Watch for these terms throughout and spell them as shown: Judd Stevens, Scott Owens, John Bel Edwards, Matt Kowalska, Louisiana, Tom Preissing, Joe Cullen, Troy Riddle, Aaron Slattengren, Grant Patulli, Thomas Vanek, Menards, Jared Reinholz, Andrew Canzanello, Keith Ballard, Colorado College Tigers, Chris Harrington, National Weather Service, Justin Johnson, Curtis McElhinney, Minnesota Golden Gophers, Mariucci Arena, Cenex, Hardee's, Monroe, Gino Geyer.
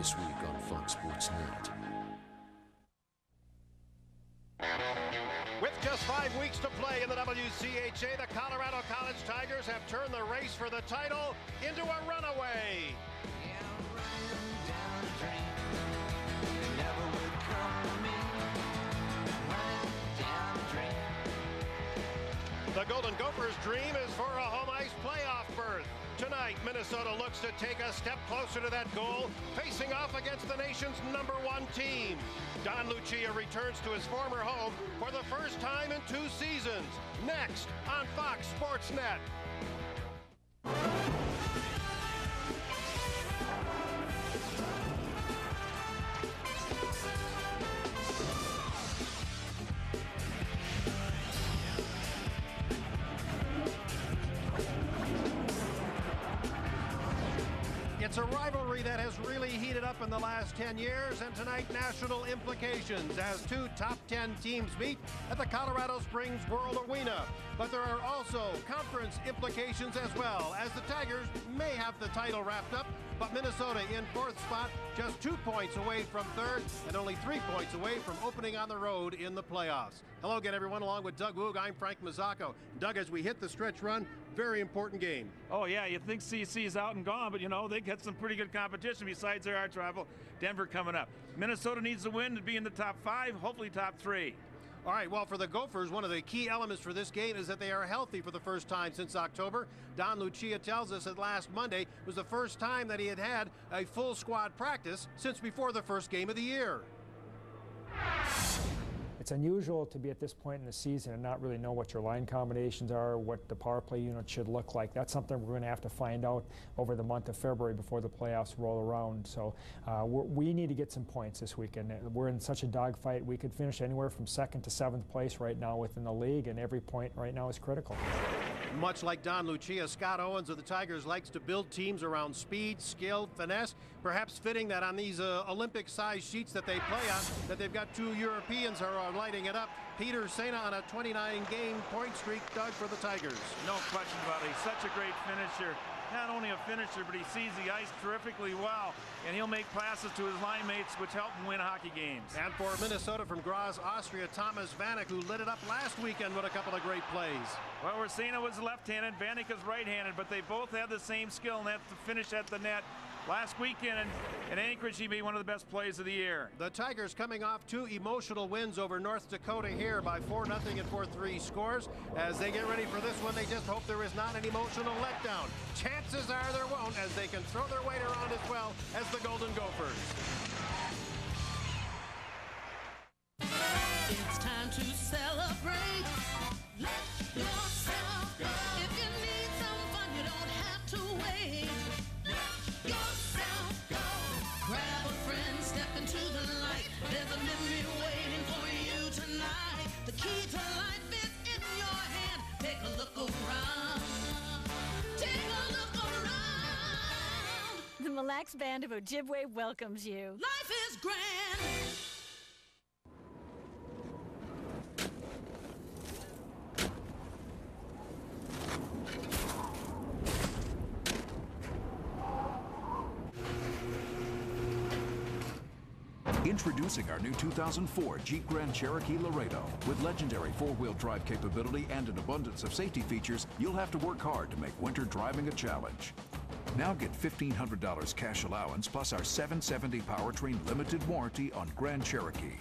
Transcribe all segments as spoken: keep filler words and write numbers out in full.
this week on Fox Sports North. With just five weeks to play in the W C H A, the Colorado College Tigers have turned the race for the title into a runaway. The Golden Gophers' dream is for a home ice playoff berth. Tonight, Minnesota looks to take a step closer to that goal, facing off against the nation's number one team. Don Lucia returns to his former home for the first time in two seasons. Next on Fox Sports Net. It's a rivalry that has really heated up in the last ten years, and tonight national implications as two top ten teams meet at the Colorado Springs World Arena. But there are also conference implications as well, as the Tigers may have the title wrapped up, but Minnesota in fourth spot, just two points away from third and only three points away from opening on the road in the playoffs. Hello again, everyone. Along with Doug Woog, I'm Frank Mazzocco. Doug, as we hit the stretch run, very important game. Oh, yeah, you think C C is out and gone, but, you know, they get some pretty good competition besides their arch rival, Denver, coming up. Minnesota needs to win to be in the top five, hopefully top three. All right, well, for the Gophers, one of the key elements for this game is that they are healthy for the first time since October. Don Lucia tells us that last Monday was the first time that he had had a full squad practice since before the first game of the year. It's unusual to be at this point in the season and not really know what your line combinations are, what the power play unit should look like. That's something we're going to have to find out over the month of February before the playoffs roll around. So uh, we're, we need to get some points this weekend. We're in such a dogfight. We could finish anywhere from second to seventh place right now within the league, and every point right now is critical. Much like Don Lucia, Scott Owens of the Tigers likes to build teams around speed, skill, finesse, perhaps fitting that on these uh, Olympic-sized sheets that they play on, that they've got two Europeans who are lighting it up. Peter Sejna on a twenty-nine game point streak, Doug, for the Tigers. No question about it. He's such a great finisher. Not only a finisher, but he sees the ice terrifically well, and he'll make passes to his line mates, which help him win hockey games. And for Minnesota, from Graz, Austria, Thomas Vanek, who lit it up last weekend with a couple of great plays. Well, we're saying it was left-handed, Vanek is right-handed, but they both have the same skill, and that's to finish at the net. Last weekend in Anchorage, he made one of the best plays of the year. The Tigers coming off two emotional wins over North Dakota here by four nothing and four three scores. As they get ready for this one, they just hope there is not an emotional letdown. Chances are there won't, as they can throw their weight around as well as the Golden Gophers. It's time to celebrate. Let yourself go. If you need some fun, you don't have to wait. Yourself go. Grab a friend, step into the light. There's a memory waiting for you tonight. The key to life is in your hand. Take a look around. Take a look around. The Mille Lacs Band of Ojibwe welcomes you. Life is grand. Introducing our new two thousand four Jeep Grand Cherokee Laredo. With legendary four-wheel drive capability and an abundance of safety features, you'll have to work hard to make winter driving a challenge. Now get fifteen hundred dollars cash allowance plus our seven seventy powertrain limited warranty on Grand Cherokee.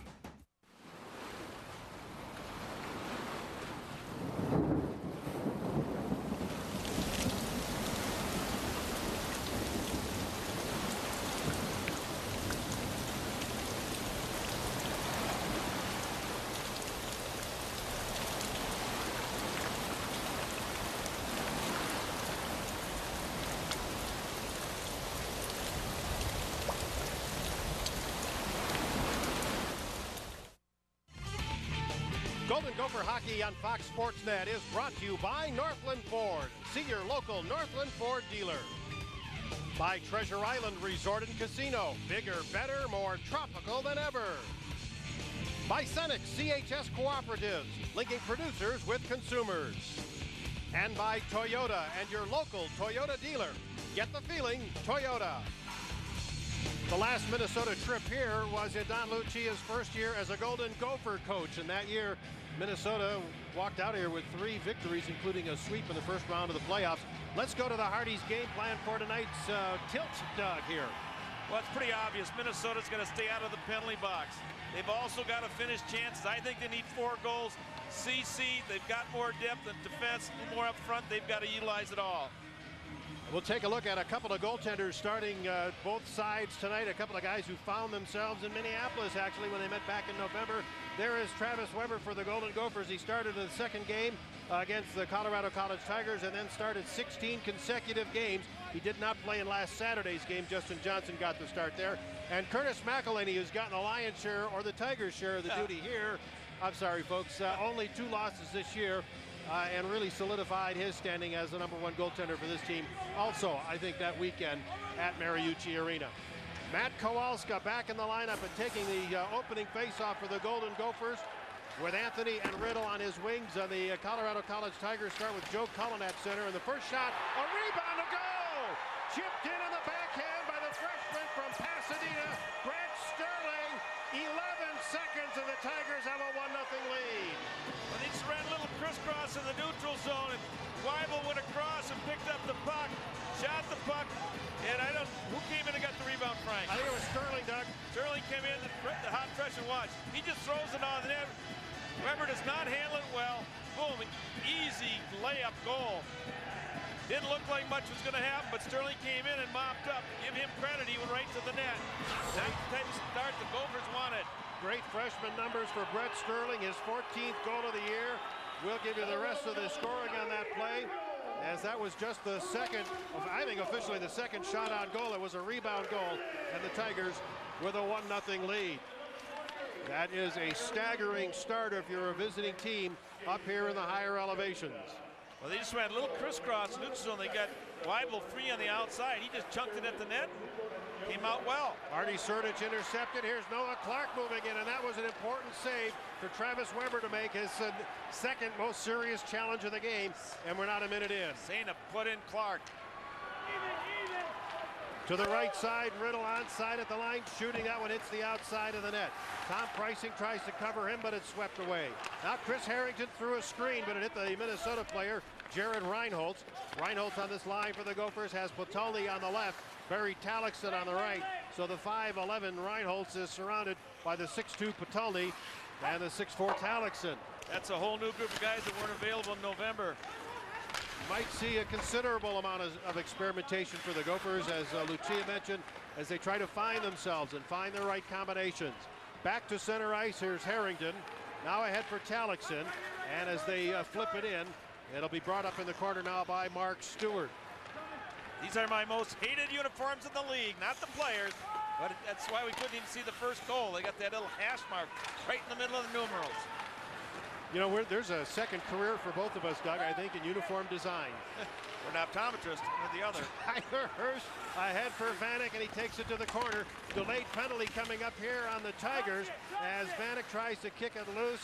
Golden Gopher Hockey on Fox Sports Net is brought to you by Northland Ford. See your local Northland Ford dealer. By Treasure Island Resort and Casino. Bigger, better, more tropical than ever. By Senex C H S Cooperatives, linking producers with consumers. And by Toyota and your local Toyota dealer. Get the feeling, Toyota. The last Minnesota trip here was in Don Lucia's first year as a Golden Gopher coach, and that year Minnesota walked out here with three victories, including a sweep in the first round of the playoffs. Let's go to the Hardys' game plan for tonight's uh, tilt, Doug, here. Well, it's pretty obvious. Minnesota's going to stay out of the penalty box. They've also got to finish chances. I think they need four goals. C C, they've got more depth in defense, more up front. They've got to utilize it all. We'll take a look at a couple of goaltenders starting uh, both sides tonight. A couple of guys who found themselves in Minneapolis, actually, when they met back in November. There is Travis Weber for the Golden Gophers. He started in the second game uh, against the Colorado College Tigers and then started sixteen consecutive games. He did not play in last Saturday's game. Justin Johnson got the start there. And Curtis McElhinney, who's gotten the Lions share or the Tigers share of the duty here. I'm sorry, folks. Uh, only two losses this year uh, and really solidified his standing as the number one goaltender for this team. Also, I think that weekend at Mariucci Arena. Matt Kowalska back in the lineup and taking the uh, opening faceoff for the Golden Gophers with Anthony and Riddle on his wings. On the uh, Colorado College Tigers start with Joe Cullen at center. And the first shot, a rebound, a goal! Chipped in on the backhand by the freshman from Pasadena, Brett Sterling. eleven seconds and the Tigers have a one nothing lead. Well, they just ran a little crisscross in the neutral zone. And Weibel went across and picked up the puck, shot the puck. And I don't, who came in and got the rebound, Frank? I think it was Sterling, Doug. Sterling came in, the, the hot pressure watch. He just throws it on the net. Weber does not handle it well. Boom, an easy layup goal. Didn't look like much was going to happen, but Sterling came in and mopped up. Give him credit, he went right to the net. That's the type of start the Gophers wanted. Great freshman numbers for Brett Sterling, his fourteenth goal of the year. We'll give you the rest of the scoring on that play, as that was just the second, I think officially the second shot on goal. It was a rebound goal, and the Tigers with a one nothing lead. That is a staggering start if you're a visiting team up here in the higher elevations. Well, they just ran a little crisscross neutral zone. They got Weibel free on the outside. He just chunked it at the net. Came out well. Artie Sertich intercepted. Here's Noah Clark moving in, and that was an important save for Travis Weber to make his uh, second most serious challenge of the game, and we're not a minute in. Sejna put in Clark. Even, even. To the right side, Riddle onside at the line, shooting. That one hits the outside of the net. Tom Preissing tries to cover him, but it's swept away. Now Chris Harrington threw a screen, but it hit the Minnesota player, Jared Reinholz. Reinholz on this line for the Gophers has Patulli on the left, Barry Tallackson on the right. So the five eleven Reinholz is surrounded by the six two Patulli and the six four Tallackson. That's a whole new group of guys that weren't available in November. Might see a considerable amount of, of experimentation for the Gophers, as uh, Lucia mentioned, as they try to find themselves and find the right combinations. Back to center ice, here's Harrington. Now ahead for Tallackson, and as they uh, flip it in, it'll be brought up in the corner now by Mark Stuart. These are my most hated uniforms in the league, not the players, but that's why we couldn't even see the first goal. They got that little hash mark right in the middle of the numerals. You know, we're, there's a second career for both of us, Doug, I think, in uniform design. We're an optometrist, one or the other. Tyler Hirsch ahead for Vanek, and he takes it to the corner. Delayed penalty coming up here on the Tigers as Vanek tries to kick it loose.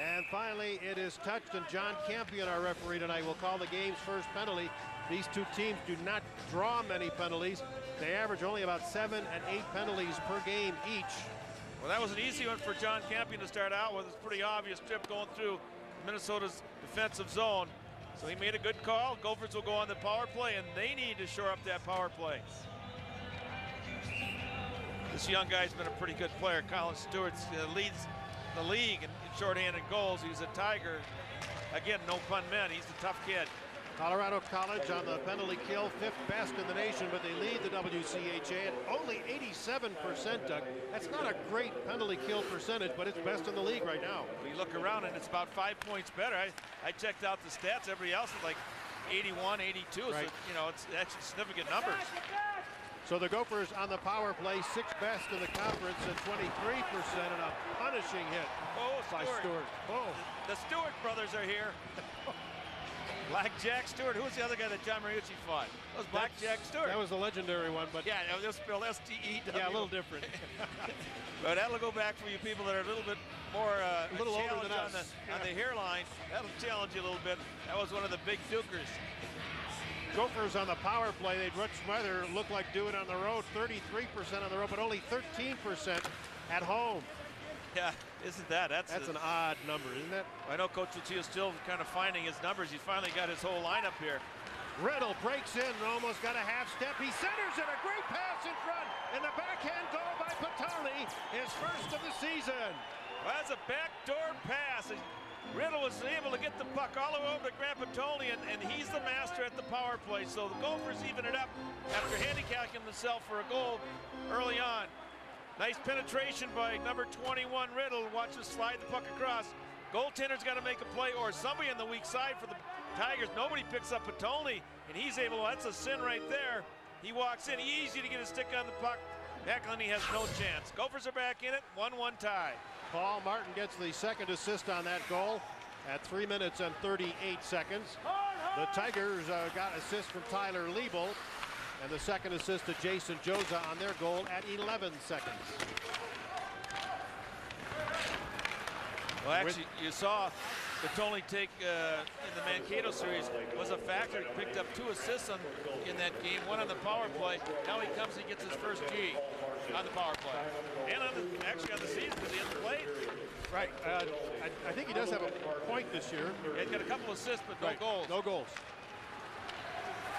And finally, it is touched, and John Campion, our referee tonight, will call the game's first penalty. These two teams do not draw many penalties. They average only about seven and eight penalties per game each. Well, that was an easy one for John Campion to start out with. It's a pretty obvious trip going through Minnesota's defensive zone. So he made a good call. Gophers will go on the power play, and they need to shore up that power play. This young guy's been a pretty good player. Colin Stuart uh, leads the league in shorthanded goals. He's a Tiger. Again, no pun meant. He's a tough kid. Colorado College on the penalty kill, fifth best in the nation, but they lead the W C H A at only eighty-seven percent, Doug. That's not a great penalty kill percentage, but it's best in the league right now. We look around and it's about five points better. I, I checked out the stats. Everybody else is like eighty-one, eighty-two. Right. So, you know, it's that's significant numbers. So the Gophers on the power play, sixth best in the conference at twenty-three percent, and a punishing hit oh, by Stewart. Stewart. Oh. The, the Stewart brothers are here. Black Jack Stewart. Who was the other guy that John Mariucci fought? That was Black That's, Jack Stewart. That was the legendary one, but yeah, it was spelled S T E W. Yeah, a little different. But that'll go back for you people that are a little bit more uh, a little older than us on the, yeah. on the hairline. That'll challenge you a little bit. That was one of the big dukers. Gophers on the power play, they'd much rather look like doing on the road. thirty-three percent on the road, but only thirteen percent at home. Yeah, isn't that? That's, that's a, an odd number, isn't it? I know Coach Lucia is still kind of finding his numbers. He's finally got his whole lineup here. Riddle breaks in and almost got a half step. He centers it, a great pass in front, and the backhand goal by Patulli is first of the season. Well, that's a backdoor pass. Riddle was able to get the puck all the way over to Grant Patulli, and, and he's the master at the power play. So the Gophers even it up after handicapping themselves for a goal early on. Nice penetration by number twenty-one Riddle. Watch us slide the puck across. Goaltender's got to make a play, or somebody on the weak side for the Tigers. Nobody picks up Patulli, and he's able. That's a sin right there. He walks in, easy to get a stick on the puck. McElhinney has no chance. Gophers are back in it. one one tie. Paul Martin gets the second assist on that goal at three minutes and thirty-eight seconds. The Tigers uh, got assist from Tyler Liebel and the second assist to Jason Joza on their goal at eleven seconds. Well, actually, you saw Patulli take uh, in the Mankato series was a factor. He picked up two assists on, in that game, one on the power play. Now he comes and gets his first G on the power play. And on the, actually on the season, because he hasn't played. Right. Uh, I, I think he does have a point this year. Yeah, he's got a couple assists, but no right. goals. No goals.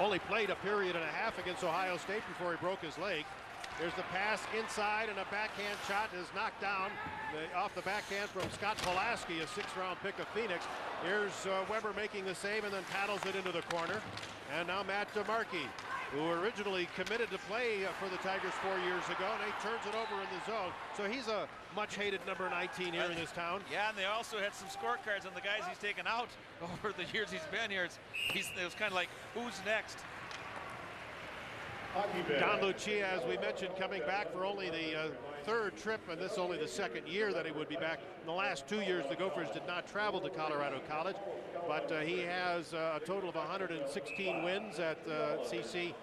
Only played a period and a half against Ohio State before he broke his leg. There's the pass inside, and a backhand shot is knocked down the, off the backhand from Scott Pulaski, a sixth round pick of Phoenix. Here's uh, Weber making the save and then paddles it into the corner. And now Matt DeMarchi, who originally committed to play for the Tigers four years ago, and he turns it over in the zone. So he's a much-hated number nineteen here in this town. Yeah, and they also had some scorecards on the guys he's taken out over the years he's been here. It's, he's, it was kind of like, who's next? Don Lucia, as we mentioned, coming back for only the uh, third trip, and this only the second year that he would be back. In the last two years, the Gophers did not travel to Colorado College, but uh, he has uh, a total of one hundred sixteen wins at uh, C C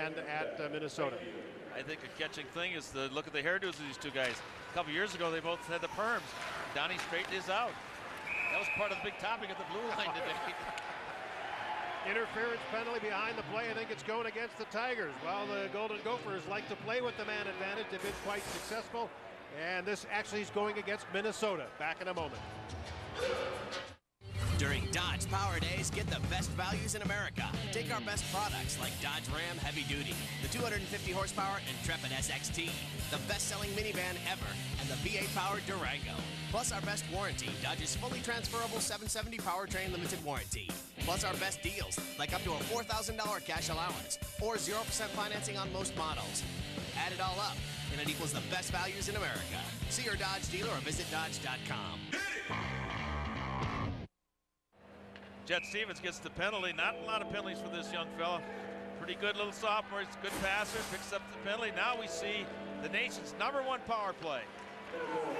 and at uh, Minnesota. I think a catching thing is the look at the hairdos of these two guys. A couple years ago, they both had the perms. Donnie straightened his out. That was part of the big topic at the blue line today. Interference penalty behind the play. I think it's going against the Tigers. Well, the Golden Gophers like to play with the man advantage. They've been quite successful. And this actually is going against Minnesota. Back in a moment. During Dodge Power Days, get the best values in America. Take our best products like Dodge Ram Heavy Duty, the two hundred fifty horsepower Intrepid S X T, the best-selling minivan ever, and the V eight powered Durango. Plus our best warranty, Dodge's fully transferable seven seventy powertrain limited warranty. Plus our best deals, like up to a four thousand dollar cash allowance or zero percent financing on most models. Add it all up, and it equals the best values in America. See your Dodge dealer or visit Dodge dot com. Jet Stevens gets the penalty. Not a lot of penalties for this young fella. Pretty good little sophomore. He's a good passer. Picks up the penalty. Now we see the nation's number one power play.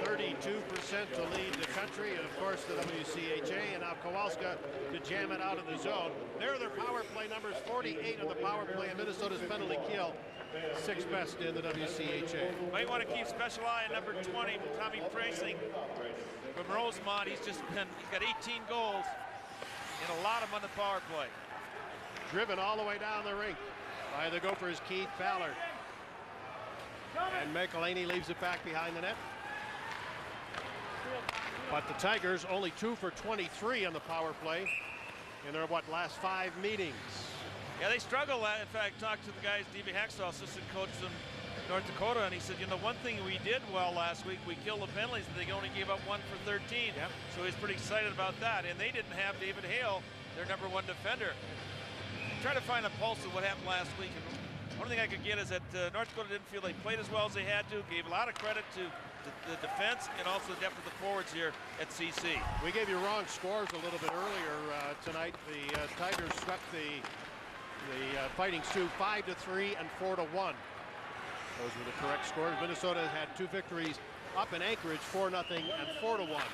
thirty-two percent to lead the country, and of course the W C H A, and now Kowalska to jam it out of the zone. There are their power play numbers, forty-eight on the power play, and Minnesota's penalty kill, sixth best in the W C H A. Might want to keep special eye on number twenty, Tommy Preissing from Rosemont. He's just been, he's got eighteen goals, and a lot of them on the power play. Driven all the way down the rink by the Gophers, Keith Ballard. And McElhinney leaves it back behind the net. But the Tigers only two for twenty-three on the power play in their, what, last five meetings. Yeah, they struggle. In fact, talked to the guys, D B Hacksaw, assistant coach from North Dakota, and he said, you know, one thing we did well last week, we killed the penalties, and they only gave up one for thirteen. Yep. So he's pretty excited about that. And they didn't have David Hale, their number one defender. Try to find a pulse of what happened last week. One thing I could get is that uh, North Dakota didn't feel they played as well as they had to, gave a lot of credit to the defense and also the depth of the forwards here at C C. We gave you wrong scores a little bit earlier uh, tonight. The uh, Tigers swept the the uh, Fighting Sioux five to three and four to one. Those were the correct scores. Minnesota had two victories up in Anchorage, four nothing and four to one.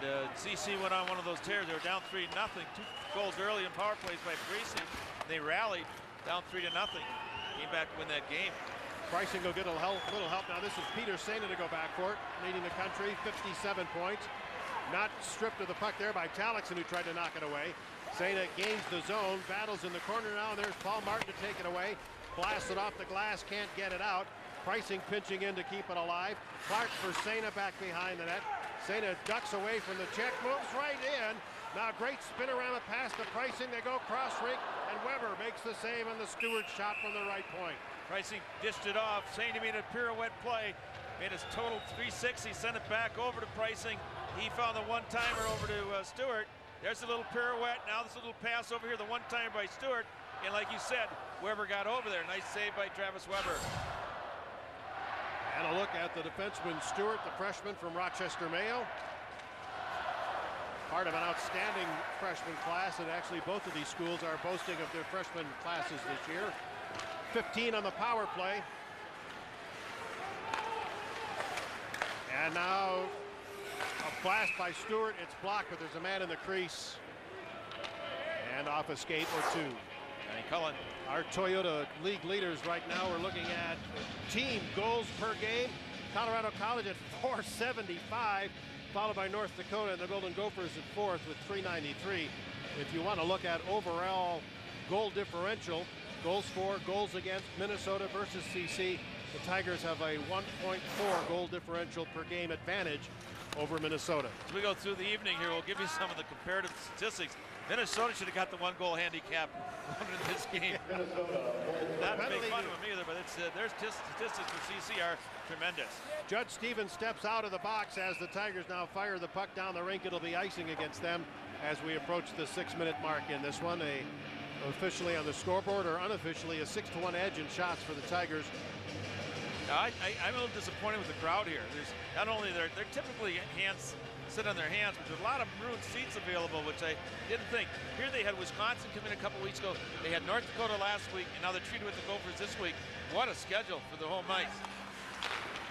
And uh, C C went on one of those tears. They were down three nothing, two goals early in power plays by Preissing. They rallied, down three to nothing, came back to win that game. Preissing will get a help, little help. Now this is Peter Sejna to go back for it, leading the country, fifty-seven points. Not stripped of the puck there by Tallackson, who tried to knock it away. Sejna gains the zone, battles in the corner now, and there's Paul Martin to take it away. Blasted off the glass, can't get it out. Preissing pinching in to keep it alive. Clark for Sejna back behind the net. Sejna ducks away from the check, moves right in. Now great spin-around pass to Preissing. They go cross rink, and Weber makes the save on the Stewart shot from the right point. Preissing dished it off. Sejna made a pirouette play. Made his total three sixty, sent it back over to Preissing. He found the one-timer over to uh, Stewart. There's a little pirouette. Now there's a little pass over here, the one-timer by Stewart. And like you said, Weber got over there. Nice save by Travis Weber. And a look at the defenseman Stewart, the freshman from Rochester, Mayo. Part of an outstanding freshman class, and actually both of these schools are boasting of their freshman classes this year. fifteen on the power play. And now a blast by Stewart. It's blocked, but there's a man in the crease. And off a skate or two. And Cullen. Our Toyota League leaders right now, we're looking at team goals per game. Colorado College at four seventy-five, followed by North Dakota and the Golden Gophers at fourth with three ninety-three. If you want to look at overall goal differential, goals for, goals against, Minnesota versus C C, the Tigers have a one point four goal differential per game advantage over Minnesota. As we go through the evening here, we'll give you some of the comparative statistics. Minnesota should have got the one goal handicap in this game. Not to make fun of them either, but it's, uh, their statistics for C C are tremendous. Judge Stevens steps out of the box as the Tigers now fire the puck down the rink. It'll be icing against them as we approach the six-minute mark in this one. A officially on the scoreboard, or unofficially, a six to one edge in shots for the Tigers. I, I, I'm a little disappointed with the crowd here. There's not only they're, they're typically hands sit on their hands, but there's a lot of maroon seats available, which I didn't think. Here they had Wisconsin come in a couple weeks ago. They had North Dakota last week, and now they're treated with the Gophers this week. What a schedule for the home ice.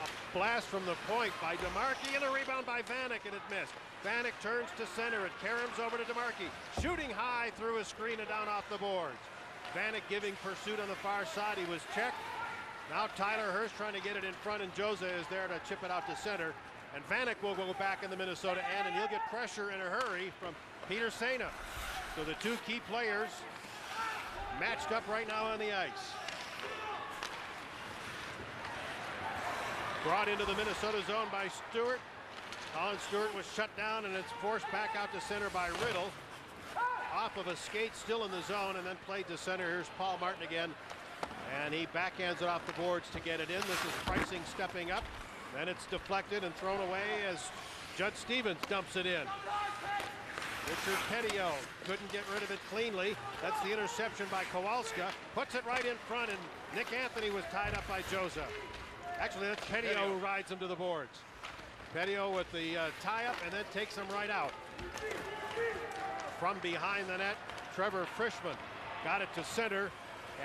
A blast from the point by DeMarchi, and a rebound by Vanek, and it missed. Vanek turns to center. It caroms over to DeMarchi, shooting high through a screen and down off the boards. Vanek giving pursuit on the far side. He was checked. Now Tyler Hirsch trying to get it in front, and Joza is there to chip it out to center. And Vanek will go back in the Minnesota end, and he'll get pressure in a hurry from Peter Sejna. So the two key players matched up right now on the ice. Brought into the Minnesota zone by Stewart. Colin Stuart was shut down, and it's forced back out to center by Riddle. Off of a skate, still in the zone, and then played to center. Here's Paul Martin again. And he backhands it off the boards to get it in. This is Preissing stepping up. Then it's deflected and thrown away as Judge Stevens dumps it in. Richard Petio couldn't get rid of it cleanly. That's the interception by Kowalska. Puts it right in front, and Nick Anthony was tied up by Joza. Actually, that's Petio, Petio who rides him to the boards. Petio with the uh, tie-up, and then takes him right out. From behind the net, Trevor Frischman got it to center.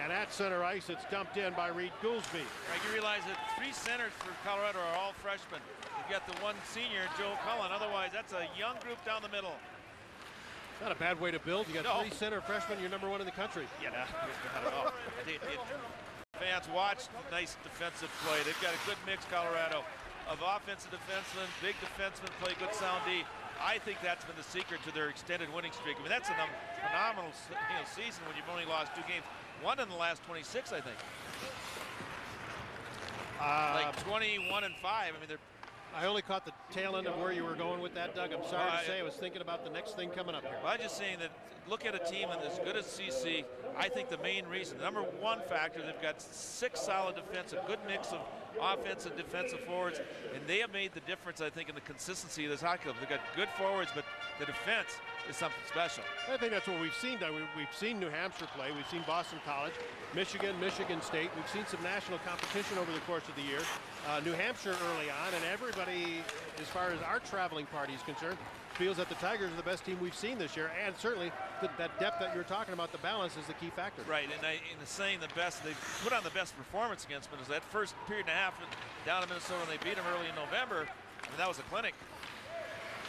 And at center ice, it's dumped in by Reed Goolsby. Right, you realize that three centers for Colorado are all freshmen. You've got the one senior, Joe Cullen. Otherwise, that's a young group down the middle. It's not a bad way to build. You got no. three center freshmen, you're number one in the country. Yeah, no, not at all. It, it, fans watched the nice defensive play. They've got a good mix, Colorado, of offensive defensemen, big defensemen play good sound D. I think that's been the secret to their extended winning streak. I mean, that's a phenomenal you know, season when you've only lost two games. One in the last twenty-six, I think. Uh, like twenty-one and five. I mean, they're. I only caught the tail end of where you were going with that, Doug. I'm sorry uh, to say, I was thinking about the next thing coming up here. Well, I'm just saying that. Look at a team and as good as C C. I think the main reason, the number one factor, they've got six solid defense, a good mix of offense and defensive forwards, and they have made the difference, I think, in the consistency of this hockey club. They've got good forwards, but the defense is something special. I think that's what we've seen. We've seen New Hampshire play. We've seen Boston College, Michigan, Michigan State. We've seen some national competition over the course of the year. Uh, New Hampshire early on, and everybody, as far as our traveling party is concerned, feels that the Tigers are the best team we've seen this year, and certainly the, that depth that you're talking about, the balance is the key factor. Right, and I, in the saying the best, they put on the best performance against Minnesota. That first period and a half down in Minnesota when they beat them early in November, I mean, that was a clinic.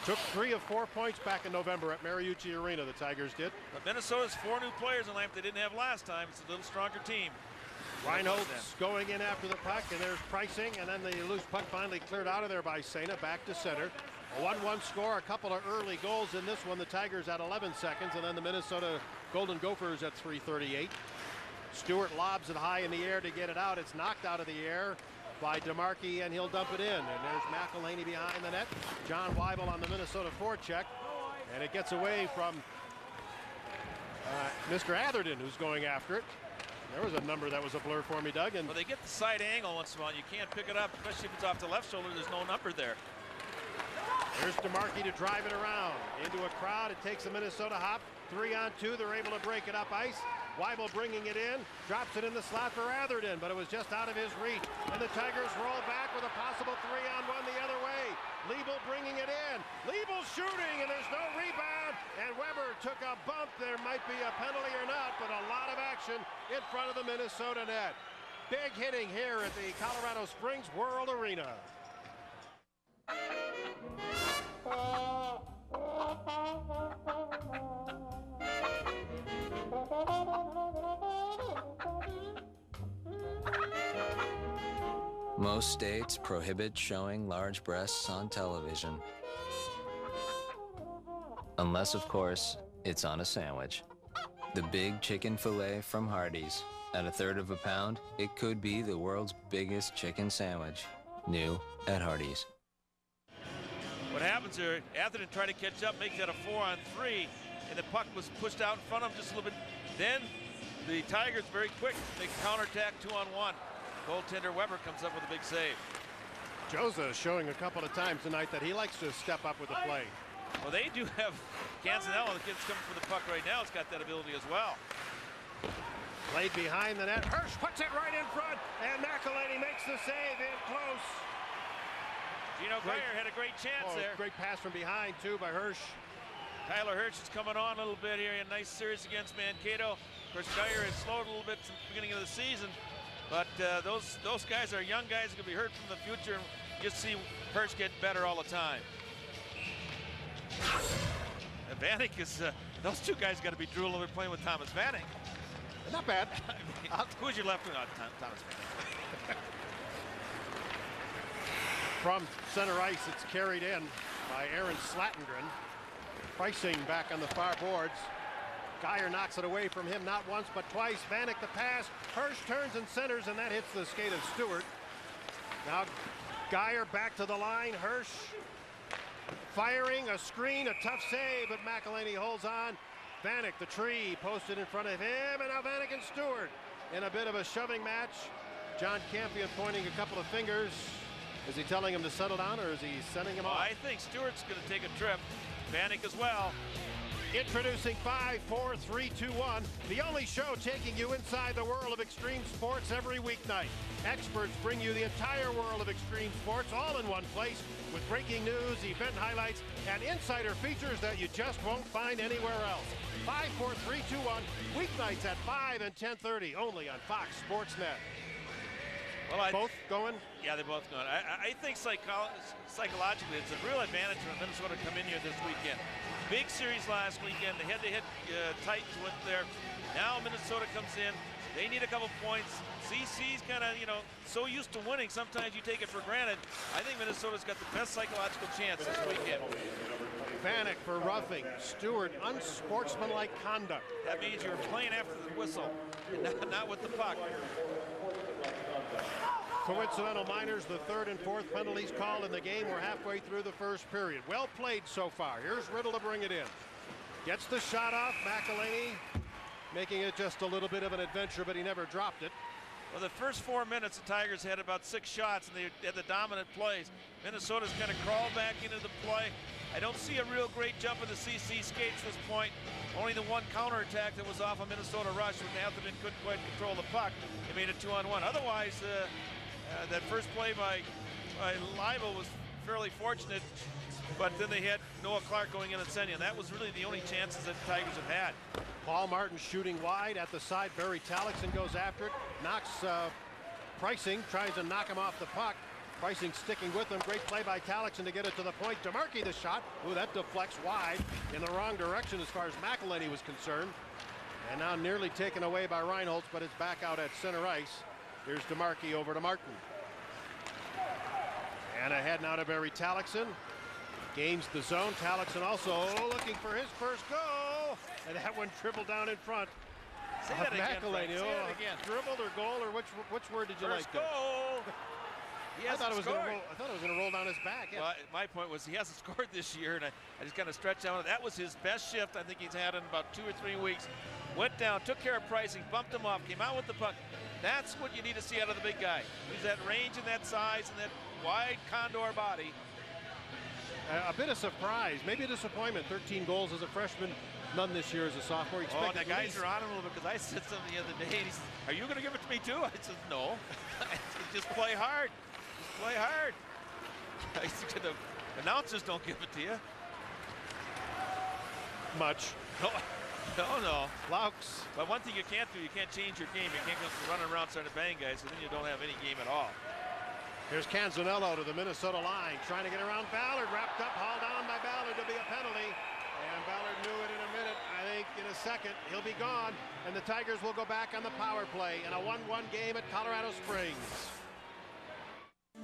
Took three of four points back in November at Mariucci Arena, the Tigers did. But Minnesota's four new players in line they didn't have last time. It's a little stronger team. Reinholz going in after the puck, and there's Preissing, and then the loose puck finally cleared out of there by Sejna, back to center. A one one score, a couple of early goals in this one. The Tigers at eleven seconds, and then the Minnesota Golden Gophers at three thirty-eight. Stewart lobs it high in the air to get it out. It's knocked out of the air by DeMarchi, and he'll dump it in. And there's McElhinney behind the net. John Weibel on the Minnesota forecheck, and it gets away from uh, Mister Atherton, who's going after it. There was a number that was a blur for me, Doug. And well, they get the side angle once in a while. You can't pick it up, especially if it's off the left shoulder. There's no number there. There's DeMarchi to drive it around into a crowd. It takes a Minnesota hop. Three on two. They're able to break it up ice. Weibel bringing it in, drops it in the slot for Atherton, but it was just out of his reach. And the Tigers roll back with a possible three-on-one the other way. Liebel bringing it in. Liebel shooting, and there's no rebound. And Weber took a bump. There might be a penalty or not, but a lot of action in front of the Minnesota net. Big hitting here at the Colorado Springs World Arena. Most states prohibit showing large breasts on television. Unless, of course, it's on a sandwich. The big chicken fillet from Hardee's. At a third of a pound, it could be the world's biggest chicken sandwich. New at Hardee's. What happens here, Atherton tried to catch up, makes that a four on three, and the puck was pushed out in front of him just a little bit. Then the Tigers, very quick, they counterattack two on one. Goaltender Weber comes up with a big save. Joza is showing a couple of times tonight that he likes to step up with the play. Well, they do have Canzanello, the kid's coming for the puck right now. It's got that ability as well. Played behind the net. Hirsch puts it right in front, and McElhinney makes the save in close. Gino Greyer had a great chance oh, there. Great pass from behind, too, by Hirsch. Tyler Hirsch is coming on a little bit here. A nice series against Mankato. Of course, Geyer has slowed a little bit since the beginning of the season. But uh, those those guys are young guys who can be hurt from the future. And just see Hirsch get better all the time. And Vanek is, uh, those two guys got to be drooling over playing with Thomas Vanek. Not bad. I mean, who's your left wing? Oh, Thomas Vanek. From center ice, it's carried in by Aaron Slattengren. Preissing back on the far boards. Geyer knocks it away from him, not once but twice. Vanek the pass. Hirsch turns and centers, and that hits the skate of Stewart. Now Geyer back to the line. Hirsch firing a screen, a tough save, but McElhinney holds on. Vanek, the tree, posted in front of him, and now Vanek and Stewart in a bit of a shoving match. John Campion pointing a couple of fingers. Is he telling him to settle down, or is he sending him oh, off? I think Stewart's going to take a trip. Vanek as well. Introducing five, four, three, two, one, the only show taking you inside the world of extreme sports every weeknight. Experts bring you the entire world of extreme sports all in one place with breaking news, event highlights, and insider features that you just won't find anywhere else. five, four, three, two, one, weeknights at five and ten thirty, only on Fox Sports Net. Well, I, both going? Yeah, they're both going. I, I think psycholo psychologically it's a real advantage for Minnesota to come in here this weekend. Big series last weekend. The head-to-head uh, Titans went there. Now Minnesota comes in. They need a couple points. C C's kind of, you know, so used to winning. Sometimes you take it for granted. I think Minnesota's got the best psychological chance this weekend. Vanek for roughing. Stewart, unsportsmanlike conduct. That means you're playing after the whistle, and not, not with the puck. Coincidental minors, the third and fourth penalties called in the game. We're halfway through the first period. Well played so far. Here's Riddle to bring it in. Gets the shot off. McElhinney making it just a little bit of an adventure, but he never dropped it. Well, the first four minutes, the Tigers had about six shots, and they had the dominant plays. Minnesota's kind of crawled back into the play. I don't see a real great jump in the C C skates at this point. Only the one counterattack that was off a Minnesota rush when Atherton couldn't quite control the puck. They made it two on one. Otherwise, uh, Uh, that first play by, by Leibel was fairly fortunate, but then they had Noah Clark going in and sending, and that was really the only chances that the Tigers have had. Paul Martin shooting wide at the side. Barry Tallackson goes after it, knocks uh, Preissing, tries to knock him off the puck. Preissing sticking with him. Great play by Tallackson to get it to the point. DeMarchi the shot. Ooh, that deflects wide in the wrong direction as far as McElhinney was concerned. And now nearly taken away by Reinholz, but it's back out at center ice. Here's DeMarchi over to Martin. And ahead now to Barry Tallackson. Gains the zone. Tallackson also looking for his first goal. And that one dribbled down in front. Say that again, Frank. Say that again. Dribbled or goal, or which which word did you first like there? Goal. He I, thought it was gonna roll, I thought it was going to roll down his back. Yeah. Well, my point was he hasn't scored this year, and I, I just kind of stretched out. That was his best shift I think he's had in about two or three weeks. Went down, took care of Preissing, bumped him off, came out with the puck. That's what you need to see out of the big guy. He's that range and that size and that wide condor body. Uh, a bit of surprise, maybe a disappointment. thirteen goals as a freshman, none this year as a sophomore. You oh, and the guys least. Are on him a little bit because I said something the other day. And he said, are you going to give it to me too? I said, no. I said, just play hard. Play hard. The announcers don't give it to you. Much. No, no, no. Laux. But one thing you can't do, you can't change your game. You can't go running around starting to bang guys, so then you don't have any game at all. Here's Canzanello to the Minnesota line, trying to get around Ballard. Wrapped up, hauled on by Ballard. There'll be a penalty. And Ballard knew it in a minute. I think in a second, he'll be gone. And the Tigers will go back on the power play in a one one game at Colorado Springs.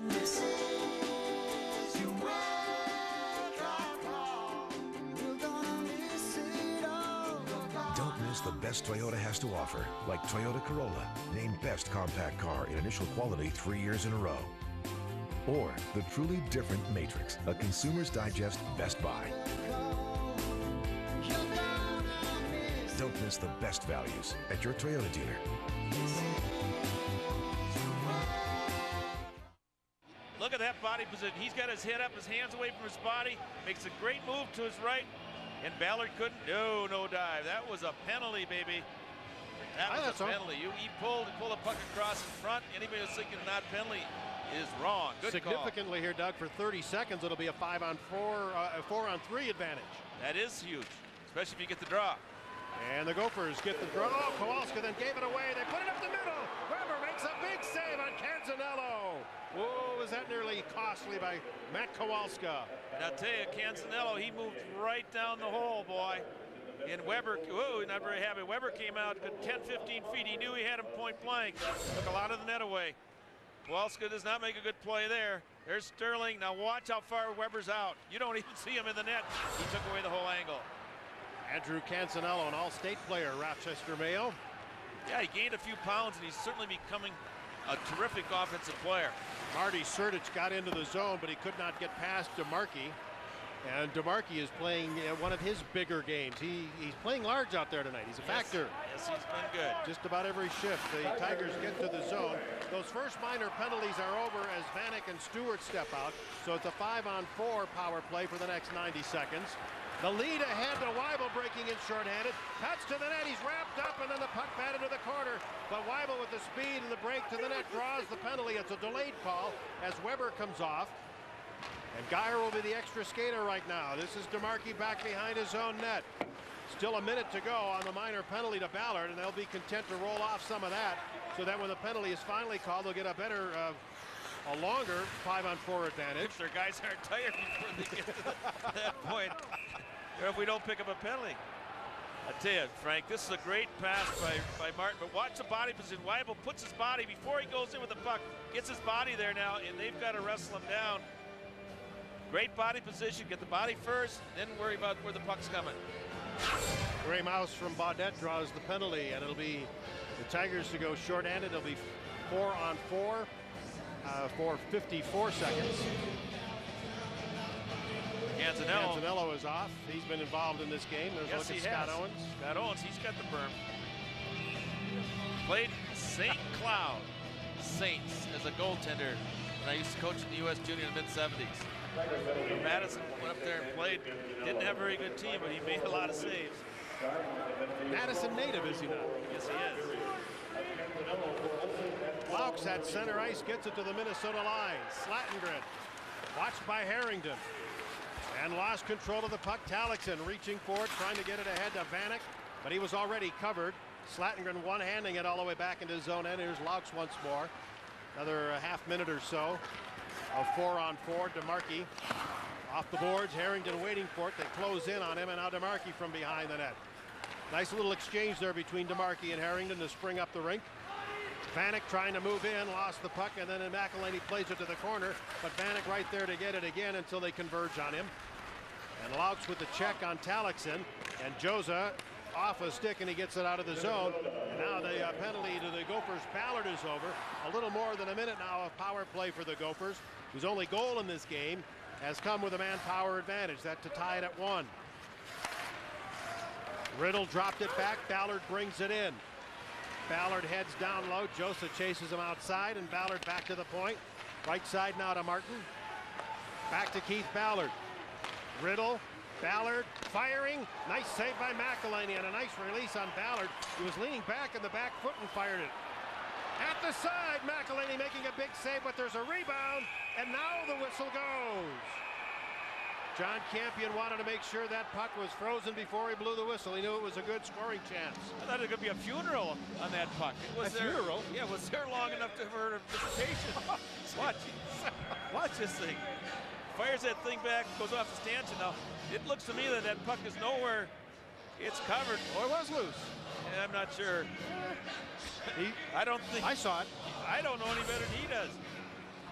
This is your world I've wrong. We're gonna miss it all. Don't miss the best Toyota has to offer, like Toyota Corolla, named Best Compact Car in Initial Quality three years in a row. Or the truly different Matrix, a Consumer's Digest Best Buy. Don't miss the best values at your Toyota dealer. Look at that body position. He's got his head up, his hands away from his body. Makes a great move to his right. And Ballard couldn't. No, no dive. That was a penalty, baby. That was a penalty. You, he pulled and pulled a puck across in front. Anybody who's thinking not penalty is wrong. Good call. Significantly here, Doug, for thirty seconds, it'll be a five on four, uh, a four on three advantage. That is huge, especially if you get the draw. And the Gophers get the draw. Oh, Kowalska then gave it away. They put it up the middle. Weber makes a big save on Canzanello. Whoa, was that nearly costly by Matt Kowalska. And I'll tell you, Canzanello, he moved right down the hole, boy. And Weber, whoa, not very happy. Weber came out ten, fifteen feet. He knew he had him point blank. Took a lot of the net away. Kowalska does not make a good play there. There's Sterling. Now watch how far Weber's out. You don't even see him in the net. He took away the whole angle. Andrew Canzanello, an all-state player, Rochester Mayo. Yeah, he gained a few pounds, and he's certainly becoming a terrific offensive player. Marty Sertich got into the zone, but he could not get past DeMarchi. And DeMarchi is playing uh, one of his bigger games. He, he's playing large out there tonight. He's a yes, factor. Yes, he's been good. Just about every shift, the Tigers get to the zone. Those first minor penalties are over as Vanek and Stewart step out. So it's a five-on-four power play for the next ninety seconds. The lead ahead to Weibel, breaking in shorthanded. Cuts to the net, he's wrapped up, and then the puck batted to the corner. But Weibel with the speed and the break to the net draws the penalty. It's a delayed call as Weber comes off. And Geyer will be the extra skater right now. This is DeMarchi back behind his own net. Still a minute to go on the minor penalty to Ballard, and they'll be content to roll off some of that so that when the penalty is finally called, they'll get a better, uh, a longer five-on-four advantage. Their guys aren't tired before they get to the, that point. Or if we don't pick up a penalty. I tell you, Frank, this is a great pass by, by Martin, but watch the body position. Weibel puts his body before he goes in with the puck, gets his body there now, and they've got to wrestle him down. Great body position, get the body first, then worry about where the puck's coming. Gray Mouse from Baudette draws the penalty, and it'll be the Tigers to go shorthanded. It'll be four on four uh, for fifty-four seconds. Canzanello. Canzanello is off. He's been involved in this game. There's yes, a look at Scott has. Owens. Scott Owens, he's got the berm. Played Saint Cloud Saints as a goaltender when I used to coach in the U S Junior in the mid seventies. Madison went up there and played. Didn't have a very good team, but he made a lot of saves. Madison native, is he not? Yes, he is. Laux at center ice gets it to the Minnesota line. Slattengren, watched by Harrington. And lost control of the puck. Tallackson reaching forward, trying to get it ahead to Vanek, but he was already covered. Slattengren one-handing it all the way back into his own end. Here's Laux once more. Another uh, half minute or so of four-on-four. DeMarchi off the boards. Harrington waiting for it. They close in on him, and now DeMarchi from behind the net. Nice little exchange there between DeMarchi and Harrington to spring up the rink. Vanek trying to move in, lost the puck, and then McElhinney plays it to the corner, but Vanek right there to get it again until they converge on him. And Louts with the check on Tallackson. And Joza off a stick, and he gets it out of the zone. And now the uh, penalty to the Gophers. Ballard is over. A little more than a minute now of power play for the Gophers, whose only goal in this game has come with a manpower advantage. That to tie it at one. Riddle dropped it back. Ballard brings it in. Ballard heads down low. Joza chases him outside, and Ballard back to the point. Right side now to Martin. Back to Keith Ballard. Riddle. Ballard firing. Nice save by McElhinney, and a nice release on Ballard, who was leaning back in the back foot and fired it. At the side, McElhinney making a big save, but there's a rebound, and now the whistle goes. John Campion wanted to make sure that puck was frozen before he blew the whistle. He knew it was a good scoring chance. I thought it was going to be a funeral on that puck. It was a there, funeral? Yeah, was there long enough to, for a visitation? Watch. Watch this thing. Fires that thing back, goes off the stanchion. Now, it looks to me that that puck is nowhere. It's covered. Or oh, it was loose. Yeah, I'm not sure. He, I don't think. I saw it. I don't know any better than he does.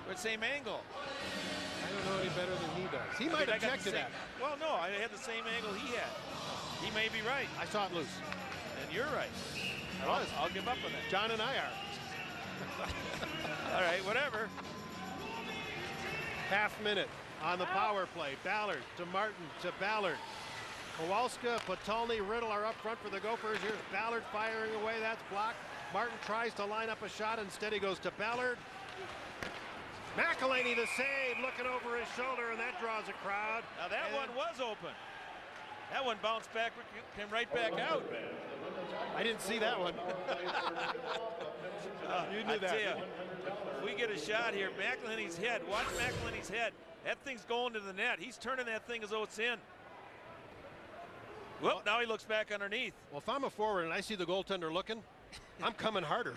But same angle. I don't know any better than he does. He I might have checked it out. Well, no, I had the same angle he had. He may be right. I saw it loose. And you're right. I was. I'll, I'll give up on that. John and I are. All right, whatever. Half minute on the power play. Ballard to Martin to Ballard. Kowalska, Patulni, Riddle are up front for the Gophers. Here's Ballard firing away. That's blocked. Martin tries to line up a shot. Instead, he goes to Ballard. McElhinney the save, looking over his shoulder, and that draws a crowd. Now that and one was open. That one bounced back, came right back out. I didn't see that one. uh, you knew I that. You, if we get a shot here, McElhinney's head. Watch McElhinney's head. That thing's going to the net. He's turning that thing as though it's in. Well, now he looks back underneath. Well, if I'm a forward and I see the goaltender looking, I'm coming harder.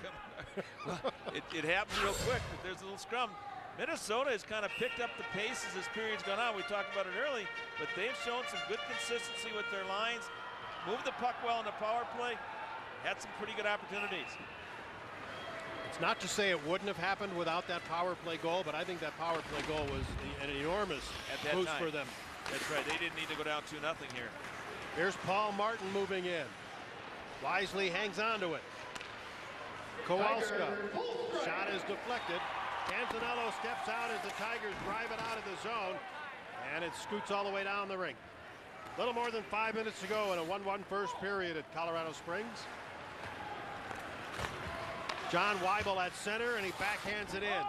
it, it happens real quick. But there's a little scrum. Minnesota has kind of picked up the pace as this period's gone on. We talked about it early, but they've shown some good consistency with their lines. Moved the puck well in the power play. Had some pretty good opportunities. It's not to say it wouldn't have happened without that power play goal, but I think that power play goal was an enormous boost for them. That's right. They didn't need to go down two nothing here. Here's Paul Martin moving in. Wisely hangs on to it. Kowalska. Shot is deflected. Canzanello steps out as the Tigers drive it out of the zone, and it scoots all the way down the rink. Little more than five minutes to go in a one one first period at Colorado Springs. John Weibel at center, and he backhands it in.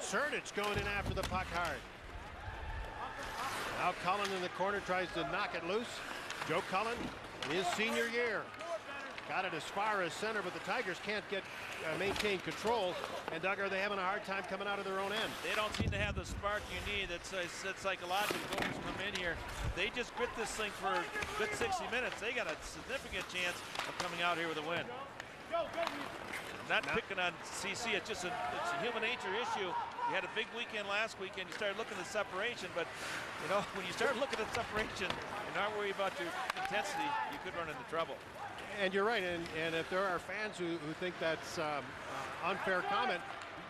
Cernich going in after the puck hard. Now Cullen in the corner tries to knock it loose. Joe Cullen in his senior year got it as far as center, but the Tigers can't get uh, maintain control. And Doug, are they having a hard time coming out of their own end? They don't seem to have the spark you need. That's uh, psychological. Gophers come in here. They just grit this thing for a good sixty minutes. They got a significant chance of coming out here with a win. Go, go, Not no. picking on C C. It's just a, it's a human nature issue. You had a big weekend last weekend. You started looking at separation, but you know when you start looking at separation and not worry about your intensity, you could run into trouble. And you're right, and, and if there are fans who, who think that's um, uh, unfair comment,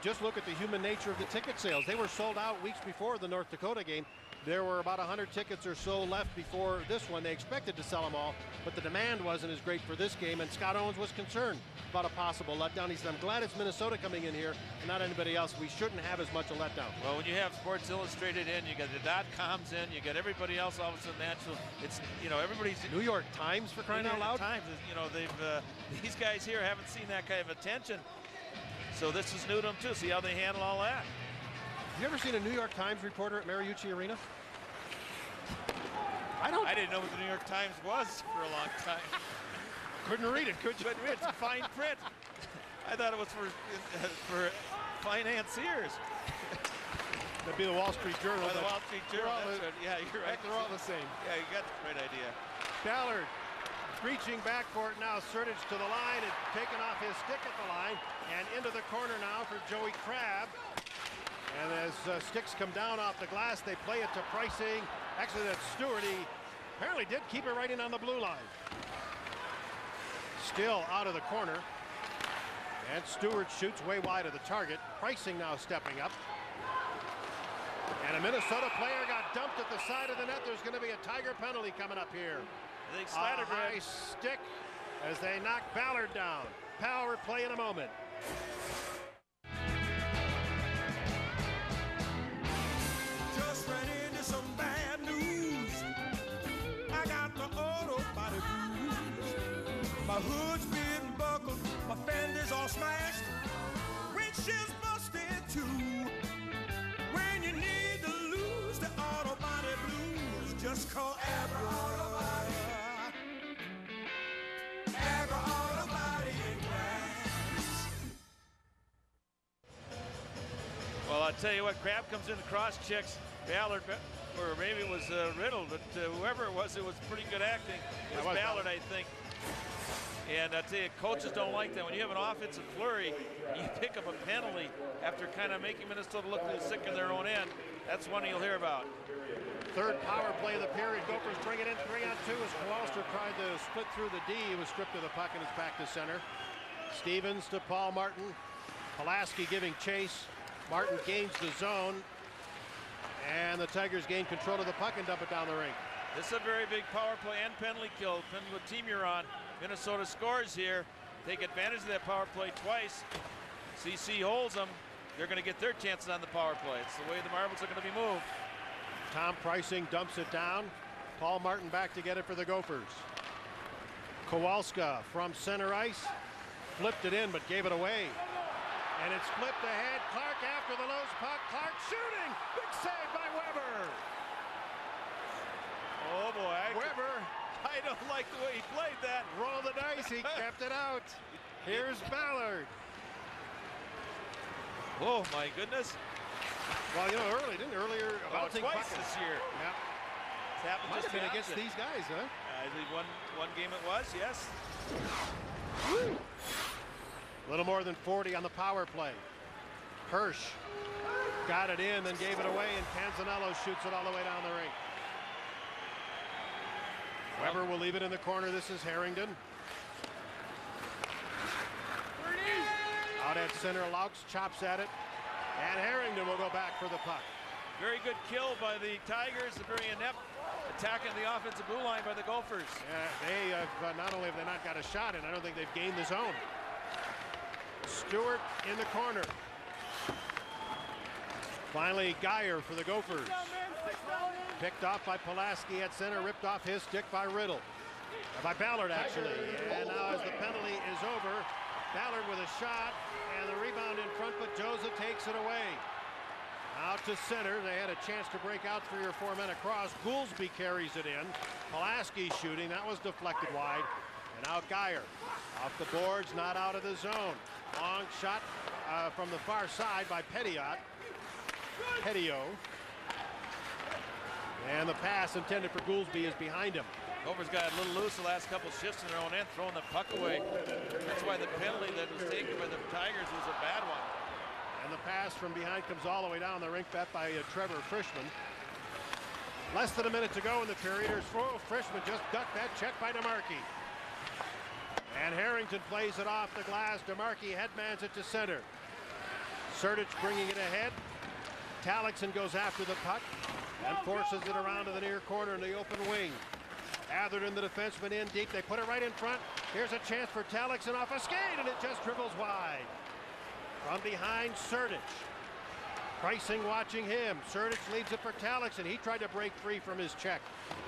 just look at the human nature of the ticket sales. They were sold out weeks before the North Dakota game. There were about one hundred tickets or so left before this one. They expected to sell them all, but the demand wasn't as great for this game, and Scott Owens was concerned about a possible letdown. He said, I'm glad it's Minnesota coming in here and not anybody else. We shouldn't have as much a letdown. Well, when you have Sports Illustrated in, you got the dot-coms in, you got everybody else all of a sudden natural. It's, you know, everybody's... New York Times, for crying out loud? Times, you know, they've, uh, these guys here haven't seen that kind of attention. So this is new to them, too. See how they handle all that. You ever seen a New York Times reporter at Mariucci Arena? I don't. I didn't know what the New York Times was for a long time. Couldn't read it, could you? Couldn't read it. It's fine print. I thought it was for uh, for financiers. That'd be the Wall Street Journal. Oh, the Wall Street Journal. That's the, right. Yeah, you're right. They're all the same. Yeah, you got the right idea. Ballard reaching back for it now. Sertage to the line, and taken off his stick at the line, and into the corner now for Joey Crabb. And as uh, sticks come down off the glass, they play it to Preissing. Actually, that's Stewart. He apparently did keep it right in on the blue line. Still out of the corner. And Stewart shoots way wide of the target. Preissing now stepping up. And a Minnesota player got dumped at the side of the net. There's going to be a Tiger penalty coming up here. I think a high stick as they knock Ballard down. Power play in a moment. Just ran into some bad news. I got my auto body bruised. My hood's been buckled. My fenders all smashed. Windshield busted too. When you need to lose the auto body blues, just call Abra Auto Body. Abra Auto Body in Graz. Well, I'll tell you what, Crabb comes in, cross checks Ballard, or maybe it was uh, Riddle, but uh, whoever it was, it was pretty good acting. It was, was Ballard, Ballard, I think. And I tell you, coaches don't like that. When you have an offensive flurry, you pick up a penalty after kind of making Minnesota look a little sick in their own end. That's one you'll hear about. Third power play of the period. Gophers bring it in three on two as Kowalska tried to split through the D. He was stripped of the puck and it's back to center. Stevens to Paul Martin. Pulaski giving chase. Martin gains the zone. And the Tigers gain control of the puck and dump it down the rink. This is a very big power play and penalty kill, depending what team you're on. Minnesota scores here, take advantage of that power play twice. C C holds them. They're going to get their chances on the power play. It's the way the marbles are going to be moved. Tom Preissing dumps it down. Paul Martin back to get it for the Gophers. Kowalska from center ice. Flipped it in, but gave it away. And it's flipped ahead. Clark after the loose puck. Clark shooting. Big save by Weber. Oh, boy. I Weber. I don't like the way he played that. Roll the dice, he kept it out. Here's Ballard. Oh, my goodness. Well, you know, early, didn't earlier? About oh, twice buckets. This year. Yeah. It's happened Might just against these guys, huh? Uh, I believe one, one game it was, yes. Woo. A little more than forty on the power play. Hirsch got it in, then gave it away, and Canzanello shoots it all the way down the rink. Weber will leave it in the corner. This is Harrington. Out at center, Laux chops at it. And Harrington will go back for the puck. Very good kill by the Tigers. A very inept attack in the offensive blue line by the Gophers. Yeah, they have, uh, not only have they not got a shot in, I don't think they've gained the zone. Stewart in the corner. Finally, Geyer for the Gophers. Picked off by Pulaski at center, ripped off his stick by Riddle. By Ballard, actually. And now as the penalty is over, Ballard with a shot and the rebound in front, but Joseph takes it away. Out to center. They had a chance to break out three or four men across. Goolsby carries it in. Pulaski shooting. That was deflected wide. And now Geyer. Off the boards, not out of the zone. Long shot uh, from the far side by Pettiot. Pettio. And the pass intended for Goolsby is behind him. Gophers got a little loose the last couple shifts in their own end, throwing the puck away. That's why the penalty that was taken by the Tigers was a bad one. And the pass from behind comes all the way down the rink, bet by uh, Trevor Frischman. Less than a minute to go in the period. Frischman just ducked that check by DeMarchi. And Harrington plays it off the glass. DeMarchi headmans it to center. Sertic bringing it ahead. Tallackson goes after the puck and forces it around to the near corner in the open wing. Atherton, the defenseman, in deep. They put it right in front. Here's a chance for Tallackson off a skate, and it just dribbles wide. From behind, Sertic. Preissing watching him. Sertic leads it for Tallackson. He tried to break free from his check.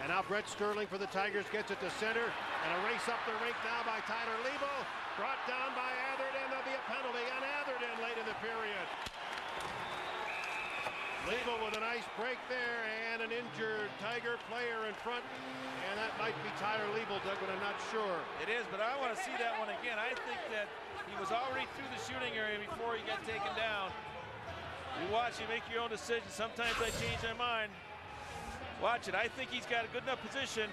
And now Brett Sterling for the Tigers gets it to center. And a race up the rink now by Tyler Lebo. Brought down by Atherton. There'll be a penalty on Atherton late in the period. Lebo with a nice break there and an injured Tiger player in front. And that might be Tyler Lebo, Doug, but I'm not sure. It is, but I want to see that one again. I think that he was already through the shooting area before he got taken down. You watch, you make your own decision. Sometimes I change my mind. Watch it. I think he's got a good enough position.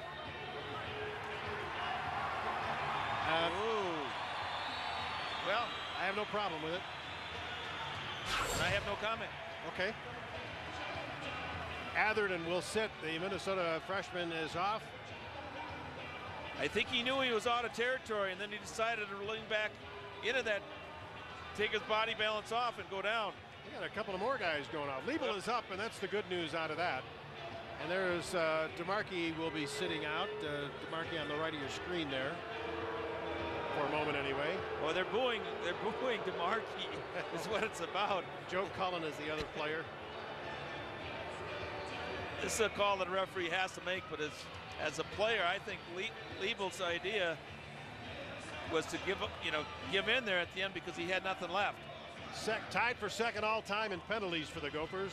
Um, Ooh. Well, I have no problem with it. And I have no comment. Okay. Atherton will sit. The Minnesota freshman is off. I think he knew he was out of territory, and then he decided to lean back into that, take his body balance off and go down. They got a couple of more guys going off. Liebel yep. is up, and that's the good news out of that. And there's uh, DeMarchi will be sitting out. Uh, DeMarchi on the right of your screen there. For a moment, anyway. Well, they're booing. They're booing DeMarchi. Is what it's about. Joe Cullen is the other player. This is a call that a referee has to make, but as as a player, I think Liebel's idea was to give up, you know, give in there at the end because he had nothing left. Sec tied for second all time in penalties for the Gophers,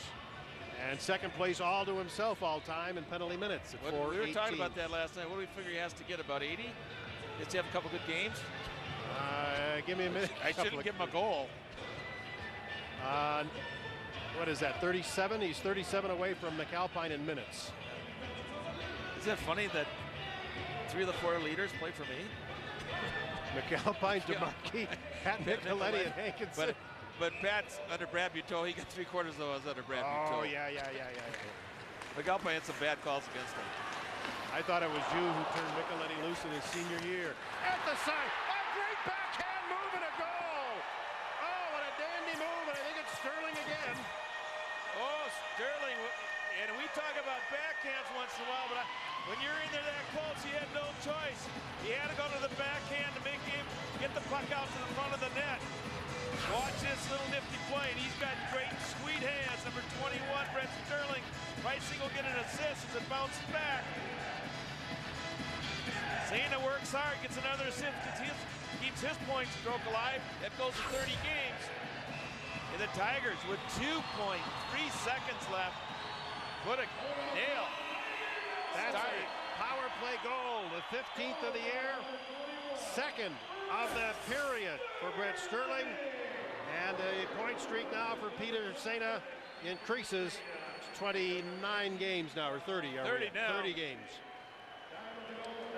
and second place all to himself all time in penalty minutes. At what, we were talking about that last night. What do we figure he has to get, about eighty? Does he have a couple good games? Uh, give me a minute. I shouldn't give him a goal. Uh, what is that, thirty-seven? He's thirty-seven away from McAlpine in minutes. Isn't it funny that three of the four leaders play for me? McAlpine, DeMarchi, Pat Micheletti, and Hankinson. But, but Pat's under Brad Buteau. He got three quarters of us under Brad Buteau. Oh, yeah, yeah, yeah, yeah. McAlpine had some bad calls against him. I thought it was you who turned Micheletti loose in his senior year. At the side, a great backhand move and a goal. Oh, what a dandy move, and I think it's Sterling again. Oh, Sterling, and we talk about backhands once in a while, but I, when you're in there that close, he had no choice. He had to go to the backhand to make him get the puck out to the front of the net. Watch this little nifty play, and he's got great sweet hands. Number twenty-one, Brett Sterling. Preissing will get an assist as it bounces back. Sejna works hard, gets another assist, gets his, keeps his point stroke alive. That goes to thirty games. And the Tigers, with two point three seconds left, put a nail. That's started. A power play goal, the fifteenth of the year, second of the period for Brett Sterling. And a point streak now for Peter Sejna increases to twenty-nine games now, or thirty. thirty now. thirty games.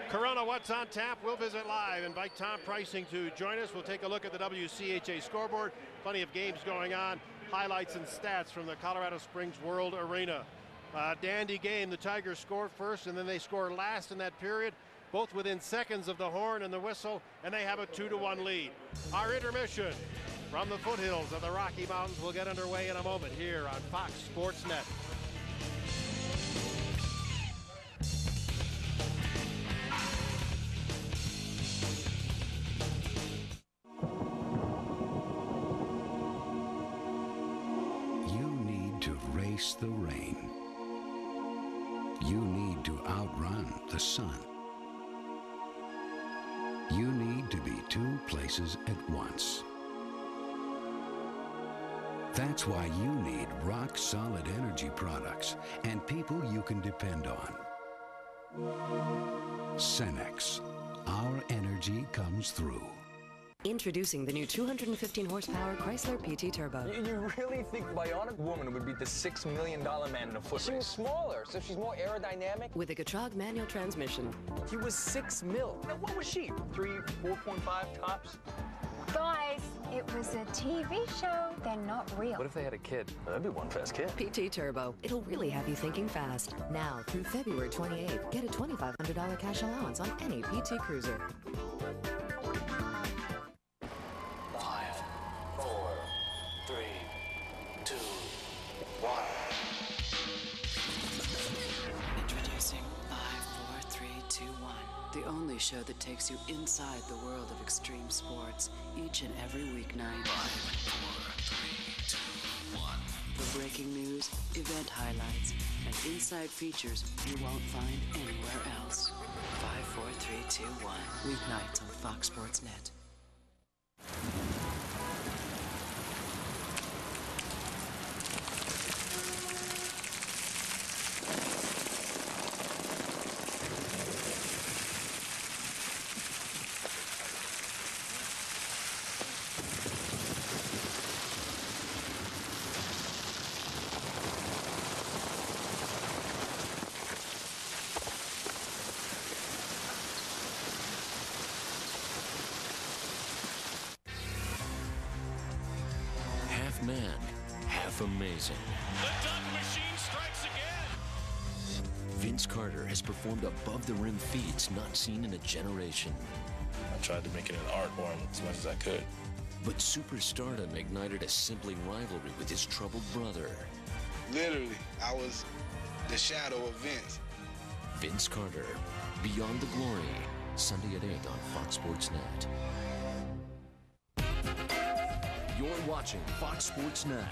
Corona, what's on tap? We'll visit live. Invite Tom Preissing to join us. We'll take a look at the W C H A scoreboard. Plenty of games going on. Highlights and stats from the Colorado Springs World Arena. Uh, dandy game. The Tigers scored first, and then they scored last in that period, both within seconds of the horn and the whistle, and they have a two to one lead. Our intermission from the foothills of the Rocky Mountains will get underway in a moment here on Fox Sports Net. The rain. You need to outrun the sun. You need to be two places at once. That's why you need rock solid energy products and people you can depend on. Cenex, our energy comes through. Introducing the new two hundred fifteen horsepower Chrysler P T Turbo. You, you really think Bionic Woman would beat the six million dollar man in a foot race? She was smaller, so she's more aerodynamic. With a Getrag manual transmission. He was six mil. Now what was she? Three, four point five tops? Guys, it was a T V show. They're not real. What if they had a kid? That'd be one fast kid. P T Turbo. It'll really have you thinking fast. Now, through February twenty-eighth, get a twenty-five hundred dollar cash allowance on any P T Cruiser. Show that takes you inside the world of extreme sports each and every weeknight. Five, four, three, two, one. For breaking news, event highlights, and inside features you won't find anywhere else. Five, four, three, two, one. Weeknights on Fox Sports Net. Amazing. The Dunk Machine strikes again. Vince Carter has performed above the rim feats not seen in a generation. I tried to make it an art form as much as I could. But superstardom ignited a sibling rivalry with his troubled brother. Literally, I was the shadow of Vince. Vince Carter, Beyond the Glory, Sunday at eight on Fox Sports Net. You're watching Fox Sports Net.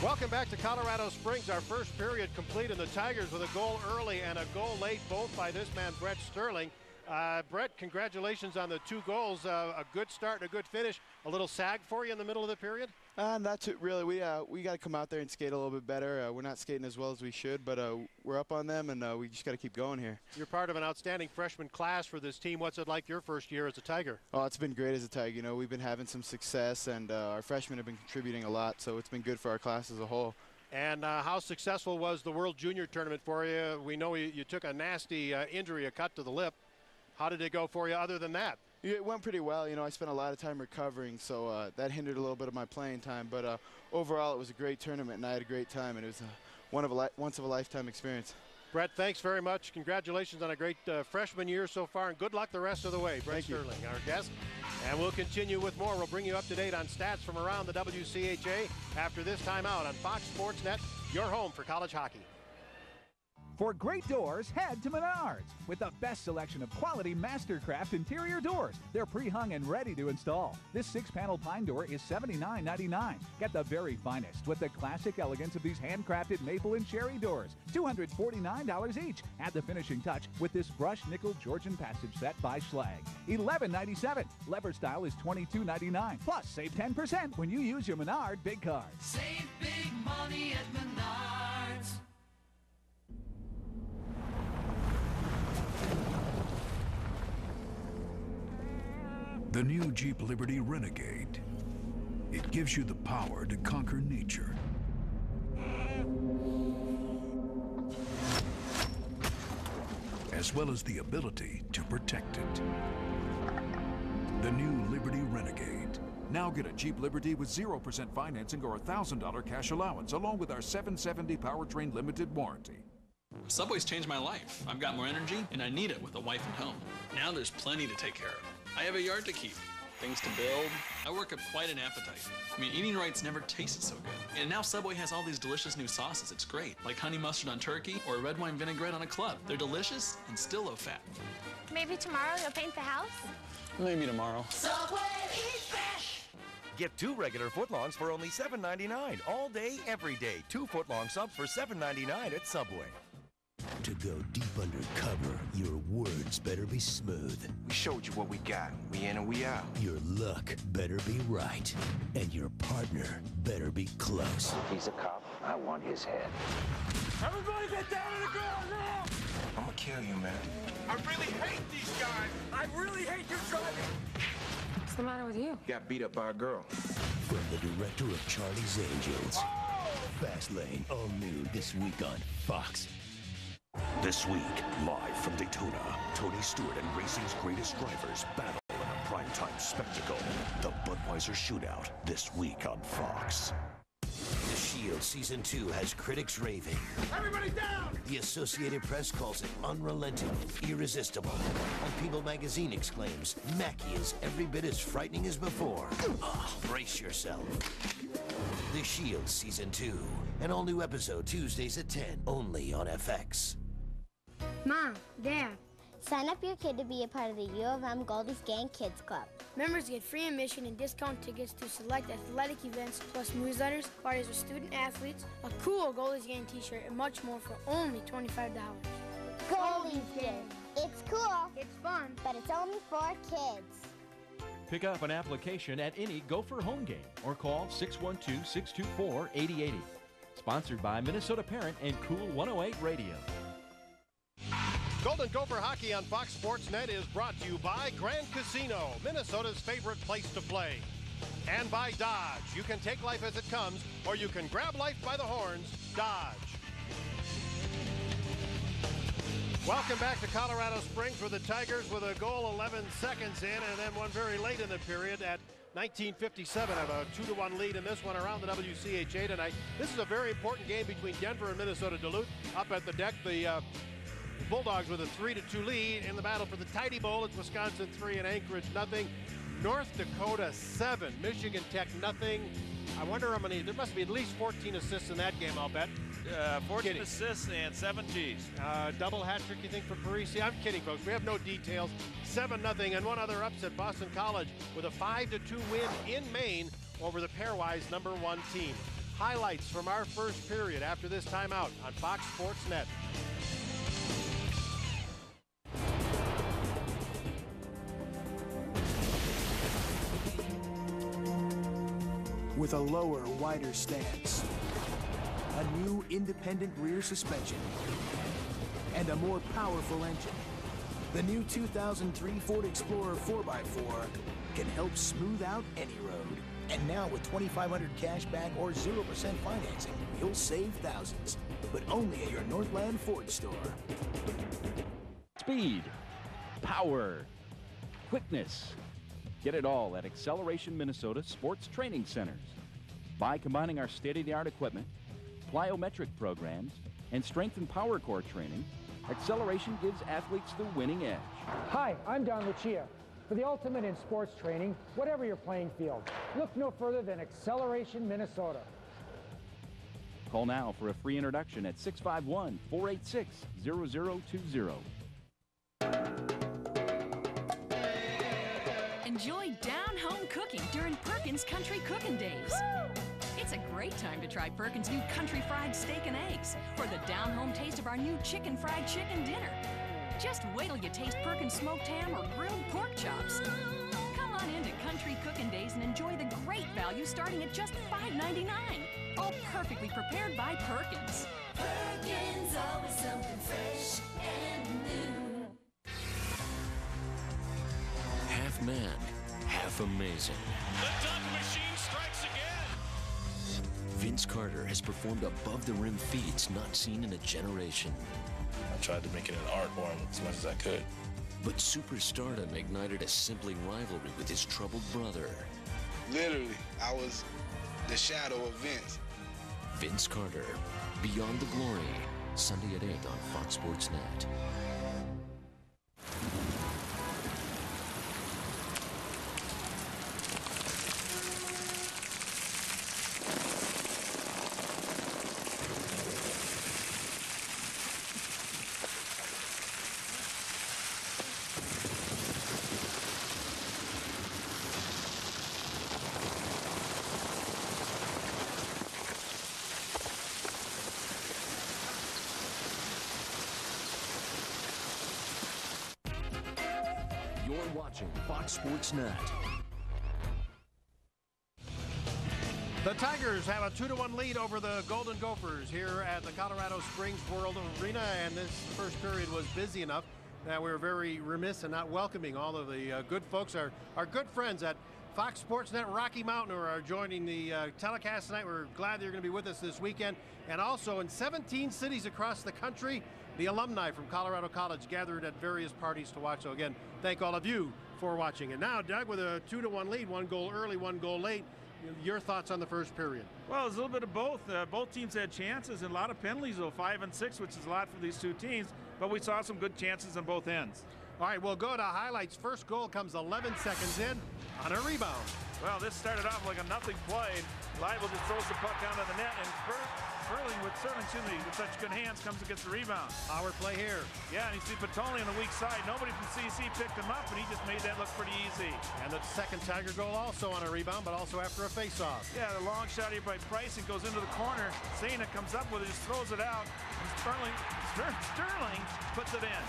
Welcome back to Colorado Springs. Our first period complete, and the Tigers with a goal early and a goal late, both by this man, Brett Sterling. Uh, Brett, congratulations on the two goals. Uh, a good start and a good finish. A little sag for you in the middle of the period? Uh, that's it, really. We uh, we got to come out there and skate a little bit better. Uh, we're not skating as well as we should, but uh, we're up on them, and uh, we just got to keep going here. You're part of an outstanding freshman class for this team. What's it like your first year as a Tiger? Oh, it's been great as a Tiger. You know, we've been having some success, and uh, our freshmen have been contributing a lot, so it's been good for our class as a whole. And uh, how successful was the World Junior Tournament for you? We know you, you took a nasty uh, injury, a cut to the lip. How did it go for you other than that? It went pretty well. You know, I spent a lot of time recovering, so uh, that hindered a little bit of my playing time. But uh, overall, it was a great tournament, and I had a great time, and it was a one of a once-of-a-lifetime experience. Brett, thanks very much. Congratulations on a great uh, freshman year so far, and good luck the rest of the way. Brett Sterling, our guest. And we'll continue with more. We'll bring you up to date on stats from around the W C H A after this timeout on Fox Sports Net, your home for college hockey. For great doors, head to Menards. With the best selection of quality Mastercraft interior doors, they're pre-hung and ready to install. This six-panel pine door is seventy-nine ninety-nine. Get the very finest with the classic elegance of these handcrafted maple and cherry doors. two hundred forty-nine dollars each. Add the finishing touch with this brushed nickel Georgian passage set by Schlag. eleven ninety-seven. Lever style is twenty-two ninety-nine. Plus, save ten percent when you use your Menard Big Card. Save big money at Menards. The new Jeep Liberty Renegade. It gives you the power to conquer nature. As well as the ability to protect it. The new Liberty Renegade. Now get a Jeep Liberty with zero percent financing or one thousand dollar cash allowance, along with our seven seventy powertrain limited warranty. Subway's changed my life. I've got more energy, and I need it with a wife and home. Now there's plenty to take care of. I have a yard to keep, things to build. I work up quite an appetite. I mean, eating right's never tasted so good. And now Subway has all these delicious new sauces. It's great, like honey mustard on turkey or red wine vinaigrette on a club. They're delicious and still low fat. Maybe tomorrow you'll paint the house? Maybe tomorrow. Subway, eat fresh! Get two regular footlongs for only seven ninety-nine all day, every day. Two footlong subs for seven ninety-nine at Subway. To go deep undercover, your words better be smooth. We showed you what we got. We in and we out. Your luck better be right. And your partner better be close. He's a cop. I want his head. Everybody get down on the ground now! I'm gonna kill you, man. I really hate these guys. I really hate your driving. What's the matter with you? Got beat up by a girl. From the director of Charlie's Angels. Oh! Fastlane, all new this week on Fox. This week, live from Daytona, Tony Stewart and racing's greatest drivers battle in a primetime spectacle. The Budweiser Shootout, this week on Fox. The Shield Season two has critics raving. Everybody down! The Associated Press calls it unrelenting, irresistible. And People Magazine exclaims, Mackey is every bit as frightening as before. Oh, brace yourself. The Shield Season two, an all-new episode Tuesdays at ten, only on F X. Mom, Dad, sign up your kid to be a part of the U of M Goldie's Gang Kids Club. Members get free admission and discount tickets to select athletic events, plus newsletters, parties with student athletes, a cool Goldie's Gang t-shirt, and much more for only twenty-five dollars. Goldie's Gang. It's cool. It's fun. But it's only for kids. Pick up an application at any Gopher home game or call six one two, six two four, eight zero eight zero. Sponsored by Minnesota Parent and Cool one oh eight Radio. Golden Gopher Hockey on Fox Sports Net is brought to you by Grand Casino, Minnesota's favorite place to play. And by Dodge. You can take life as it comes, or you can grab life by the horns. Dodge. Welcome back to Colorado Springs, where the Tigers with a goal eleven seconds in, and then one very late in the period at nineteen fifty-seven, have a two to one lead in this one around the W C H A tonight. This is a very important game between Denver and Minnesota Duluth. Up at the deck, the uh, The Bulldogs with a three to two lead in the battle for the Tidy Bowl. It's Wisconsin three and Anchorage nothing. North Dakota seven, Michigan Tech nothing. I wonder how many, there must be at least fourteen assists in that game, I'll bet. Uh, fourteen kidding. Assists and seven Gs. Uh, double hat trick, you think, for Parisi? I'm kidding, folks. We have no details. seven nothing, and one other upset, Boston College with a five to two win in Maine over the pairwise number one team. Highlights from our first period after this timeout on Fox Sports Net. With a lower, wider stance, a new independent rear suspension, and a more powerful engine, the new two thousand three Ford Explorer four by four can help smooth out any road. And now with twenty-five hundred dollars cash back or zero percent financing, you'll save thousands, but only at your Northland Ford store. Speed, power, quickness. Get it all at Acceleration Minnesota Sports Training Centers. By combining our state-of-the-art equipment, plyometric programs, and strength and power core training, Acceleration gives athletes the winning edge. Hi, I'm Don Lucia. For the ultimate in sports training, whatever your playing field, look no further than Acceleration Minnesota. Call now for a free introduction at six five one, four eight six, zero zero two zero. Enjoy down-home cooking during Perkins Country Cookin' Days. Woo! It's a great time to try Perkins' new country fried steak and eggs or the down-home taste of our new chicken fried chicken dinner. Just wait till you taste Perkins smoked ham or grilled pork chops. Come on into Country Cookin' Days and enjoy the great value starting at just five ninety-nine. All perfectly prepared by Perkins. Perkins, always something fresh and new. Half man, half amazing. The dunk machine strikes again. Vince Carter has performed above the rim feats not seen in a generation. I tried to make it an art form as much as I could. But superstardom ignited a sibling rivalry with his troubled brother. Literally, I was the shadow of Vince. Vince Carter, Beyond the Glory, Sunday at eight on Fox Sports Net. Fox Sports Net. The Tigers have a two to one lead over the Golden Gophers here at the Colorado Springs World Arena, and this first period was busy enough that we were very remiss in not welcoming all of the uh, good folks, our, our good friends at Fox Sports Net Rocky Mountain, who are joining the uh, telecast tonight. We're glad that you're going to be with us this weekend. And also in seventeen cities across the country, the alumni from Colorado College gathered at various parties to watch. So again, thank all of you for watching. And now, Doug, with a two to one lead, one goal early, one goal late, your thoughts on the first period? Well, it was a little bit of both. Uh, both teams had chances and a lot of penalties, though, five and six, which is a lot for these two teams. But we saw some good chances on both ends. All right, we'll go to highlights. First goal comes eleven seconds in on a rebound. Well, this started off like a nothing play. Leibel just throws the puck out of the net, and Sterling with Sterling, excuse me, with such good hands comes and gets the rebound. Power play here. Yeah, and you see Patulli on the weak side. Nobody from C C picked him up, and he just made that look pretty easy. And the second Tiger goal also on a rebound, but also after a faceoff. Yeah, the long shot here by Preissing goes into the corner. Sejna comes up with it, just throws it out, and Sterling, Sterling puts it in.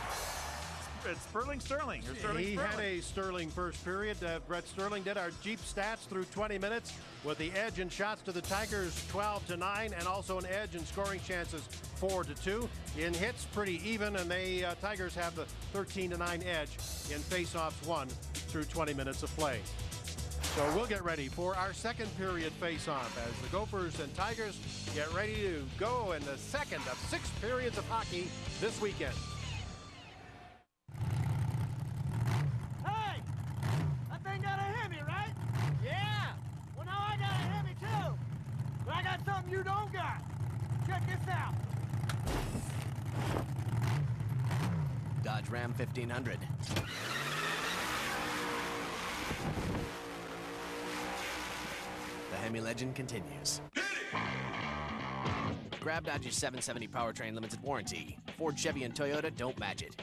It's Sterling Sterling. Or Sterling he Sterling. Had a Sterling first period. Uh, Brett Sterling did our Jeep stats through twenty minutes with the edge in shots to the Tigers twelve to nine, and also an edge in scoring chances four to two. In hits, pretty even, and the uh, Tigers have the thirteen to nine edge in faceoffs won through twenty minutes of play. So we'll get ready for our second period face-off as the Gophers and Tigers get ready to go in the second of six periods of hockey this weekend. You don't got. Check this out. Ram fifteen hundred. The Hemi legend continues. Grab Dodge's seven seventy powertrain limited warranty. Ford, Chevy, and Toyota don't match it.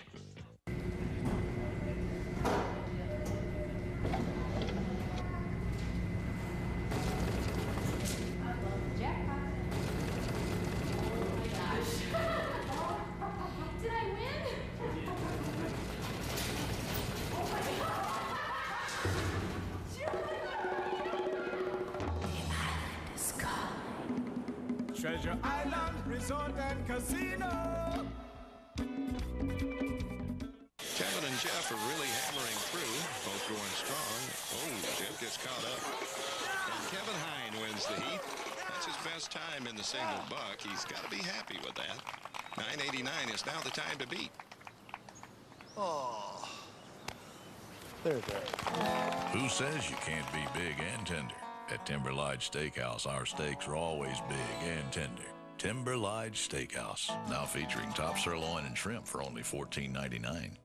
Single buck, he's got to be happy with that. nine eighty-nine is now the time to beat. Oh, there, there. Who says you can't be big and tender? At Timber Lodge Steakhouse, our steaks are always big and tender. Timber Lodge Steakhouse, now featuring top sirloin and shrimp for only fourteen ninety-nine.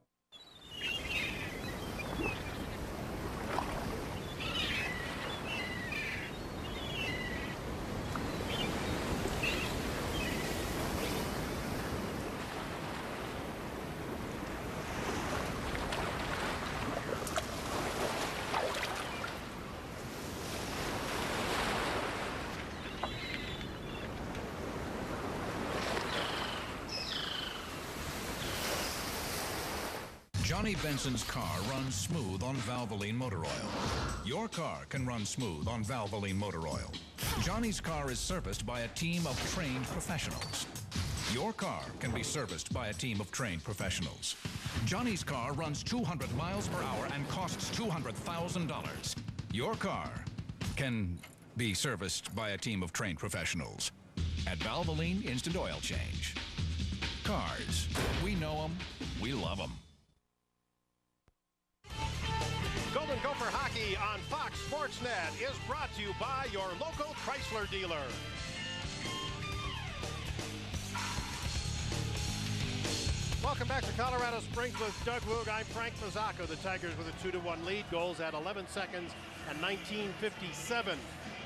Johnny Benson's car runs smooth on Valvoline motor oil. Your car can run smooth on Valvoline motor oil. Johnny's car is serviced by a team of trained professionals. Your car can be serviced by a team of trained professionals. Johnny's car runs two hundred miles per hour and costs two hundred thousand dollars. Your car can be serviced by a team of trained professionals. At Valvoline Instant Oil Change. Cars. We know them. We love them. Golden Gopher Hockey on Fox Sports Net is brought to you by your local Chrysler dealer. Welcome back to Colorado Springs with Doug Woog. I'm Frank Mazzocco. The Tigers with a two to one lead. Goals at eleven seconds and nineteen fifty-seven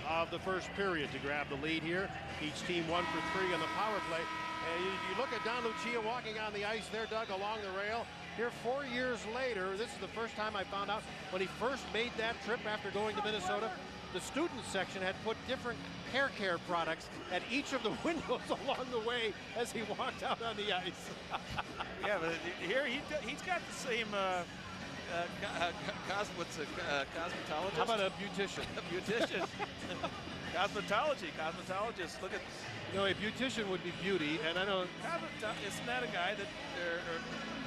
of the first period to grab the lead here. Each team one for three on the power play. Uh, you, you look at Don Lucia walking on the ice there, Doug, along the rail. Here four years later, this is the first time I found out when he first made that trip after going to Minnesota, the student section had put different hair care products at each of the windows along the way as he walked out on the ice. Yeah, but here he, he's got the same uh, uh, uh, cos what's a uh, cosmetologist? How about a beautician? A beautician. Cosmetology, cosmetologist. Look at. You know, a beautician would be beauty, and I know. Isn't that a guy that or, or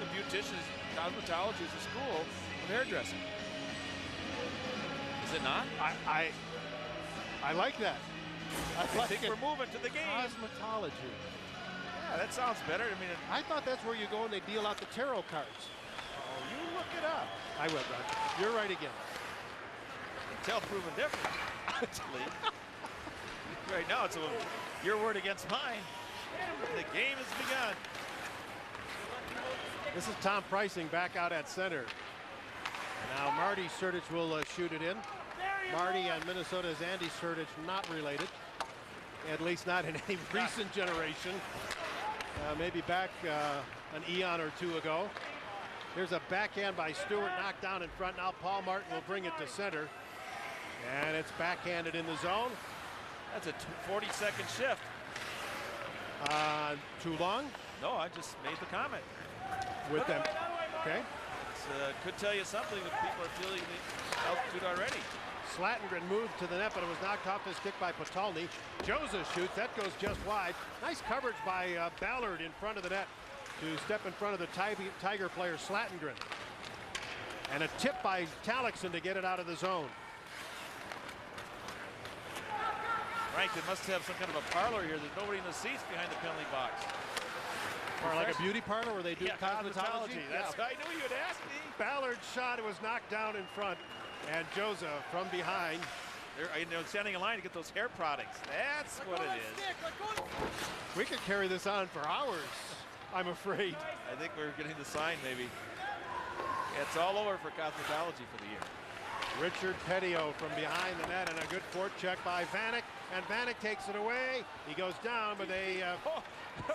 the beauticians, cosmetology is a school of hairdressing? Is it not? I, I, I like that. I, I like think it. We're moving to the game. Cosmetology. Yeah, that sounds better. I mean, it, I thought that's where you go and they deal out the tarot cards. Oh, you look it up. I will, Roger. You're right again. Until proven different. Actually, right now it's a little. Your word against mine. The game has begun. This is Tom Preissing back out at center. Now Marty Sertich will uh, shoot it in. Marty and Minnesota's Andy Sertich, not related. At least not in any recent generation. Uh, maybe back uh, an eon or two ago. Here's a backhand by Stewart, knocked down in front. Now Paul Martin will bring it to center. And it's backhanded in the zone. That's a forty second shift. Uh, too long? No, I just made the comment. With them. Okay. Uh, could tell you something if people are feeling the altitude already. Slatengren moved to the net, but it was knocked off his stick by Patulni. Joseph shoots. That goes just wide. Nice coverage by uh, Ballard in front of the net to step in front of the Tiger player Slatengren. And a tip by Tallackson to get it out of the zone. Frank, they must have some kind of a parlor here. There's nobody in the seats behind the penalty box. Or like a beauty parlor where they do yeah, cosmetology. That's yeah. I knew you'd ask me. Ballard's shot, it was knocked down in front, and Joza from behind. They're, they're standing in line to get those hair products. That's what it is. Stick, we could carry this on for hours. I'm afraid. I think we're getting the sign, maybe. It's all over for Cosmetology for the year. Richard Petio from behind the net, and a good forecheck by Vanek, and Vanek takes it away. He goes down, but they uh, oh.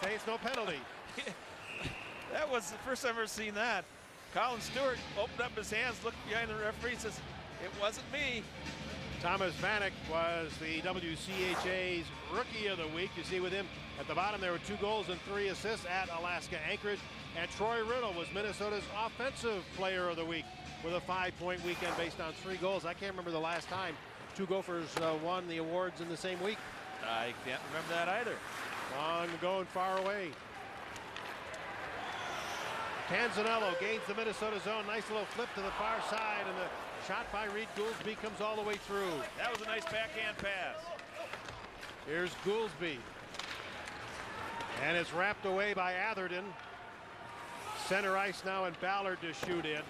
say it's no penalty. That was the first time I've ever seen that. Colin Stuart opened up his hands, looked behind the referee, says, it wasn't me. Thomas Vanek was the W C H A's Rookie of the Week. You see with him at the bottom, there were two goals and three assists at Alaska Anchorage. And Troy Riddle was Minnesota's Offensive Player of the Week with a five-point weekend based on three goals. I can't remember the last time two Gophers uh, won the awards in the same week. I can't remember that either. Long ago and far away. Canzanello gains the Minnesota zone. Nice little flip to the far side, and the shot by Reed Goolsby comes all the way through. That was a nice backhand pass. Here's Goolsby. And it's wrapped away by Atherton. Center ice now, and Ballard to shoot in.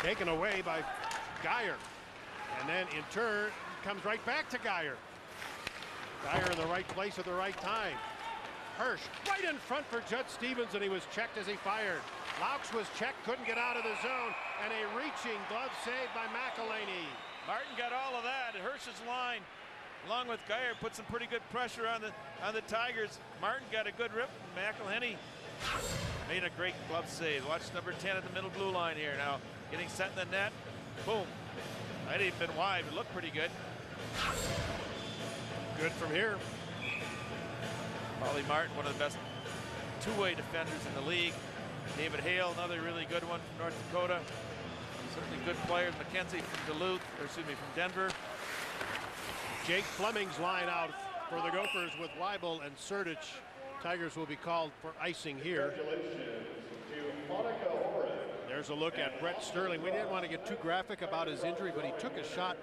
Taken away by Geyer. And then in turn, comes right back to Geyer. Geyer in the right place at the right time. Hirsch right in front for Judd Stevens, and he was checked as he fired. Laux was checked, couldn't get out of the zone, and a reaching glove save by McElhinney. Martin got all of that. Hirsch's line, along with Geyer, put some pretty good pressure on the on the Tigers. Martin got a good rip. McElhinney made a great glove save. Watch number ten at the middle blue line here now. Getting set in the net. Boom. That ain't been wide. It looked pretty good. Good from here. Paulie Martin, one of the best two-way defenders in the league. David Hale, another really good one from North Dakota. Certainly good players. McKenzie from Duluth, or excuse me, from Denver. Jake Fleming's line out for the Gophers with Weibel and Sertich. Tigers will be called for icing here. There's a look at Brett Sterling. We didn't want to get too graphic about his injury, but he took a shot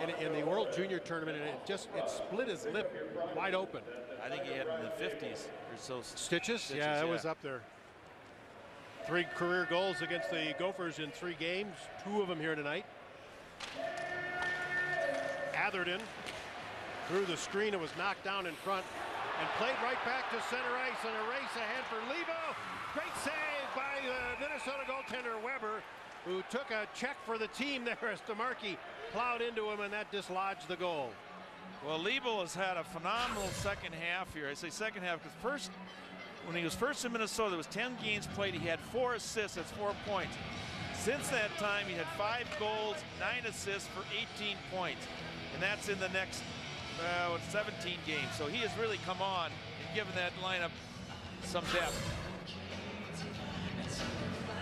in, in the World Junior Tournament, and it just it split his lip wide open. I think he had in the fifties or so. Stitches? Stitches yeah, it yeah. was up there. Three career goals against the Gophers in three games, two of them here tonight. Atherton threw the screen and was knocked down in front and played right back to center ice, and a race ahead for Lebo. Great save by the Minnesota goaltender Weber, who took a check for the team there as DeMarchi plowed into him, and that dislodged the goal. Well, Lebo has had a phenomenal second half here. I say second half because first, when he was first in Minnesota, there was ten games played. He had four assists. That's four points. Since that time, he had five goals, nine assists for eighteen points, and that's in the next uh, seventeen games. So he has really come on and given that lineup some depth.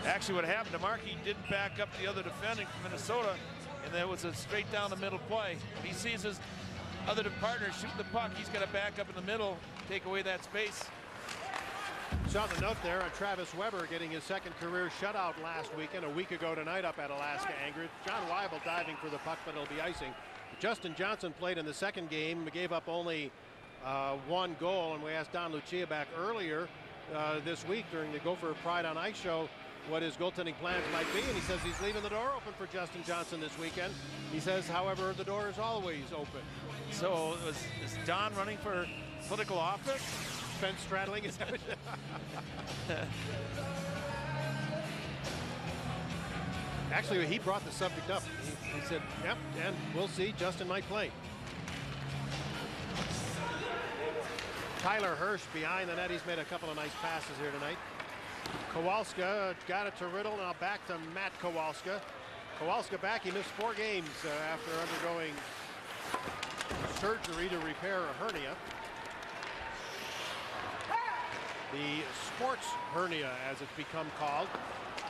Actually, what happened, DeMarchi didn't back up the other defending from Minnesota, and there was a straight down the middle play. He sees his other partner shooting the puck. He's got to back up in the middle, take away that space. Saw the note there on Travis Weber getting his second career shutout last weekend, a week ago tonight up at Alaska Anchorage. John Weibel diving for the puck, but it'll be icing. Justin Johnson played in the second game, gave up only uh, one goal, and we asked Don Lucia back earlier uh, this week during the Gopher Pride on Ice show what his goaltending plans might be, and he says he's leaving the door open for Justin Johnson this weekend. He says, however, the door is always open. So is, is Don running for political office? Fence straddling is happening. Actually, he brought the subject up. He, he said, yep, and we'll see. Justin might play. Tyler Hirsch behind the net. He's made a couple of nice passes here tonight. Kowalska got it to Riddle. Now back to Matt Kowalska. Kowalska back. He missed four games uh, after undergoing surgery to repair a hernia. The sports hernia, as it's become called,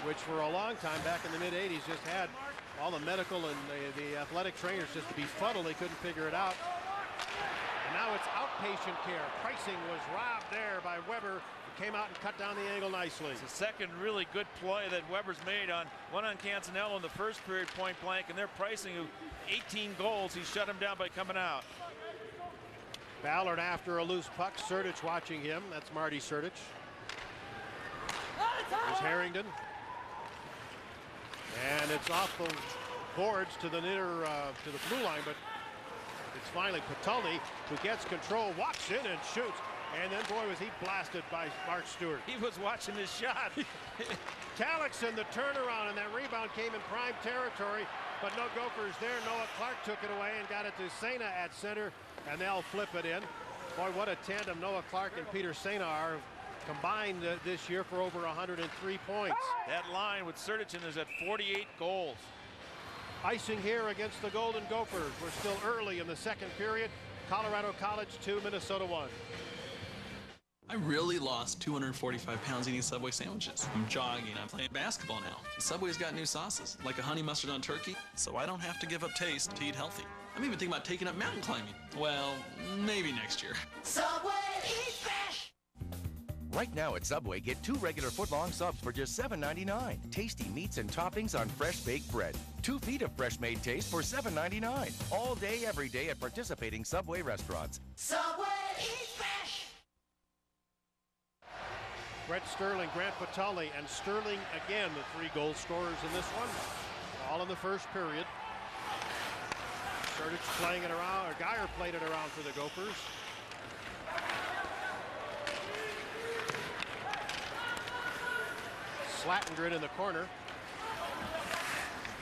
which for a long time back in the mid eighties just had all the medical and the, the athletic trainers just befuddled. They couldn't figure it out. And now it's outpatient care. Preissing was robbed there by Weber. Came out and cut down the angle nicely. It's a second really good play that Weber's made on one on Canzanello in the first period, point blank, and they're Preissing who eighteen goals. He shut him down by coming out. Ballard after a loose puck. Sertich watching him. That's Marty Sertich. There's Harrington. And it's off the boards to the near uh, to the blue line, but it's finally Patulli who gets control, walks in and shoots. And then, boy, was he blasted by Mark Stuart. He was watching his shot. Tallackson, the turnaround, and that rebound came in prime territory, but no Gophers there. Noah Clark took it away and got it to Sejna at center, and they'll flip it in. Boy, what a tandem Noah Clark and Peter Sejna are, combined uh, this year for over one hundred three points. That line with Sertichin is at forty-eight goals. Icing here against the Golden Gophers. We're still early in the second period. Colorado College two, Minnesota one. I really lost two hundred forty-five pounds eating Subway sandwiches. I'm jogging, I'm playing basketball now. Subway's got new sauces, like a honey mustard on turkey, so I don't have to give up taste to eat healthy. I'm even thinking about taking up mountain climbing. Well, maybe next year. Subway, eat fresh! Right now at Subway, get two regular foot-long subs for just seven ninety-nine. Tasty meats and toppings on fresh-baked bread. Two feet of fresh-made taste for seven ninety-nine. All day, every day at participating Subway restaurants. Subway, eat fresh! Brett Sterling, Grant Patulli, and Sterling again, the three goal scorers in this one. All in the first period. Sertic playing it around, or Geyer played it around for the Gophers. Slattengren in the corner.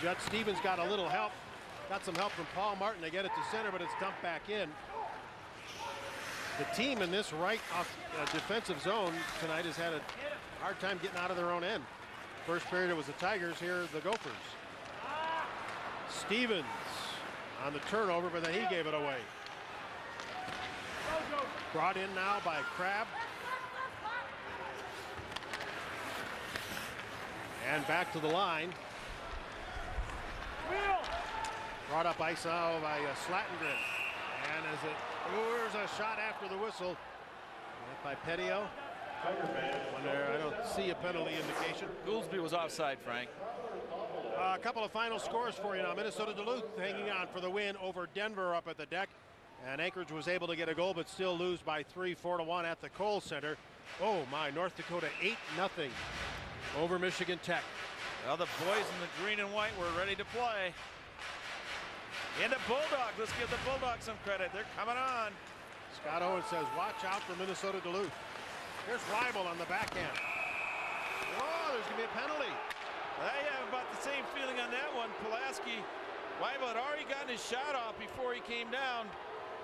Judd Stevens got a little help. Got some help from Paul Martin. They get it to center, but it's dumped back in. The team in this right off, uh, defensive zone tonight has had a hard time getting out of their own end. First period it was the Tigers, here the Gophers. Stevens on the turnover, but then he gave it away. Brought in now by Crabb. And back to the line. Brought up ice now by uh, Slattengren. And as it lures a shot after the whistle by Pettio. I don't see a penalty indication. Goolsby was offside, Frank. Uh, a couple of final scores for you now. Minnesota Duluth hanging on for the win over Denver up at the deck. And Anchorage was able to get a goal, but still lose by three, four to one at the Kohl Center. Oh my, North Dakota eight nothing over Michigan Tech. Well, the boys in the green and white were ready to play. And the Bulldogs, let's give the Bulldogs some credit. They're coming on. Scott Owens says, watch out for Minnesota Duluth. Here's Weibel on the backhand. Oh, there's going to be a penalty. I have about the same feeling on that one. Pulaski, Weibel had already gotten his shot off before he came down.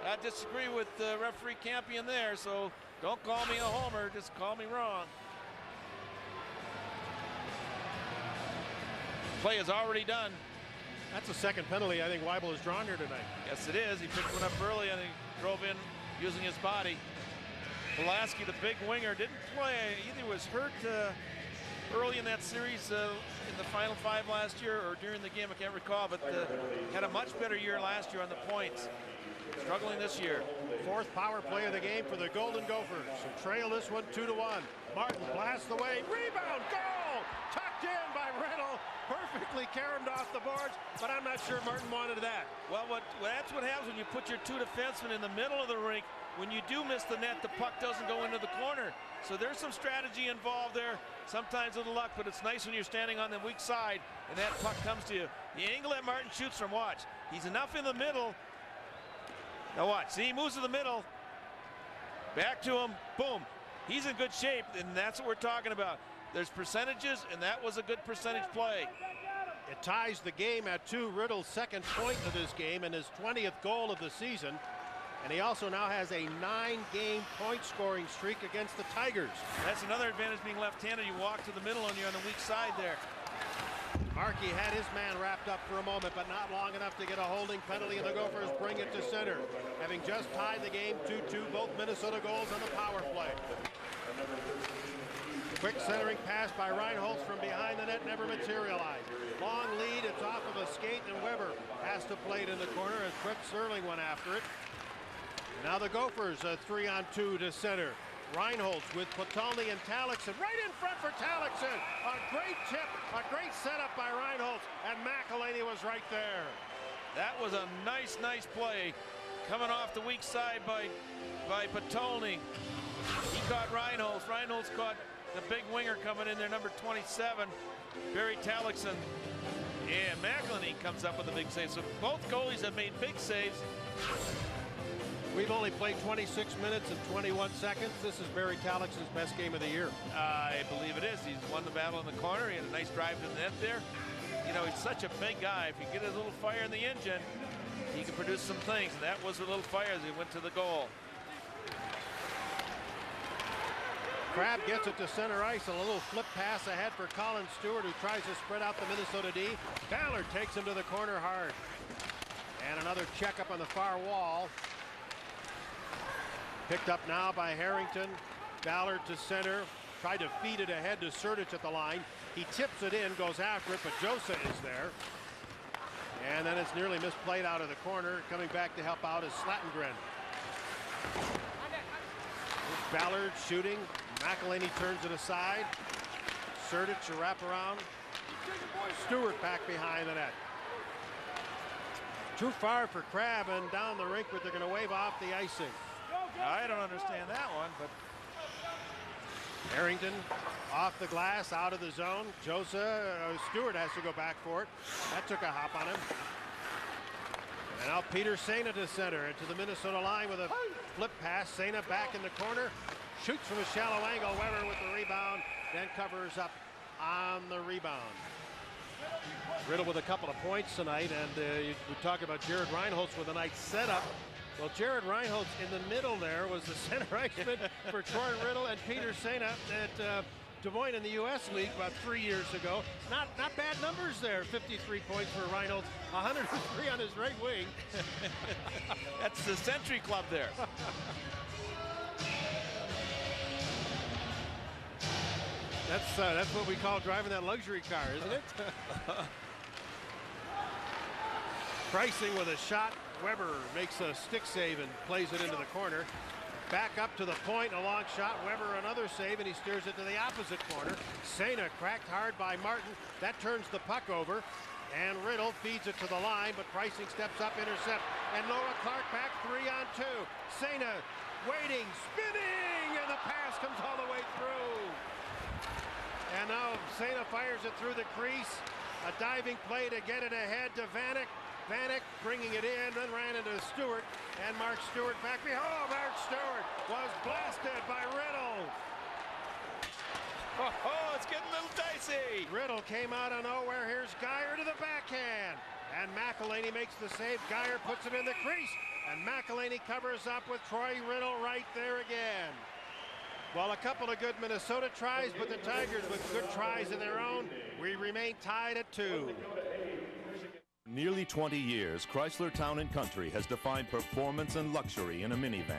I disagree with uh, referee Campion there, so don't call me a homer, just call me wrong. Play is already done. That's the second penalty I think Weibel has drawn here tonight. Yes, it is. He picked one up early and he drove in using his body. Pulaski, the big winger, didn't play. Either was hurt uh, early in that series uh, in the final five last year or during the game, I can't recall, but uh, had a much better year last year on the points. Struggling this year. Fourth power play of the game for the Golden Gophers. Trail this one two to one. Martin blasts away. Rebound, goal! Tucked in by Riddle. Perfectly caromed off the boards, but I'm not sure Martin wanted that. Well, what, well, that's what happens when you put your two defensemen in the middle of the rink. When you do miss the net, the puck doesn't go into the corner. So there's some strategy involved there. Sometimes a little luck, but it's nice when you're standing on the weak side and that puck comes to you. The angle that Martin shoots from, watch. He's enough in the middle. Now watch, see, he moves to the middle. Back to him, boom. He's in good shape, and that's what we're talking about. There's percentages, and that was a good percentage play. It ties the game at two. Riddle's second point of this game and his twentieth goal of the season. And he also now has a nine-game point-scoring streak against the Tigers. That's another advantage being left-handed. You walk to the middle and you're on the weak side there. Markey had his man wrapped up for a moment, but not long enough to get a holding penalty, and the Gophers bring it to center. Having just tied the game two two, both Minnesota goals on the power play. Quick centering pass by Reinholz from behind the net never materialized. Long lead, it's off of a skate, and Weber has to play it in the corner as Brett Sterling went after it. Now the Gophers a three on two to center. Reinholz with Patulli and Tallackson right in front for Tallackson. A great tip, a great setup by Reinholz, and McElhinney was right there. That was a nice, nice play coming off the weak side by, by Patulli. He caught Reinholz. Reinholz caught the big winger coming in there, number twenty-seven, Barry Tallackson. And McElhinney comes up with a big save. So both goalies have made big saves. We've only played twenty-six minutes and twenty-one seconds. This is Barry Tallackson's best game of the year. Uh, I believe it is. He's won the battle in the corner. He had a nice drive to the net there. You know, he's such a big guy. If you get a little fire in the engine, he can produce some things. And that was a little fire as he went to the goal. Crabb gets it to center ice, and a little flip pass ahead for Colin Stuart, who tries to spread out the Minnesota D. Ballard takes him to the corner hard. And another check up on the far wall. Picked up now by Harrington. Ballard to center. Tried to feed it ahead to Sertich at the line. He tips it in, goes after it, but Josa is there. And then it's nearly misplayed out of the corner. Coming back to help out is Slattengren. Ballard shooting. McElhinney turns it aside. Sertich a wraparound. Stewart back behind the net. Too far for Crabb, and down the rink, but they're going to wave off the icing. I don't understand that one, but... Harrington off the glass, out of the zone. Josa, uh, Stewart has to go back for it. That took a hop on him. And now Peter Sejna to center, and to the Minnesota line with a flip pass. Sejna back in the corner, shoots from a shallow angle. Weber with the rebound, then covers up on the rebound. Riddle with a couple of points tonight, and uh, you, we talk about Jared Reinholz with a nice setup. Well, Jared Reinholz in the middle there was the center iceman for Troy Riddle and Peter Sejna at uh, Des Moines in the U S League about three years ago. Not not bad numbers there. fifty-three points for Reinholz, one hundred three on his right wing. That's the Century Club there. That's uh, that's what we call driving that luxury car, isn't it? Preissing with a shot. Weber makes a stick save and plays it into the corner. Back up to the point, a long shot. Weber another save, and he steers it to the opposite corner. Sejna cracked hard by Martin. That turns the puck over, and Riddle feeds it to the line, but Preissing steps up, intercept, and Noah Clark back three on two. Sejna waiting, spinning, and the pass comes all the way through. And now Sejna fires it through the crease. A diving play to get it ahead to Vanek. Vanek bringing it in, then ran into Stewart, and Mark Stewart back behind. Oh, Mark Stewart was blasted by Riddle. Oh, oh, it's getting a little dicey. Riddle came out of nowhere. Here's Guyer to the backhand, and McElhinney makes the save. Guyer puts it in the crease, and McElhinney covers up with Troy Riddle right there again. Well, a couple of good Minnesota tries, but the Tigers with good tries of their own. We remain tied at two. Nearly twenty years, Chrysler Town and Country has defined performance and luxury in a minivan.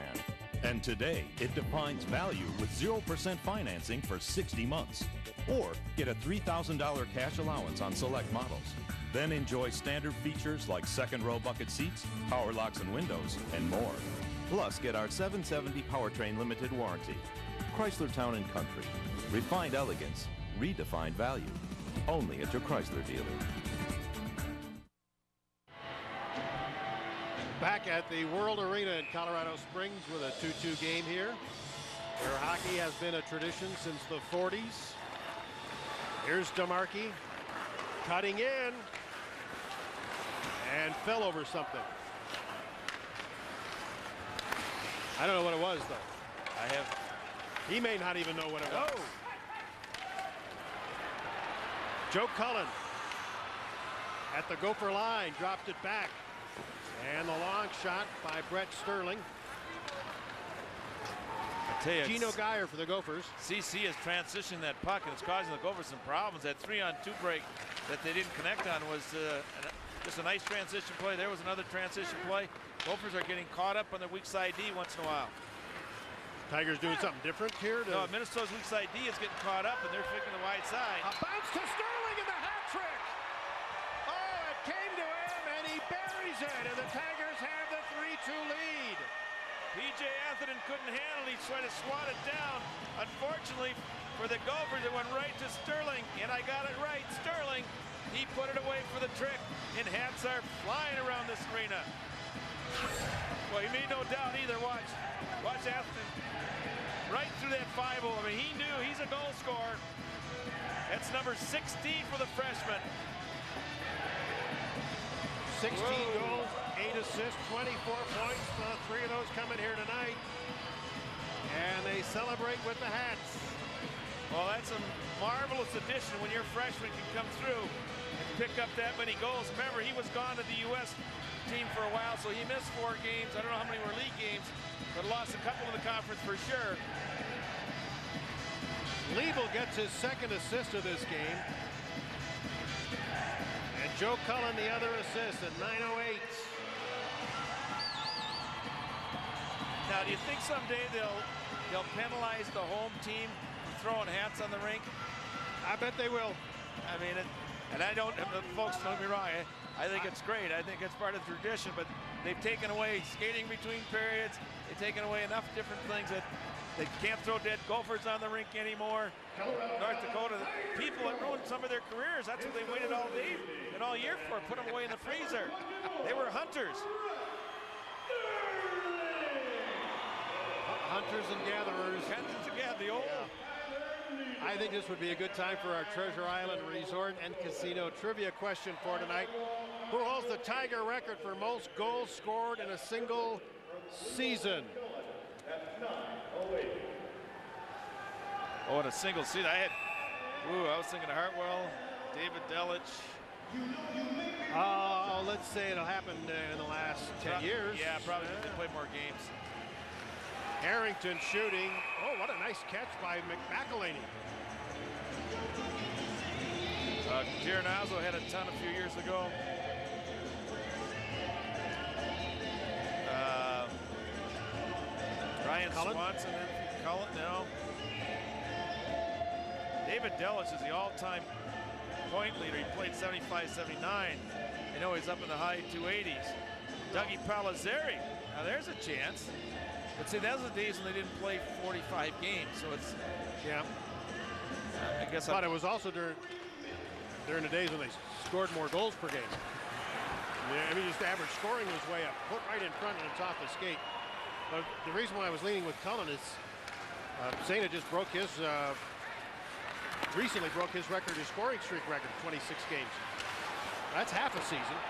And today, it defines value with zero percent financing for sixty months. Or get a three thousand dollar cash allowance on select models. Then enjoy standard features like second row bucket seats, power locks and windows, and more. Plus, get our seven seventy powertrain limited warranty. Chrysler Town and Country. Refined elegance. Redefined value. Only at your Chrysler dealer. Back at the World Arena in Colorado Springs with a two two game here, where hockey has been a tradition since the forties. Here's DeMarchi cutting in and fell over something. I don't know what it was, though. I have. He may not even know what it was. Oh. Joe Cullen at the Gopher line dropped it back. And the long shot by Brett Sterling. I tell you, Gino Guyer for the Gophers. C C has transitioned that puck, and it's causing the Gophers some problems. That three-on-two break that they didn't connect on was uh, just a nice transition play. There was another transition play. Gophers are getting caught up on their weak side D once in a while. Tigers doing something different here. No, Minnesota's weak side D is getting caught up, and they're picking the wide side. A bounce to Sterling in the hat trick. Oh, it came to him, and he buries it, and the Tigers have the three two lead. P J Atherton couldn't handle it. He tried to swat it down. Unfortunately for the Gophers, it went right to Sterling, and I got it right. Sterling, he put it away for the trick, and hats are flying around this arena. Well, he made no doubt either. Watch. Watch Atherton right through that five hole. I mean, he knew he's a goal scorer. That's number sixteen for the freshman. sixteen Whoa. Goals, eight assists, twenty-four points, uh, three of those coming here tonight. And they celebrate with the hats. Well, that's a marvelous addition when your freshman can come through and pick up that many goals. Remember, he was gone to the U S team for a while, so he missed four games. I don't know how many were league games, but lost a couple of the conference for sure. Liebel gets his second assist of this game. And Joe Cullen, the other assist at nine oh eight. Now, do you think someday they'll they'll penalize the home team for throwing hats on the rink? I bet they will. I mean, it, and I don't, folks, don't get me wrong. I, I think it's great. I think it's part of the tradition, but they've taken away skating between periods. They've taken away enough different things that they can't throw dead Gophers on the rink anymore. North Dakota, people that ruined some of their careers, that's what they waited all day and all year for, put them away in the freezer. They were hunters. Hunters and gatherers. Hunters and gatherers, the old. Yeah. I think this would be a good time for our Treasure Island Resort and Casino trivia question for tonight. Who holds the Tiger record for most goals scored in a single season? Oh, in a single season. I had, ooh, I was thinking of Hartwell, David Delich. Oh, uh, let's say it'll happen in the last ten years. Yeah, probably yeah. They play more games. Harrington shooting. Oh, what a nice catch by McElhinney. Uh, Gironazzo had a ton a few years ago. Uh, Ryan Cullen? Swanson and Cullen now. David Delich is the all-time point leader. He played seventy-five seventy-nine. I know he's up in the high two eighties. Dougie Palazzari. Now there's a chance. But see, those are the days when they didn't play forty-five games, so it's, yeah. Uh, I guess but I'm, it was also during during the days when they scored more goals per game. Yeah, I mean, just the average scoring was way up, put right in front and it's off the skate. But the reason why I was leaning with Cullen is uh, Sejna just broke his, uh, recently broke his record, his scoring streak record, twenty-six games. That's half a season.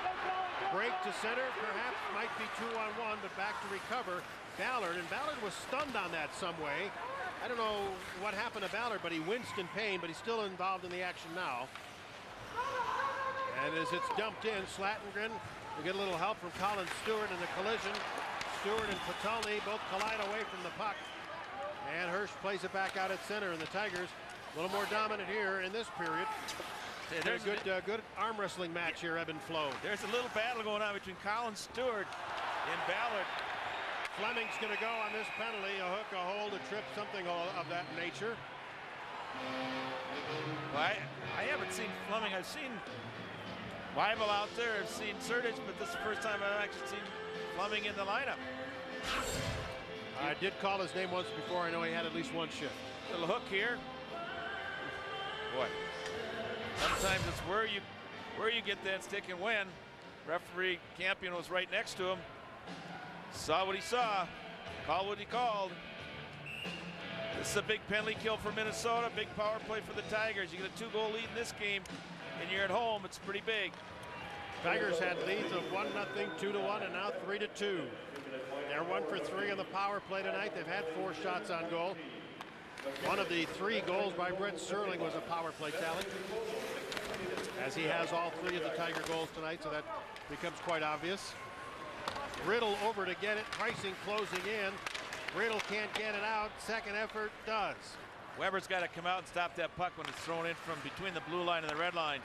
Break to center, perhaps might be two on one, but back to recover. Ballard, and Ballard was stunned on that some way. I don't know what happened to Ballard, but he winced in pain, but he's still involved in the action now. And as it's dumped in, Slatengren will get a little help from Colin Stuart in the collision. Stuart and Patulli both collide away from the puck. And Hirsch plays it back out at center, and the Tigers a little more dominant here in this period. Yeah, there's a good, uh, good arm wrestling match here, ebb and flow. There's a little battle going on between Colin Stuart and Ballard. Fleming's going to go on this penalty, a hook, a hold, a trip, something of that nature. Well, I, I haven't seen Fleming. I've seen Weibel out there. I've seen Sertich, but this is the first time I've actually seen Fleming in the lineup. I did call his name once before. I know he had at least one shift. Little hook here. Boy, sometimes it's where you, where you get that stick and when. Referee Campion was right next to him. Saw what he saw, called what he called. This is a big penalty kill for Minnesota, big power play for the Tigers. You get a two-goal lead in this game, and you're at home. It's pretty big. Tigers had leads of one nothing, two to one, and now three to two. They're one for three on the power play tonight. They've had four shots on goal. One of the three goals by Brett Sterling was a power play tally, as he has all three of the Tiger goals tonight, so that becomes quite obvious. Riddle over to get it. Preissing closing in. Riddle can't get it out. Second effort does. Weber's got to come out and stop that puck when it's thrown in from between the blue line and the red line.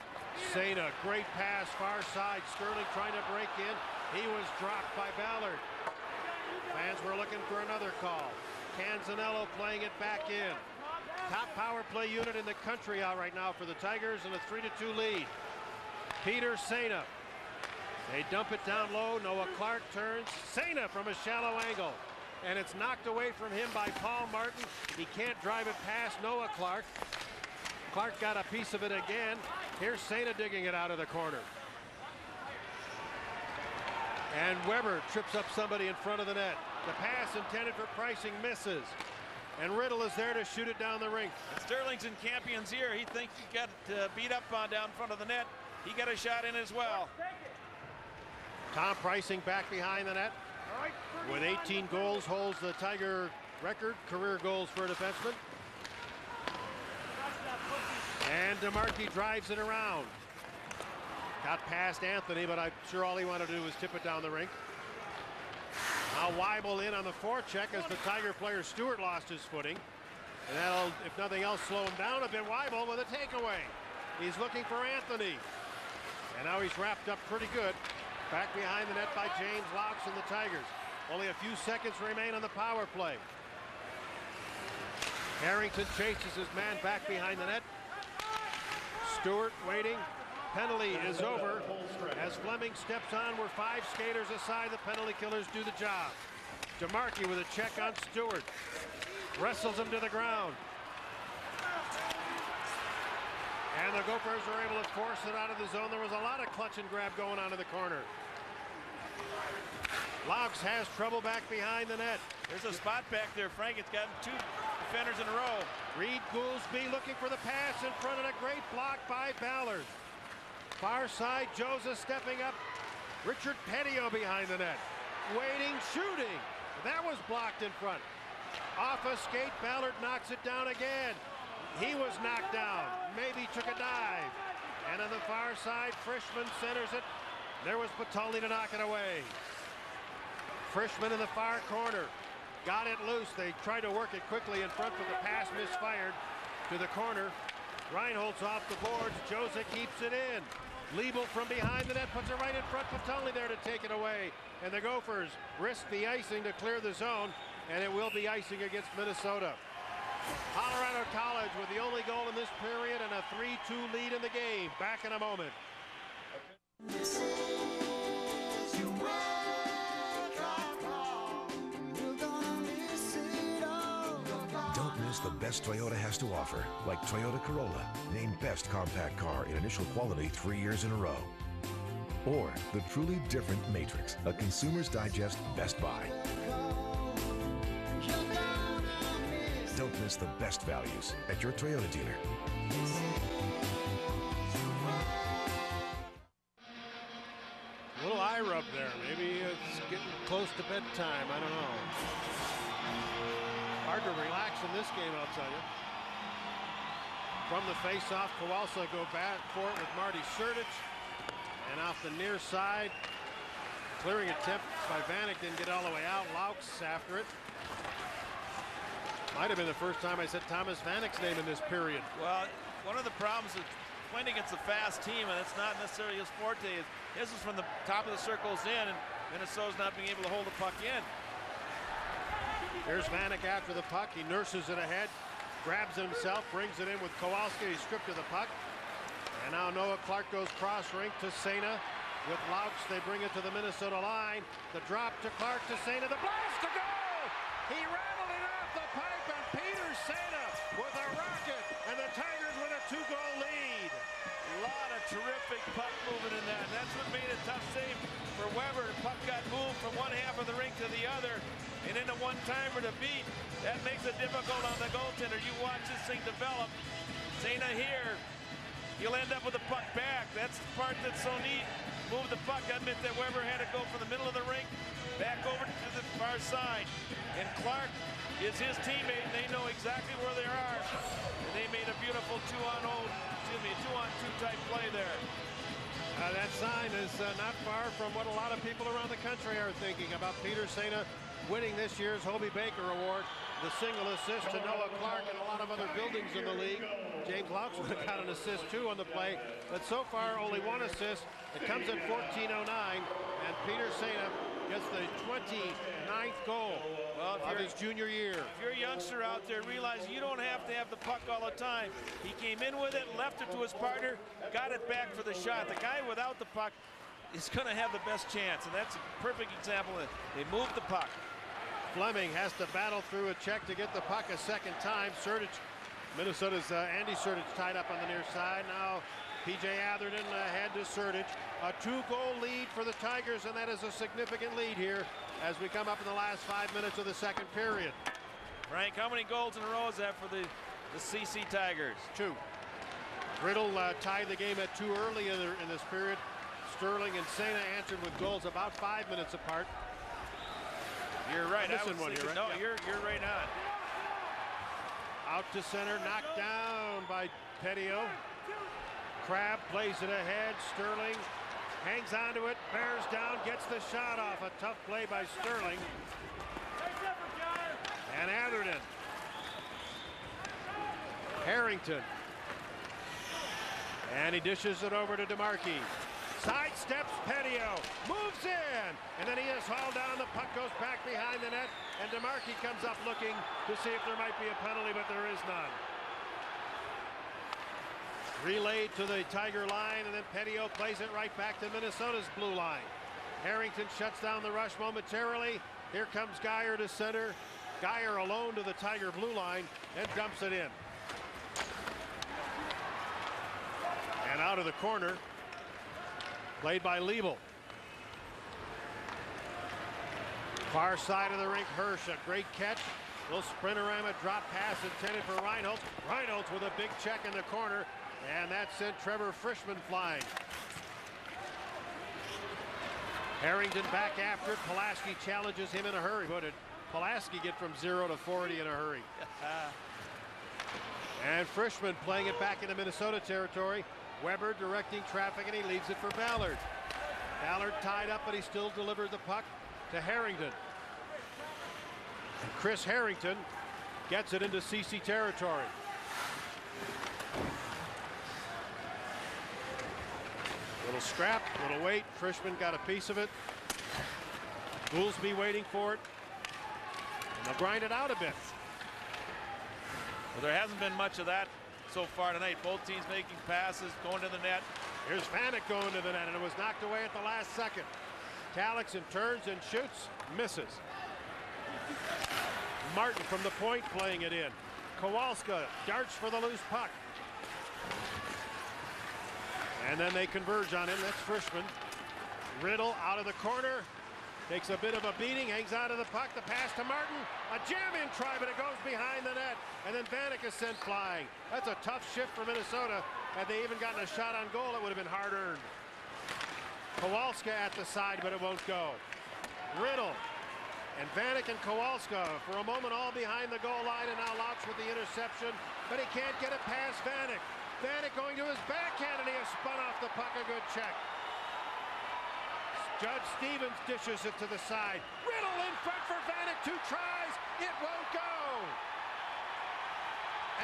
Sejna, great pass, far side. Sterling trying to break in. He was dropped by Ballard. Fans were looking for another call. Canzanello playing it back in. Top power play unit in the country out right now for the Tigers in a three to two lead. Peter Sejna. They dump it down low. Noah Clark turns. Sejna from a shallow angle. And it's knocked away from him by Paul Martin. He can't drive it past Noah Clark. Clark got a piece of it again. Here's Sejna digging it out of the corner. And Weber trips up somebody in front of the net. The pass intended for Preissing misses. And Riddle is there to shoot it down the rink. And Sterling's in Campion's ear. He thinks he got uh, beat up on down front of the net. He got a shot in as well. Tom Preissing back behind the net. With eighteen goals, holds the Tiger record, career goals for a defenseman. And DeMarchi drives it around. Got past Anthony, but I'm sure all he wanted to do was tip it down the rink. Now Weibel in on the forecheck as the Tiger player Stewart lost his footing. And that'll, if nothing else, slow him down a bit. Weibel with a takeaway. He's looking for Anthony. And now he's wrapped up pretty good. Back behind the net by James Laux and the Tigers. Only a few seconds remain on the power play. Harrington chases his man back behind the net. Stewart waiting. Penalty is over. As Fleming steps on, we're five skaters aside. The penalty killers do the job. DeMarchi with a check on Stewart. Wrestles him to the ground. And the Gophers were able to force it out of the zone. There was a lot of clutch and grab going on in the corner. Laux has trouble back behind the net. There's a spot back there, Frank. It's gotten two defenders in a row. Reed Goolsby looking for the pass in front, and a great block by Ballard. Far side, Joseph stepping up. Richard Petio behind the net. Waiting, shooting. That was blocked in front. Off a skate, Ballard knocks it down again. He was knocked down, maybe took a dive. And on the far side, Frischman centers it. There was Patulli to knock it away. Frischman in the far corner. Got it loose. They tried to work it quickly in front, but the pass misfired to the corner. Reinholz off the boards. Joza keeps it in. Liebel from behind the net puts it right in front. Patulli there to take it away. And the Gophers risk the icing to clear the zone, and it will be icing against Minnesota. Colorado College with the only goal in this period and a three two lead in the game. Back in a moment. This is your wake up call. You're gonna miss it all. Don't miss the best Toyota has to offer, like Toyota Corolla, named Best Compact Car in Initial Quality three years in a row. Or the truly different Matrix, a Consumer's Digest Best Buy. Don't miss the best values at your Toyota dealer. A little eye rub there. Maybe it's getting close to bedtime. I don't know. Hard to relax in this game, I'll tell you. From the face-off, Kowalska go back for it with Marty Sertich. And off the near side, clearing attempt by Vanek didn't get all the way out. Laux after it. Might have been the first time I said Thomas Vanek's name in this period. Well, one of the problems with playing against a fast team, and it's not necessarily his forte, is this is from the top of the circles in, and Minnesota's not being able to hold the puck in. Here's Vanek after the puck. He nurses it ahead, grabs it himself, brings it in with Kowalska. He's stripped of the puck. And now Noah Clark goes cross rink to Sejna. With Laux, they bring it to the Minnesota line. The drop to Clark to Sejna. The blast to goal! He rattled it off the puck. Sejna with a rocket, and the Tigers with a two-goal lead. A lot of terrific puck movement in that. And that's what made a tough save for Weber. The puck got moved from one half of the rink to the other, and into one-timer to beat. That makes it difficult on the goaltender. You watch this thing develop. Sejna here, he'll end up with the puck back. That's the part that's so neat. Move the puck. That meant that Weber had to go from the middle of the rink back over to the far side, and Clark is his teammate, and they know exactly where they are. And they made a beautiful two-on-oh, excuse me, two-on-two type play there. Uh, that sign is uh, not far from what a lot of people around the country are thinking about Peter Sejna winning this year's Hobey Baker Award. The single assist to Noah Clark and a lot of other buildings in the league. James Laux would have got an assist too on the play, but so far only one assist. It comes at fourteen oh nine, and Peter Sejna gets the twenty-ninth goal well, of his junior year. If you're a youngster out there, realize you don't have to have the puck all the time. He came in with it, left it to his partner, got it back for the shot. The guy without the puck is going to have the best chance, and that's a perfect example. They moved the puck. Fleming has to battle through a check to get the puck a second time. Sertich, Minnesota's uh, Andy Sertich tied up on the near side. Now P J Atherton ahead to Sertich. A two-goal lead for the Tigers, and that is a significant lead here as we come up in the last five minutes of the second period. Frank, how many goals in a row is that for the, the C C Tigers? Two. Riddle uh, tied the game at two early in, the, in this period. Sterling and Sejna answered with goals about five minutes apart. You're right. I was one here, right? No, yeah. you're you're right on. Out to center, knocked down by Petio. Crabb plays it ahead. Sterling hangs onto it, bears down, gets the shot off. A tough play by Sterling. And Atherton. Harrington. And he dishes it over to DeMarchi. Sidesteps Petio, moves in, and then he is hauled down. The puck goes back behind the net, and DeMarchi comes up looking to see if there might be a penalty, but there is none. Relayed to the Tiger line, and then Petio plays it right back to Minnesota's blue line. Harrington shuts down the rush momentarily. Here comes Guyer to center. Guyer alone to the Tiger blue line, and dumps it in. And out of the corner, played by Liebel. Far side of the rink, Hirsch, a great catch. Little sprinterama drop pass intended for Reinholz. Reinholz with a big check in the corner, and that sent Trevor Frischman flying. Harrington back after it. Pulaski challenges him in a hurry. What did Pulaski get from zero to forty in a hurry? And Frischman playing it back into Minnesota territory. Weber directing traffic, and he leaves it for Ballard. Ballard tied up, but he still delivers the puck to Harrington. And Chris Harrington gets it into C C territory. Little scrap, little wait. Frischman got a piece of it. Goolsby waiting for it. And they'll grind it out a bit. Well, there hasn't been much of that so far tonight. Both teams making passes, going to the net. Here's Vanek going to the net, and it was knocked away at the last second. Tallackson turns and shoots, misses. Martin from the point playing it in. Kowalska darts for the loose puck. And then they converge on him. That's Frischman. Riddle out of the corner. Takes a bit of a beating, hangs out of the puck. The pass to Martin. A jam-in try, but it goes behind the net. And then Vanek is sent flying. That's a tough shift for Minnesota. Had they even gotten a shot on goal, it would have been hard-earned. Kowalska at the side, but it won't go. Riddle and Vanek and Kowalska for a moment all behind the goal line, and now Louch with the interception, but he can't get it past Vanek. Vanek going to his backhand, and he has spun off the puck. A good check. Judge Stevens dishes it to the side. Riddle in front for Vanek. Two tries. It won't go.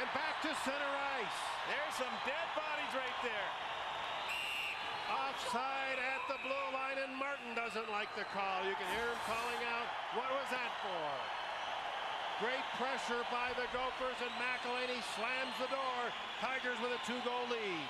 And back to center ice. There's some dead bodies right there. Offside at the blue line, and Martin doesn't like the call. You can hear him calling out, what was that for? Great pressure by the Gophers, and McElhinney slams the door. Tigers with a two-goal lead.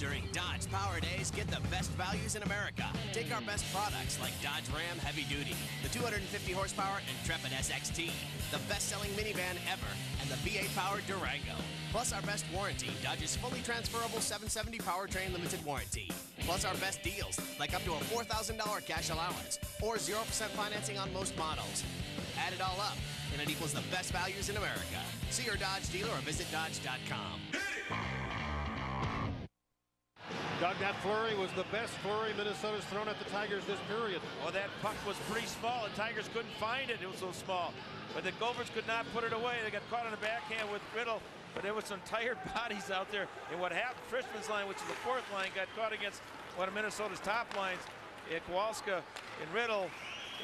During Dodge Power Days, get the best values in America. Take our best products like Dodge Ram Heavy Duty, the two hundred fifty horsepower Intrepid S X T, the best-selling minivan ever, and the V eight powered Durango. Plus our best warranty, Dodge's fully transferable seven seventy powertrain limited warranty. Plus our best deals, like up to a four thousand dollar cash allowance or zero percent financing on most models. Add it all up, and it equals the best values in America. See your Dodge dealer or visit Dodge dot com. Doug, that flurry was the best flurry Minnesota's thrown at the Tigers this period. Well, that puck was pretty small. The Tigers couldn't find it. It was so small. But the Gophers could not put it away. They got caught on the backhand with Riddle. But there was some tired bodies out there. And what happened, Frischman's line, which is the fourth line, got caught against one of Minnesota's top lines. Kowalska and Riddle.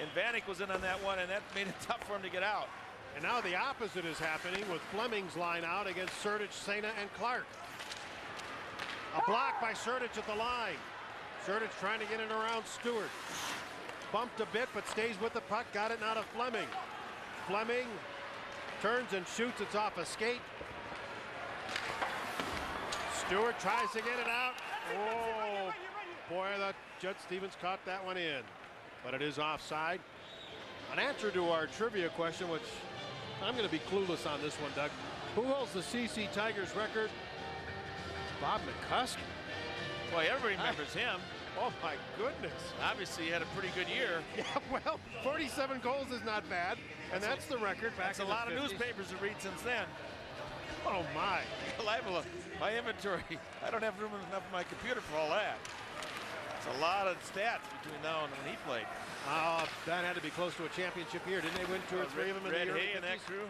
And Vanek was in on that one, and that made it tough for him to get out. And now the opposite is happening with Fleming's line out against Sertich, Sejna, and Clark. A block by Sertich at the line. Sertich trying to get it around Stuart. Bumped a bit, but stays with the puck. Got it out of Fleming. Fleming turns and shoots. It's off a skate. Stuart tries to get it out. Oh, boy, that Judge Stevens caught that one in. But it is offside. An answer to our trivia question, which I'm going to be clueless on this one, Doug. Who holds the C C Tigers record? Bob McCusker. Boy, everybody remembers him. Oh, my goodness. Obviously, he had a pretty good year. Yeah, well, forty-seven goals is not bad, and that's, that's the record back in the fifties. That's a lot of newspapers to read since then. Oh, my. Libel. my inventory. I don't have room enough on my computer for all that. It's a lot of stats between now and when he played. Uh, that had to be close to a championship year. Didn't they win two or three of them in the year and that crew?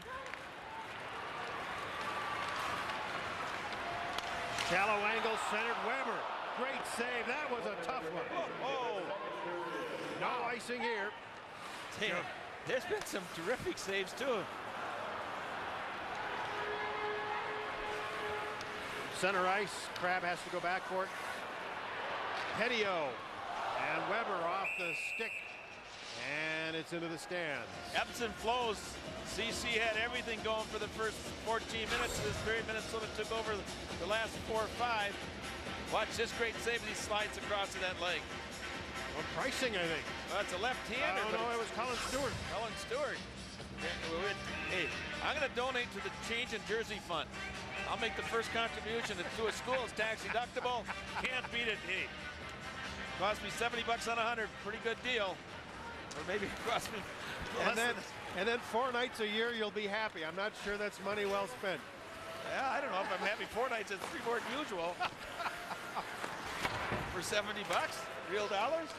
Shallow angle centered Weber. Great save. That was a tough one. Oh, oh. No icing here. Damn. Yeah. There's been some terrific saves too. Center ice. Crabb has to go back for it. Pedio and Weber off the stick, and it's into the stands. Ebbs and flows. C C had everything going for the first fourteen minutes of this period. Minnesota took over the last four or five. Watch this great save as he slides across to that leg. Well, Preissing, I think. Well, it's a left-hander. Uh, no, it was Colin Stuart. Colin Stuart. Hey, I'm going to donate to the Change in Jersey Fund. I'll make the first contribution to a school. It's tax deductible. Can't beat it. Hey, cost me seventy bucks on a hundred. Pretty good deal. Or maybe it cost me and then, and then four nights a year, you'll be happy. I'm not sure that's money well spent. Yeah, I don't know if I'm happy four nights. It's three more than usual. For seventy bucks, real dollars.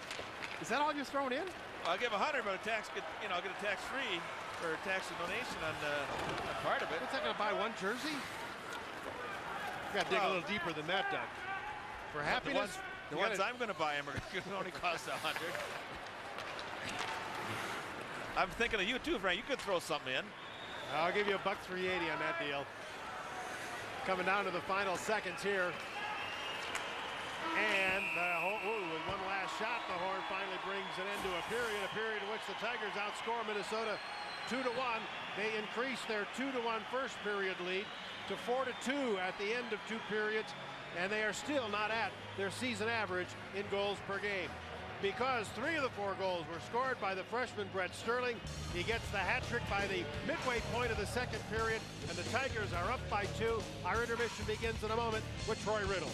Is that all you're throwing in? I'll give a hundred, but a tax, get, you know, I'll get a tax-free or a tax donation on, uh, on part of it. It's not going to buy one jersey. You got to dig oh. a little deeper than that, Doug. For well, happiness, the ones, the ones I'm going to buy them are going to only cost a hundred. I'm thinking of you too, Frank. You could throw something in. I'll give you a buck three eighty on that deal. Coming down to the final seconds here, and uh, ooh, with one last shot, the horn finally brings an end to a period. A period in which the Tigers outscore Minnesota two to one. They increase their two to one first period lead to four to two at the end of two periods, and they are still not at their season average in goals per game. Because three of the four goals were scored by the freshman Brett Sterling, he gets the hat trick by the midway point of the second period, and the Tigers are up by two. Our intermission begins in a moment with Troy Riddle.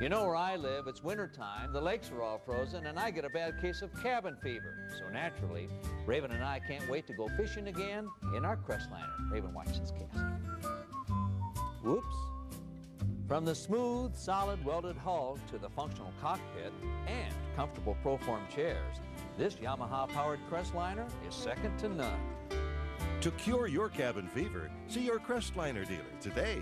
You know where I live, it's wintertime, the lakes are all frozen, and I get a bad case of cabin fever. So naturally, Raven and I can't wait to go fishing again in our Crestliner. Raven Watson's cast. Whoops. From the smooth, solid, welded hull to the functional cockpit and comfortable proform chairs, this Yamaha-powered Crestliner is second to none. To cure your cabin fever, see your Crestliner dealer today.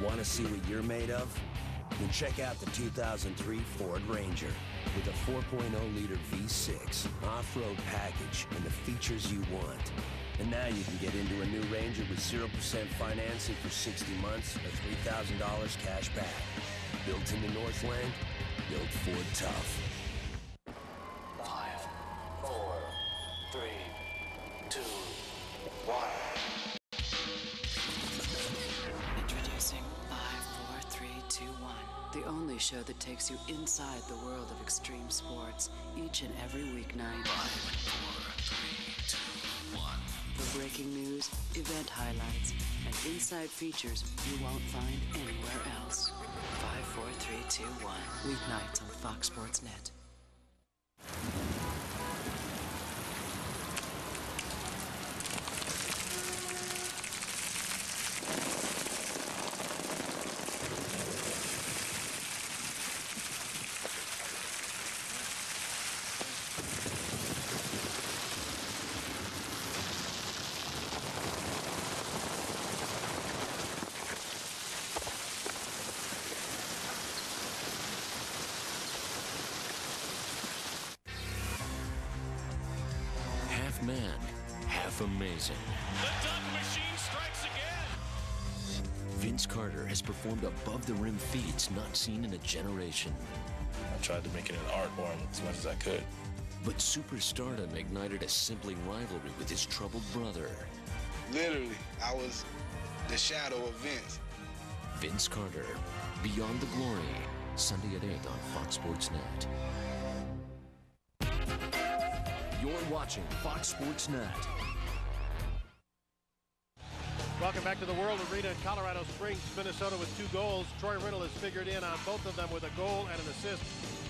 Want to see what you're made of? Then check out the two thousand three Ford Ranger with a four point oh liter V six off-road package and the features you want. And now you can get into a new Ranger with zero percent financing for sixty months or three thousand dollars cash back. Built in the Northland, built Ford tough. Five, four, three, two, one. The only show that takes you inside the world of extreme sports each and every weeknight. Five, four, three, two, one. For breaking news, event highlights, and inside features you won't find anywhere else. Five, four, three, two, one. Weeknights on Fox Sports Net. Man, half amazing. The Duck Machine strikes again. Vince Carter has performed above the rim feats not seen in a generation. I tried to make it an art form as much as I could. But superstardom ignited a sibling rivalry with his troubled brother. Literally, I was the shadow of Vince. Vince Carter, Beyond the Glory, Sunday at eight on Fox Sports Net. You're watching Fox Sports Net. Welcome back to the World Arena in Colorado Springs, Minnesota, with two goals. Troy Riddle has figured in on both of them with a goal and an assist.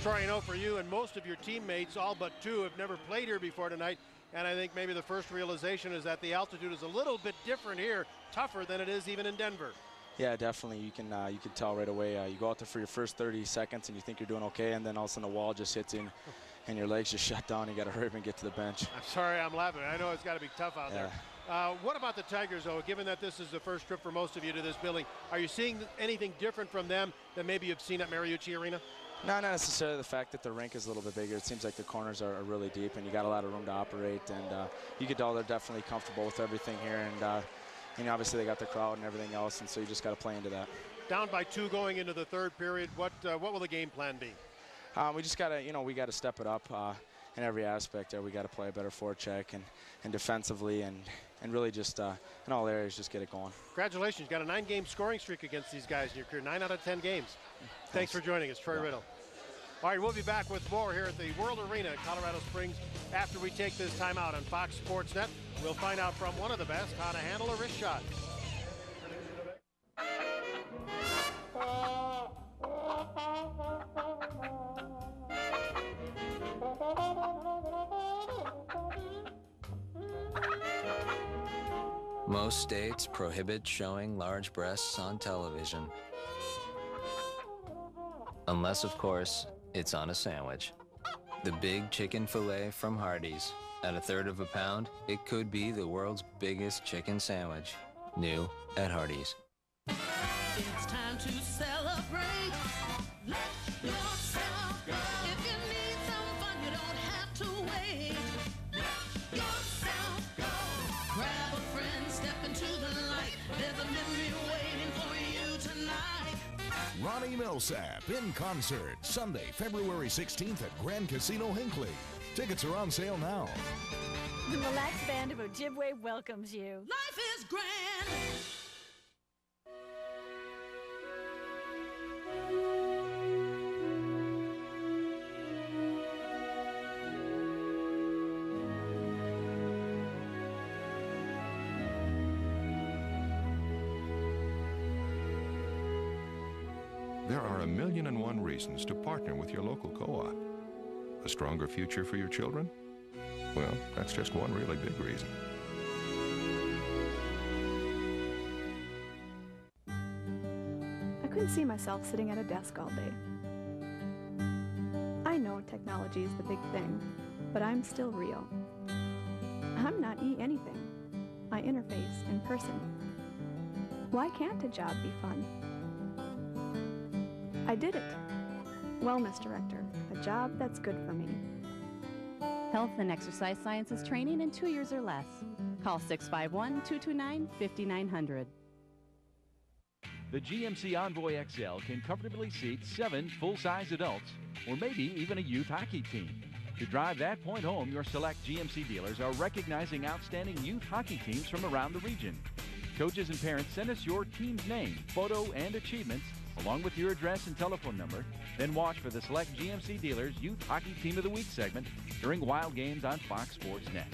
Troy, I know for you and most of your teammates, all but two, have never played here before tonight. And I think maybe the first realization is that the altitude is a little bit different here, tougher than it is even in Denver. Yeah, definitely. You can uh, you can tell right away. Uh, you go out there for your first thirty seconds and you think you're doing okay, and then all of a sudden the wall just hits in, and your legs just shut down. You got to hurry up and get to the bench. I'm sorry, I'm laughing. I know it's got to be tough out yeah. there. Uh, what about the Tigers, though? Given that this is the first trip for most of you to this building, are you seeing anything different from them than maybe you've seen at Mariucci Arena? No, not necessarily the fact that the rink is a little bit bigger. It seems like the corners are, are really deep, and you got a lot of room to operate. And uh, you could tell they're definitely comfortable with everything here. And uh, you know, obviously they got the crowd and everything else, and so you just got to play into that. Down by two going into the third period, what uh, what will the game plan be? Um, we just got to, you know, we got to step it up uh, in every aspect. There, we got to play a better forecheck and and defensively and. And really just uh, in all areas, just get it going. Congratulations. You've got a nine game scoring streak against these guys in your career. nine out of ten games. Thanks, Thanks for joining us, Troy yeah. Riddle. All right, we'll be back with more here at the World Arena in Colorado Springs after we take this time out on Fox Sports Net. We'll find out from one of the best how to handle a wrist shot. Most states prohibit showing large breasts on television. Unless, of course, it's on a sandwich. The big chicken fillet from Hardee's. At a third of a pound, it could be the world's biggest chicken sandwich. New at Hardee's. It's time to celebrate. Let yourself go. If you need some fun, you don't have to wait. Let yourself go. Grab a friend, step into the light. There's a memory waiting for you tonight. Ronnie Millsap in concert Sunday, February sixteenth at Grand Casino Hinckley. Tickets are on sale now. The Mille Lacs Band of Ojibwe welcomes you. Life is grand. There are a million and one reasons to partner with your local co-op. A stronger future for your children? Well, that's just one really big reason. I couldn't see myself sitting at a desk all day. I know technology is the big thing, but I'm still real. I'm not e-anything. I interface in person. Why can't a job be fun? I did it. Wellness Director, a job that's good for me. Health and Exercise Sciences training in two years or less. Call six five one, two two nine, five nine zero zero. The G M C Envoy X L can comfortably seat seven full-size adults, or maybe even a youth hockey team. To drive that point home, your select G M C dealers are recognizing outstanding youth hockey teams from around the region. Coaches and parents, send us your team's name, photo, and achievements, along with your address and telephone number. Then watch for the select G M C dealers Youth Hockey Team of the Week segment during Wild Games on Fox Sports Net.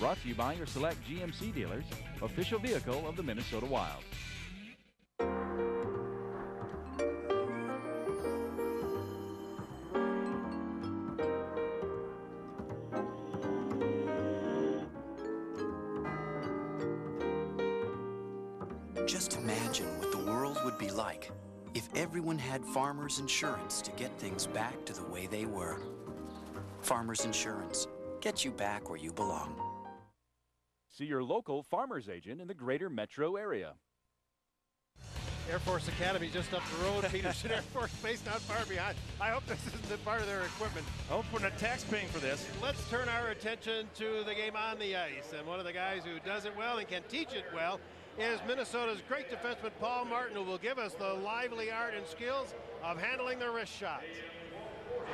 Brought to you by your select G M C dealers, official vehicle of the Minnesota Wild. Just imagine what the world would be like if everyone had Farmers Insurance to get things back to the way they were. Farmers Insurance, get you back where you belong. See your local Farmers agent in the greater metro area. Air Force Academy just up the road, Peterson Air Force Base not far behind. I hope this isn't part of their equipment. I hope we're not tax paying for this. Let's turn our attention to the game on the ice, and one of the guys who does it well and can teach it well is Minnesota's great defenseman Paul Martin, who will give us the lively art and skills of handling the wrist shot.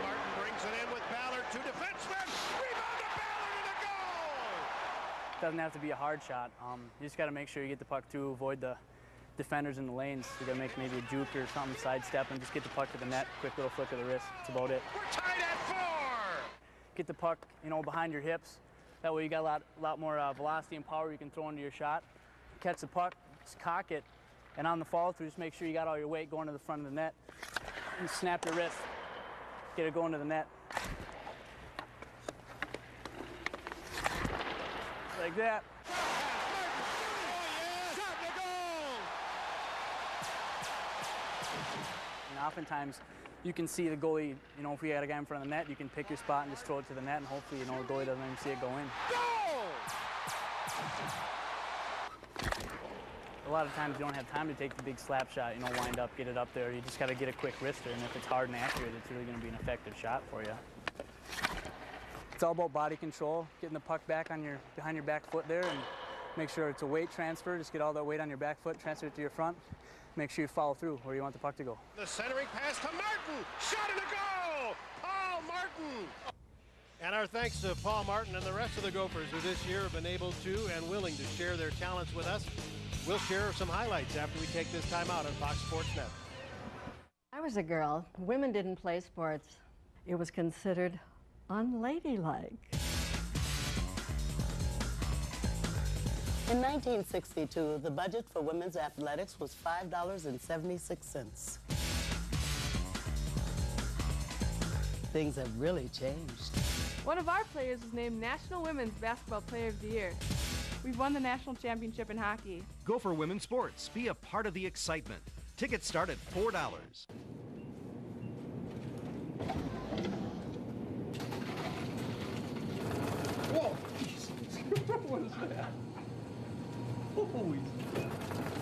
Martin brings it in with Ballard, two defensemen, rebound to Ballard and a goal! Doesn't have to be a hard shot. Um, you just got to make sure you get the puck through, avoid the defenders in the lanes. You got to make maybe a juke or something, sidestep, and just get the puck to the net, quick little flick of the wrist. That's about it. We're tied at four! Get the puck, you know, behind your hips. That way you got a lot, lot more uh, velocity and power you can throw into your shot. Catch the puck, just cock it, and on the follow through, just make sure you got all your weight going to the front of the net, and snap your wrist, get it going to the net. Like that. And oftentimes, you can see the goalie, you know, if we had a guy in front of the net, you can pick your spot and just throw it to the net, and hopefully, you know, the goalie doesn't even see it go in. A lot of times you don't have time to take the big slap shot, you know, wind up, get it up there. You just got to get a quick wrister, and if it's hard and accurate, it's really going to be an effective shot for you. It's all about body control, getting the puck back on your, behind your back foot there, and make sure it's a weight transfer. Just get all that weight on your back foot, transfer it to your front. Make sure you follow through where you want the puck to go. The centering pass to Martin, shot and a goal! Paul Martin! And our thanks to Paul Martin and the rest of the Gophers who this year have been able to and willing to share their talents with us. We'll share some highlights after we take this time out on Fox Sports Net. I was a girl. Women didn't play sports. It was considered unladylike. In nineteen sixty-two, the budget for women's athletics was five dollars and seventy-six cents. Things have really changed. One of our players was named National Women's Basketball Player of the Year. We've won the national championship in hockey. Go for women's sports. Be a part of the excitement. Tickets start at four dollars. Whoa, Jesus. What is that? Holy.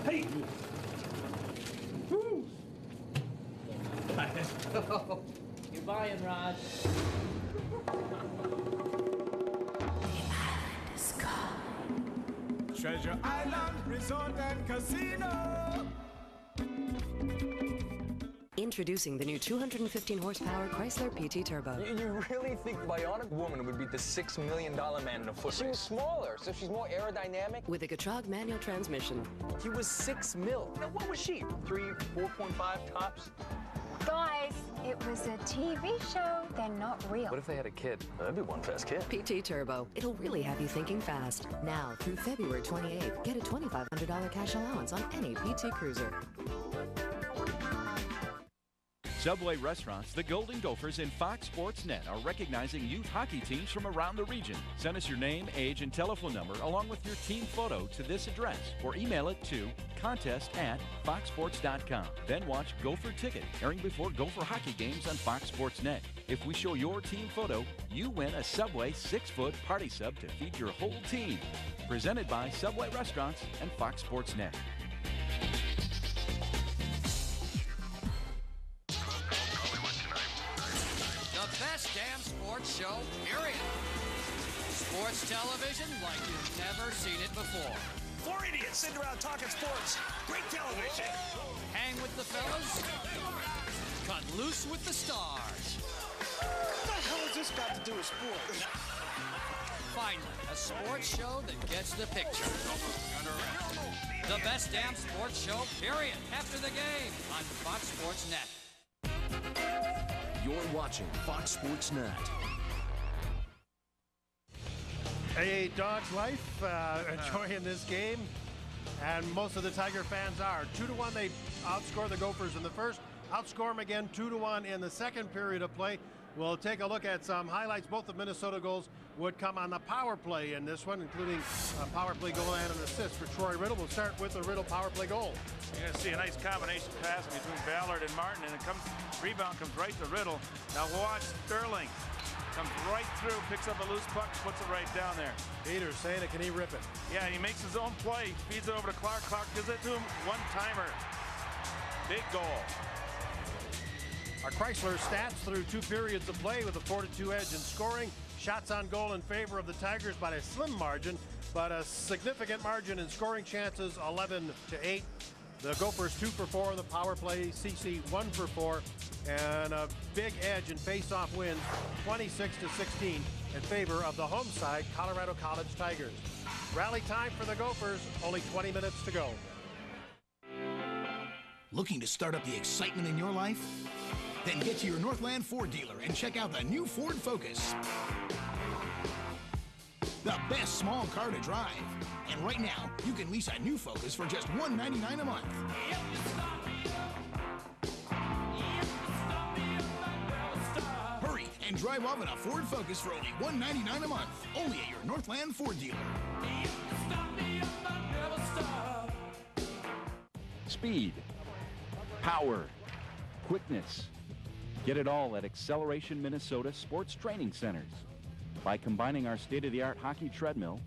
Hey. Woo. You're buying, Rod. Treasure Island Resort and Casino. Introducing the new two hundred fifteen horsepower Chrysler P T Turbo. You really think Bionic Woman would beat the six million dollar man in a foot race? She was smaller, so she's more aerodynamic. With a Getrag manual transmission. He was six mil. Now, what was she? three, four point five tops? Guys, it was a T V show. They're not real. What if they had a kid? That'd be one fast kid. P T Turbo. It'll really have you thinking fast. Now, through February twenty-eighth, get a twenty-five hundred dollar cash allowance on any P T Cruiser. Subway restaurants, the Golden Gophers, and Fox Sports Net are recognizing youth hockey teams from around the region. Send us your name, age, and telephone number along with your team photo to this address or email it to contest at fox sports dot com. Then watch Gopher Ticket, airing before Gopher hockey games on Fox Sports Net. If we show your team photo, you win a Subway six-foot party sub to feed your whole team. Presented by Subway Restaurants and Fox Sports Net. Damn sports show, period. Sports television like you've never seen it before. Four idiots sitting around talking sports. Great television. Hang with the fellas. Cut loose with the stars. What the hell has this got to do with sports? Finally, a sports show that gets the picture. The best damn sports show, period. After the game on Fox Sports Net. You're watching Fox Sports Net. A dog's life, uh, enjoying this game, and most of the Tiger fans are. Two to one, they outscore the Gophers in the first. Outscore them again, two to one in the second period of play. We'll take a look at some highlights. Both of Minnesota goals would come on the power play in this one, including a power play goal and an assist for Troy Riddle. We'll start with the Riddle power play goal. You're going to see a nice combination pass between Ballard and Martin, and it comes, rebound comes right to Riddle. Now watch Sterling. Comes right through, picks up a loose puck, puts it right down there. Peter Sejna, can he rip it? Yeah, he makes his own play, feeds it over to Clark. Clark gives it to him, one-timer. Big goal. Our Chrysler stats through two periods of play with a four to two edge in scoring. Shots on goal in favor of the Tigers by a slim margin, but a significant margin in scoring chances, eleven to eight. The Gophers two for four in the power play, C C one for four, and a big edge in face-off wins, twenty-six to sixteen in favor of the home side, Colorado College Tigers. Rally time for the Gophers, only twenty minutes to go. Looking to start up the excitement in your life? Then get to your Northland Ford dealer and check out the new Ford Focus. the best small car to drive. And right now, you can lease a new Focus for just one hundred ninety-nine dollars a month. Hurry and drive off in a Ford Focus for only one hundred ninety-nine dollars a month, only at your Northland Ford dealer. Speed, power, quickness. Get it all at Acceleration Minnesota Sports Training Centers. By combining our state-of-the-art hockey treadmill,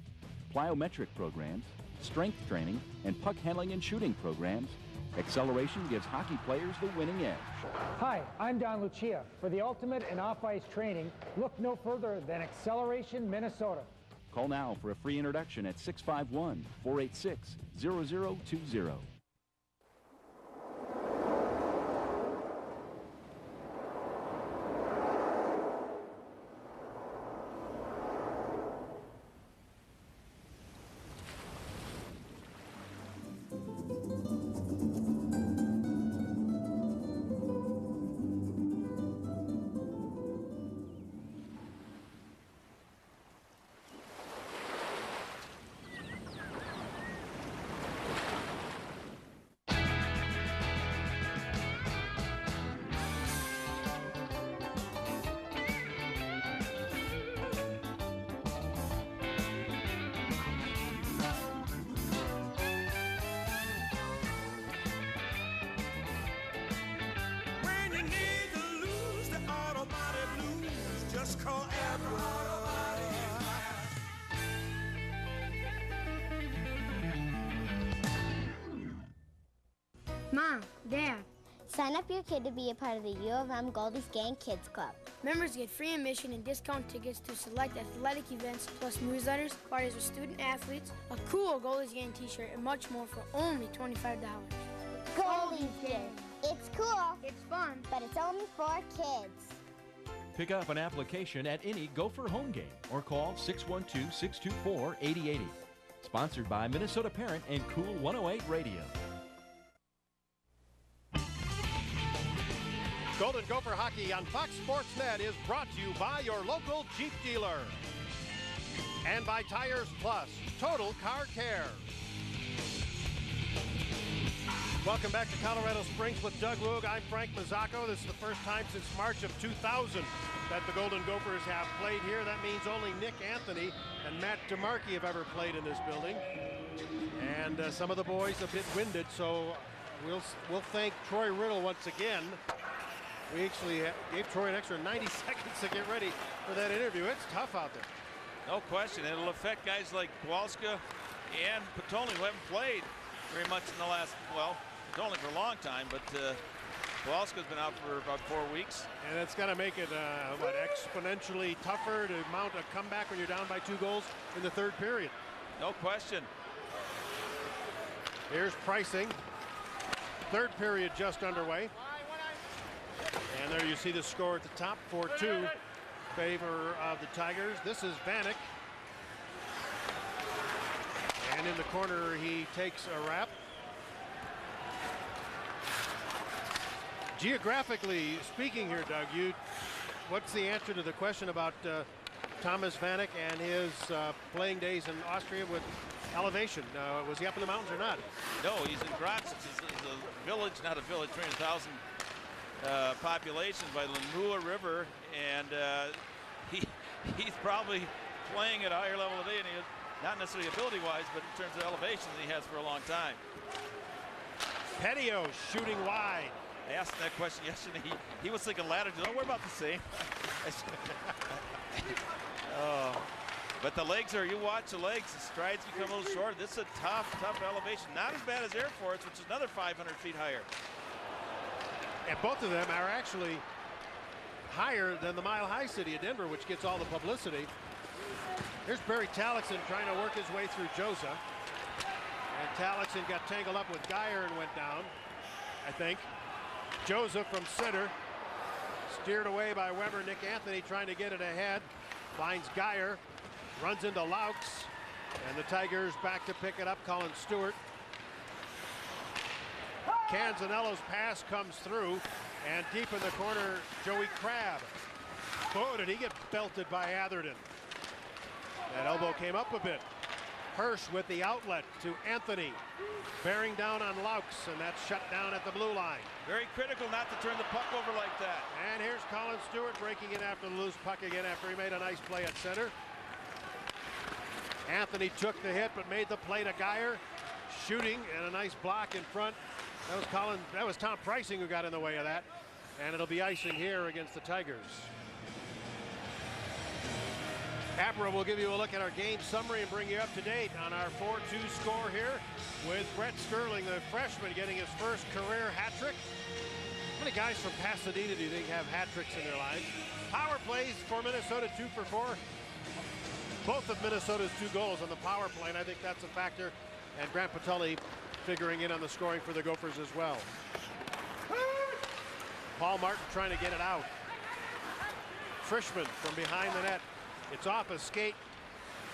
plyometric programs, strength training, and puck handling and shooting programs, Acceleration gives hockey players the winning edge. Hi, I'm Don Lucia. For the ultimate in off-ice training, look no further than Acceleration Minnesota. Call now for a free introduction at six five one, four eight six, zero zero two zero. Mom, Dad, sign up your kid to be a part of the U of M Goldie's Gang Kids Club. Members get free admission and discount tickets to select athletic events, plus newsletters, parties with student athletes, a cool Goldie's Gang t-shirt, and much more for only twenty-five dollars. Goldie's Gang. It's cool. It's fun. But it's only for kids. Pick up an application at any Gopher home game or call six one two, six two four, eight zero eight zero. Sponsored by Minnesota Parent and Cool one oh eight Radio. Golden Gopher Hockey on Fox Sports Net is brought to you by your local Jeep dealer and by Tires Plus, Total Car Care. Welcome back to Colorado Springs with Doug Woog. I'm Frank Mazzocco. This is the first time since March of two thousand that the Golden Gophers have played here. That means only Nick Anthony and Matt DeMarchi have ever played in this building. And uh, some of the boys a bit winded, so we'll, we'll thank Troy Riddle once again. We actually gave Troy an extra ninety seconds to get ready for that interview. It's tough out there. No question. It'll affect guys like Kowalska and Patulli, who haven't played very much in the last, well, only for a long time, but uh, Kowalska's been out for about four weeks. And that's got to make it uh, what, exponentially tougher to mount a comeback when you're down by two goals in the third period. No question. Here's Preissing. Third period just underway. And there you see the score at the top, four two, favor of the Tigers. This is Vanek. And in the corner, he takes a wrap. Geographically speaking here, Doug, you, what's the answer to the question about uh, Thomas Vanek and his uh, playing days in Austria with elevation? Uh, was he up in the mountains or not? No, he's in Graz. It's a village, not a village, three hundred thousand uh, population by the Lemua River, and uh, he he's probably playing at a higher level today, and he is not necessarily ability-wise, but in terms of elevations, he has for a long time. Pettio shooting wide. I asked him that question yesterday. He, he was thinking latitude. Don't worry about the same. Oh. But the legs are, you watch the legs, the strides become a little shorter. This is a tough, tough elevation. Not as bad as Air Force, which is another five hundred feet higher. And both of them are actually higher than the Mile High City of Denver, which gets all the publicity. Here's Barry Tallackson trying to work his way through Joza. And Tallackson got tangled up with Geyer and went down, I think. Joseph from center, steered away by Weber. Nick Anthony trying to get it ahead, finds Geyer, runs into Laux, and the Tigers back to pick it up. Colin Stuart. Canzanello's pass comes through, and deep in the corner, Joey Crabb. Oh, did he get belted by Atherton? That elbow came up a bit. Hirsch with the outlet to Anthony, bearing down on Laux, and that's shut down at the blue line. Very critical not to turn the puck over like that. And here's Colin Stuart breaking in after the loose puck again after he made a nice play at center. Anthony took the hit but made the play to Geyer, shooting, and a nice block in front. That was Colin, that was Tom Preissing who got in the way of that, and it'll be icing here against the Tigers. Abra will give you a look at our game summary and bring you up to date on our four two score here with Brett Sterling, the freshman, getting his first career hat trick. How many guys from Pasadena do you think have hat tricks in their lives? Power plays for Minnesota, two for four. Both of Minnesota's two goals on the power play, and I think that's a factor. And Grant Patulli figuring in on the scoring for the Gophers as well. Paul Martin trying to get it out. Frischman from behind the net. It's off a skate.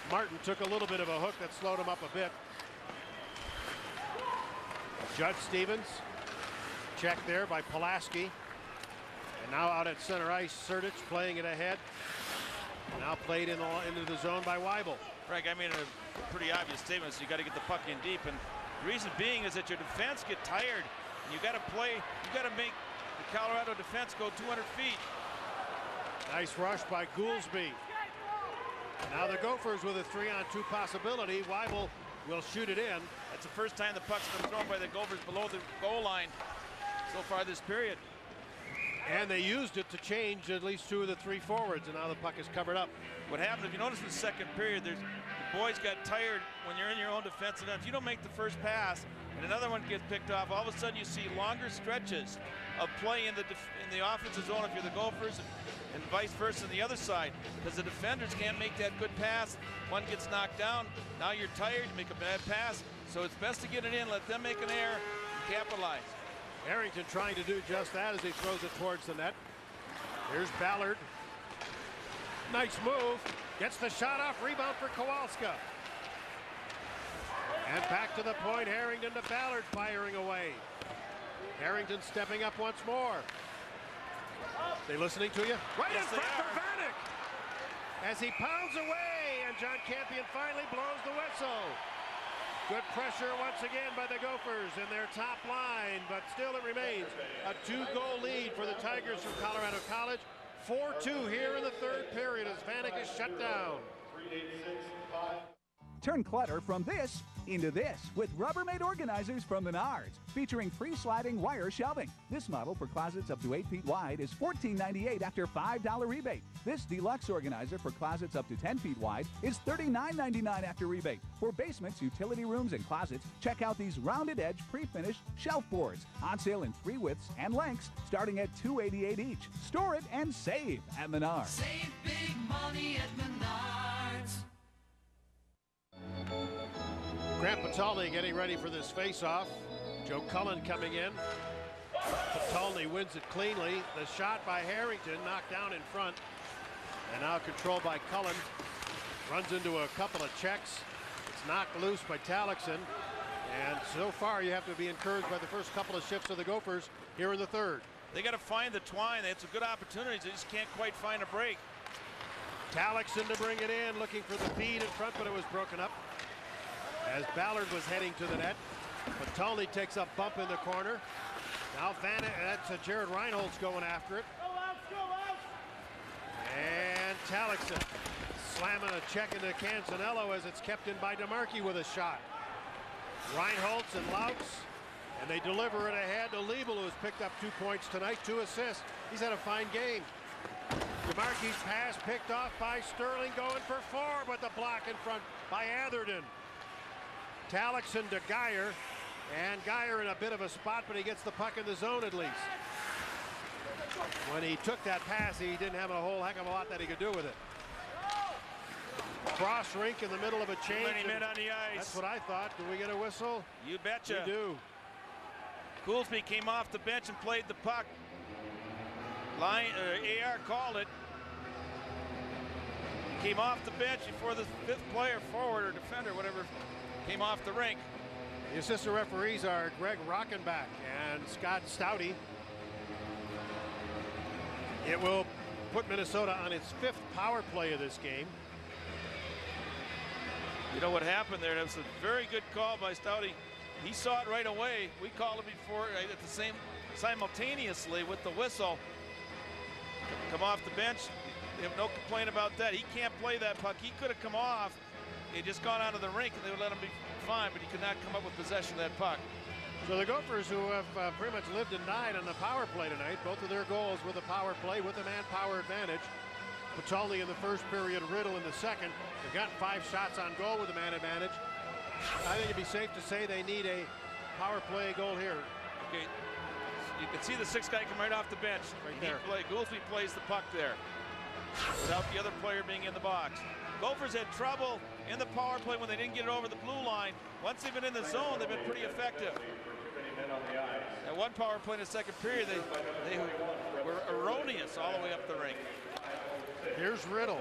Martin took a little bit of a hook that slowed him up a bit. Judge Stevens. Check there by Pulaski. And now out at center ice, Sertich playing it ahead. Now played in all, into the zone by Weibel. Frank, I mean, a pretty obvious statement, so you got to get the puck in deep. And the reason being is that your defense get tired. You got to play, you got to make the Colorado defense go two hundred feet. Nice rush by Goolsby. Now the Gophers with a three-on-two possibility. Weibel will shoot it in. That's the first time the puck's been thrown by the Gophers below the goal line so far this period. And they used it to change at least two of the three forwards, and now the puck is covered up. What happened, if you notice in the second period, there's, the boys got tired when you're in your own defense. And if you don't make the first pass and another one gets picked off, all of a sudden you see longer stretches of play in the, in the offensive zone if you're the Gophers, and vice versa on the other side, because the defenders can't make that good pass. One gets knocked down, now you're tired, you make a bad pass, so it's best to get it in, let them make an error, and capitalize. Harrington trying to do just that as he throws it towards the net. Here's Ballard. Nice move, gets the shot off, rebound for Kowalska. And back to the point, Harrington to Ballard, firing away. Harrington stepping up once more. They listening to you? Right yes, in front of Vanek as he pounds away, and John Campion finally blows the whistle. Good pressure once again by the Gophers in their top line, but still it remains a two-goal lead for the Tigers from Colorado College. four two here in the third period as Vanek is shut down. Turn clutter from this into this with Rubbermaid organizers from Menards, featuring free sliding wire shelving. This model for closets up to eight feet wide is fourteen ninety-eight after five dollar rebate. This deluxe organizer for closets up to ten feet wide is thirty-nine ninety-nine after rebate. For basements, utility rooms, and closets, check out these rounded edge pre-finished shelf boards on sale in three widths and lengths starting at two eighty-eight each. Store it and save at Menards. Save big money at Menards. Grant Patulli getting ready for this face-off. Joe Cullen coming in. Patulli wins it cleanly. The shot by Harrington knocked down in front. And now controlled by Cullen. Runs into a couple of checks. It's knocked loose by Tallackson. And so far you have to be encouraged by the first couple of shifts of the Gophers here in the third. They got to find the twine. They had some good opportunities. They just can't quite find a break. Tallackson to bring it in, looking for the feed in front, but it was broken up as Ballard was heading to the net. Patulli takes a bump in the corner. Now Vanek, that's a Jared Reinholz going after it. Go out, go out. And Tallackson slamming a check into Canzanello as it's kept in by DeMarchi with a shot. Reinholz and Laux, and they deliver it ahead to Liebel, who's picked up two points tonight, two assists. He's had a fine game. DeMarchi's pass picked off by Sterling, going for four, but the block in front by Atherton. Tallackson to Geyer, and Geyer in a bit of a spot, but he gets the puck in the zone at least. When he took that pass, he didn't have a whole heck of a lot that he could do with it. Cross rink in the middle of a change. Many men on the ice. That's what I thought. Do we get a whistle? You betcha. We do. Goolsby came off the bench and played the puck. Line, uh, A R called it. He came off the bench before the fifth player, forward or defender, whatever, came off the rink. The assistant referees are Greg Rockenbach and Scott Stouty. It will put Minnesota on its fifth power play of this game. you know what happened there. That was a very good call by Stouty. He saw it right away. We called it before at the same simultaneously with the whistle. Come off the bench. They have no complaint about that. He can't play that puck. He could have come off. He just gone out of the rink and they would let him be fine, but he could not come up with possession of that puck. So the Gophers, who have uh, pretty much lived and died on the power play tonight, both of their goals with a power play with a manpower advantage. Patulli in the first period, Riddle in the second. They've got five shots on goal with a man advantage. I think it'd be safe to say they need a power play goal here. Okay, you can see the sixth guy come right off the bench. Right there. Play, Goofy plays the puck there without the other player being in the box. Gophers had trouble in the power play when they didn't get it over the blue line. Once they've been in the zone, they've been pretty effective. At one power play in the second period, they, they were erroneous all the way up the rink. Here's Riddle.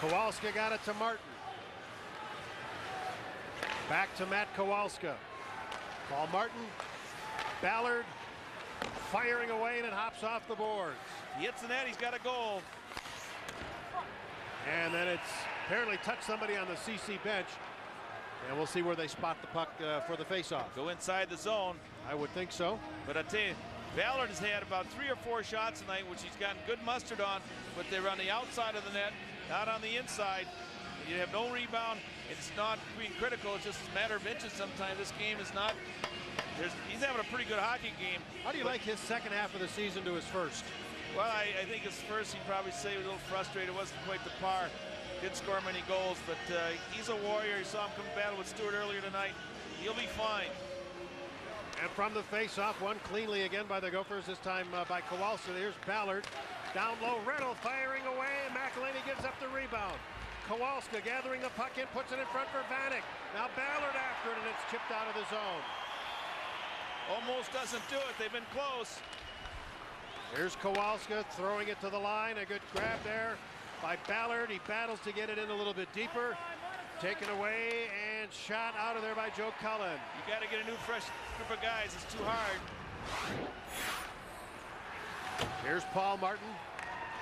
Kowalska got it to Martin. Back to Matt Kowalska. Paul Martin, Ballard, firing away, and it hops off the boards. He hits the net, he's got a goal. And then it's apparently touched somebody on the C C bench. And we'll see where they spot the puck uh, for the faceoff. Go inside the zone. I would think so. But I tell you, Ballard has had about three or four shots tonight, which he's gotten good mustard on, but they're on the outside of the net, not on the inside. You have no rebound. It's not being critical. It's just a matter of inches sometimes. This game is not. There's, he's having a pretty good hockey game. How do you like his second half of the season to his first? Well, I, I think his first, he'd probably say he was a little frustrated. It wasn't quite the par. Didn't score many goals, but uh, he's a warrior. You saw him come battle with Stuart earlier tonight. He'll be fine. And from the face-off, one cleanly again by the Gophers, this time uh, by Kowalski. Here's Ballard. Down low, Riddle firing away, and McElhinney gives up the rebound. Kowalski gathering the puck in, puts it in front for Vanek. Now Ballard after it, and it's chipped out of the zone. Almost doesn't do it. They've been close. Here's Kowalski throwing it to the line. A good grab there by Ballard. He battles to get it in a little bit deeper. Taken away and shot out of there by Joe Cullen. You got to get a new fresh group of guys. It's too hard. Here's Paul Martin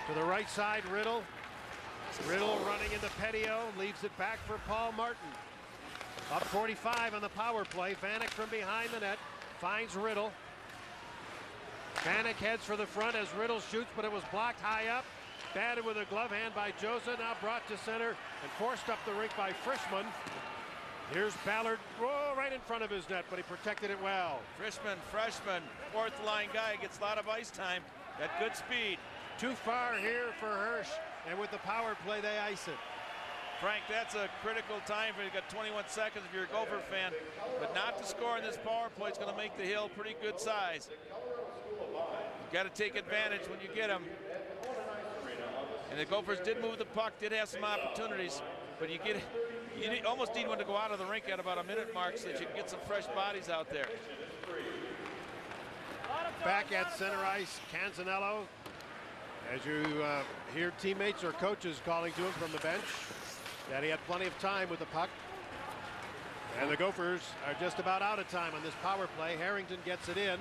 to the right side. Riddle. Riddle running into Petio. Leaves it back for Paul Martin. Up forty-five on the power play. Vanek from behind the net. Finds Riddle. Vanek heads for the front as Riddle shoots, but it was blocked high up. Batted with a glove hand by Joza, now brought to center and forced up the rink by Frischman. Here's Ballard, oh, right in front of his net, but he protected it well. Frischman, freshman, fourth line guy, gets a lot of ice time at good speed. Too far here for Hirsch, and with the power play, they ice it. Frank, that's a critical time for you. You've got twenty-one seconds if you're a Gopher fan, but not to score in this power play is going to make the hill pretty good size. You've got to take advantage when you get them. And the Gophers did move the puck, did have some opportunities, but you get, you need, almost need one to go out of the rink at about a minute mark so that you can get some fresh bodies out there. Back at center ice, Canzanello, as you uh, hear teammates or coaches calling to him from the bench, that he had plenty of time with the puck. And the Gophers are just about out of time on this power play. Harrington gets it in.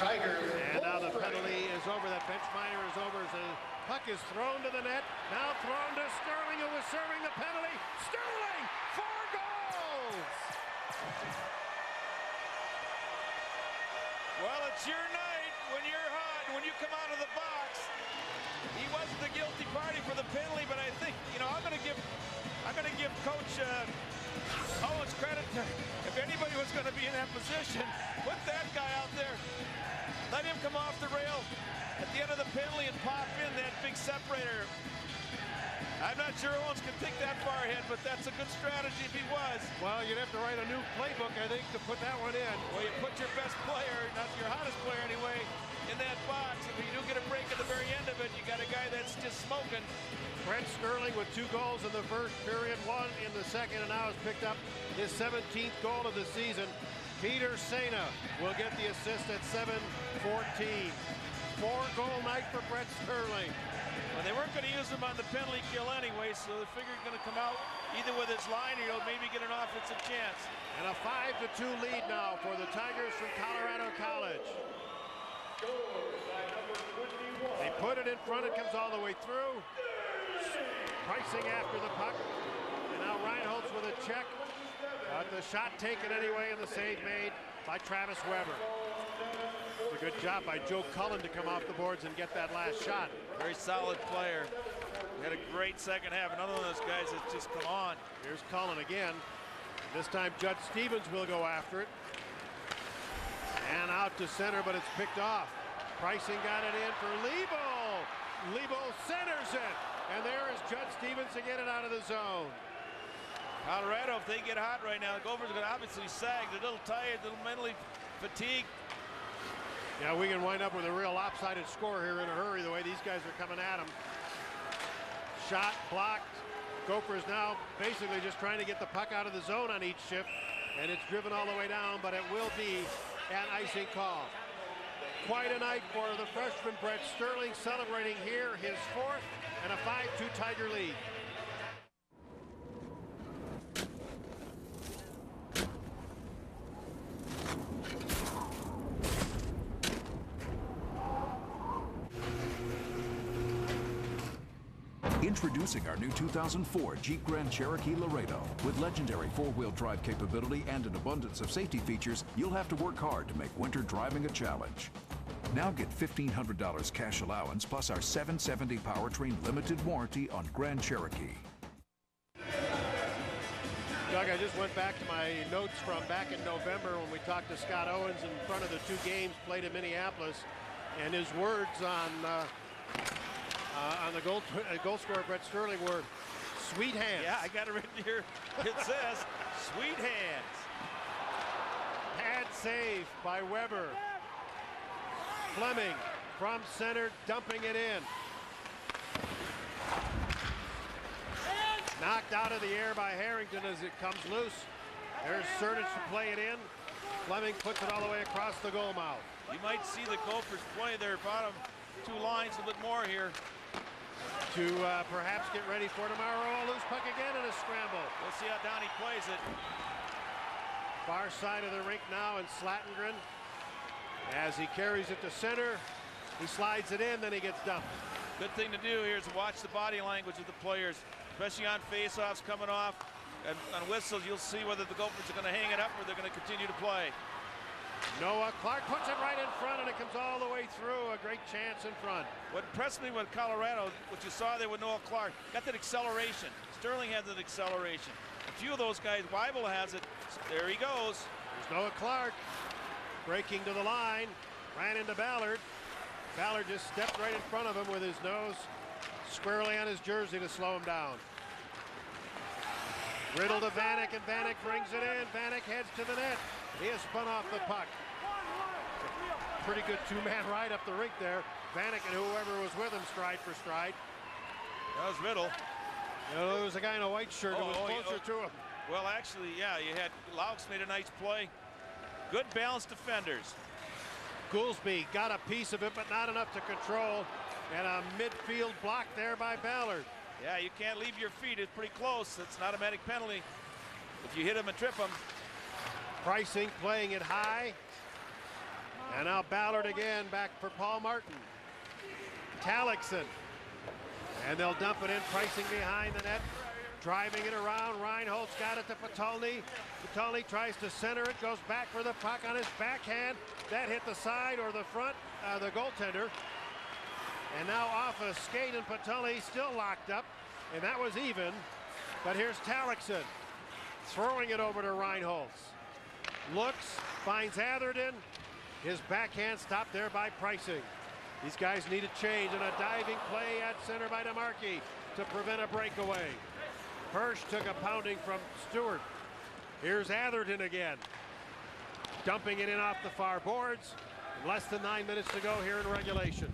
Tigers. And now the penalty is over. That bench minor is over. The puck is thrown to the net. Now thrown to Sterling, who was serving the penalty. Sterling, four goals! Well, it's your night when you're hot, when you come out of the box. He wasn't the guilty party for the penalty, but I think, you know, I'm going to give, I'm going to give Coach Uh, Owens credit. If anybody was going to be in that position, put that guy out there. Let him come off the rail at the end of the penalty and pop in that big separator. I'm not sure Owens can think that far ahead, but that's a good strategy if he was. Well, you'd have to write a new playbook, I think, to put that one in. Well, you put your best player, not your hottest player anyway, in that box. If you do get a break at the very end of it, you got a guy that's just smoking. Brett Sterling with two goals in the first period, one in the second, and now has picked up his seventeenth goal of the season. Peter Sejna will get the assist at seven fourteen. Four-goal night for Brett Sterling. Well, they weren't going to use him on the penalty kill anyway, so they figured he's going to come out either with his line or he'll maybe get an offensive chance. And a five to two lead now for the Tigers from Colorado College. They put it in front. It comes all the way through. Preissing after the puck. And now Reinholz with a check. Uh, the shot taken anyway, and the save made by Travis Weber. It's a good job by Joe Cullen to come off the boards and get that last shot. Very solid player. Had a great second half. Another one of those guys that's just come on. Here's Cullen again. This time Judge Stevens will go after it. And out to center, but it's picked off. Preissing got it in for Lebo. Lebo centers it. And there is Judge Stevens to get it out of the zone. Colorado, if they get hot right now, the Gophers are going to obviously sag. They're a little tired, a little mentally fatigued. Yeah, we can wind up with a real lopsided score here in a hurry, the way these guys are coming at them. Shot blocked. Gophers now basically just trying to get the puck out of the zone on each shift, and it's driven all the way down, but it will be an icing call. Quite a night for the freshman Brett Sterling, celebrating here his fourth and a five two Tiger lead. Introducing our new two thousand four Jeep Grand Cherokee Laredo. With legendary four-wheel drive capability and an abundance of safety features, you'll have to work hard to make winter driving a challenge. Now get fifteen hundred dollars cash allowance plus our seven seventy powertrain limited warranty on Grand Cherokee. Doug, I just went back to my notes from back in November when we talked to Scott Owens in front of the two games played in Minneapolis, and his words on uh, Uh, on the goal, uh, goal scorer Brett Sterling were sweet hands. Yeah, I got it written here. It says sweet hands. Bad save by Weber. Fleming from center, dumping it in. Knocked out of the air by Harrington as it comes loose. There's Sernich to play it in. Fleming puts it all the way across the goal mouth. You might see the Gophers play their bottom two lines a bit more here, to uh, perhaps get ready for tomorrow. A loose puck again in a scramble. We'll see how Donnie plays it. Far side of the rink now, and Slattengren, as he carries it to center, he slides it in, then he gets dumped. Good thing to do here is watch the body language of the players, especially on faceoffs coming off, and on whistles you'll see whether the Gophers are going to hang it up or they're going to continue to play. Noah Clark puts it right in front, and it comes all the way through. A great chance in front. What impressed me with Colorado, what you saw there with Noah Clark, got that acceleration. Sterling has that acceleration. A few of those guys, Weibel has it. There he goes. There's Noah Clark breaking to the line. Ran into Ballard. Ballard just stepped right in front of him with his nose squarely on his jersey to slow him down. Riddle to Vanek, and Vanek brings it in. Vanek heads to the net. He has spun off the puck. Pretty good two-man ride up the rink there. Vanek and whoever was with him, stride for stride. That was Riddle. You know, there was a guy in a white shirt who oh, was oh, closer oh. to him. Well, actually, yeah, you had Laux made a nice play. Good balanced defenders. Goolsby got a piece of it, but not enough to control. And a midfield block there by Ballard. Yeah, you can't leave your feet. It's pretty close. It's an automatic penalty if you hit him and trip him. Preissing playing it high. And now Ballard again, back for Paul Martin. Tallackson. And they'll dump it in. Preissing behind the net. Driving it around. Reinholz got it to Patulli. Patulli tries to center it. Goes back for the puck on his backhand. That hit the side or the front, uh, the goaltender. And now off a skate, and Patulli still locked up. And that was even. But here's Tallackson throwing it over to Reinholz. Looks, finds Atherton. His backhand stopped there by Preissing. These guys need a change, and a diving play at center by DeMarchi to prevent a breakaway. Hirsch took a pounding from Stuart. Here's Atherton again. Dumping it in off the far boards. Less than nine minutes to go here in regulation.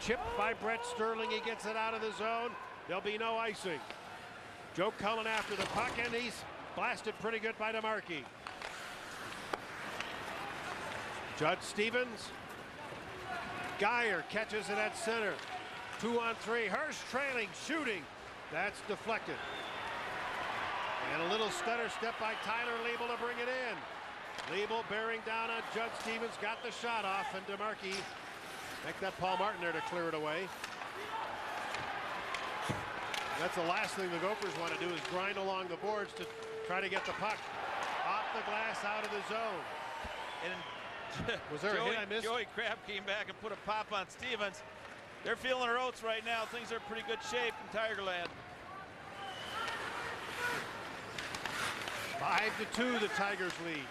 Chipped by Brett Sterling. He gets it out of the zone. There'll be no icing. Joe Cullen after the puck, and he's blasted pretty good by DeMarchi. Judge Stevens. Geyer catches it at center. Two on three. Hirsch trailing, shooting. That's deflected. And a little stutter step by Tyler Liebel to bring it in. Liebel bearing down on Judge Stevens. Got the shot off, and DeMarchi Make that Paul Martin there to clear it away. That's the last thing the Gophers want to do, is grind along the boards to try to get the puck off the glass, out of the zone. And was there Joey, a hit I missed? Joey Crabb came back and put a pop on Stevens. They're feeling their oats right now. Things are in pretty good shape in Tigerland. Five to two, the Tigers lead.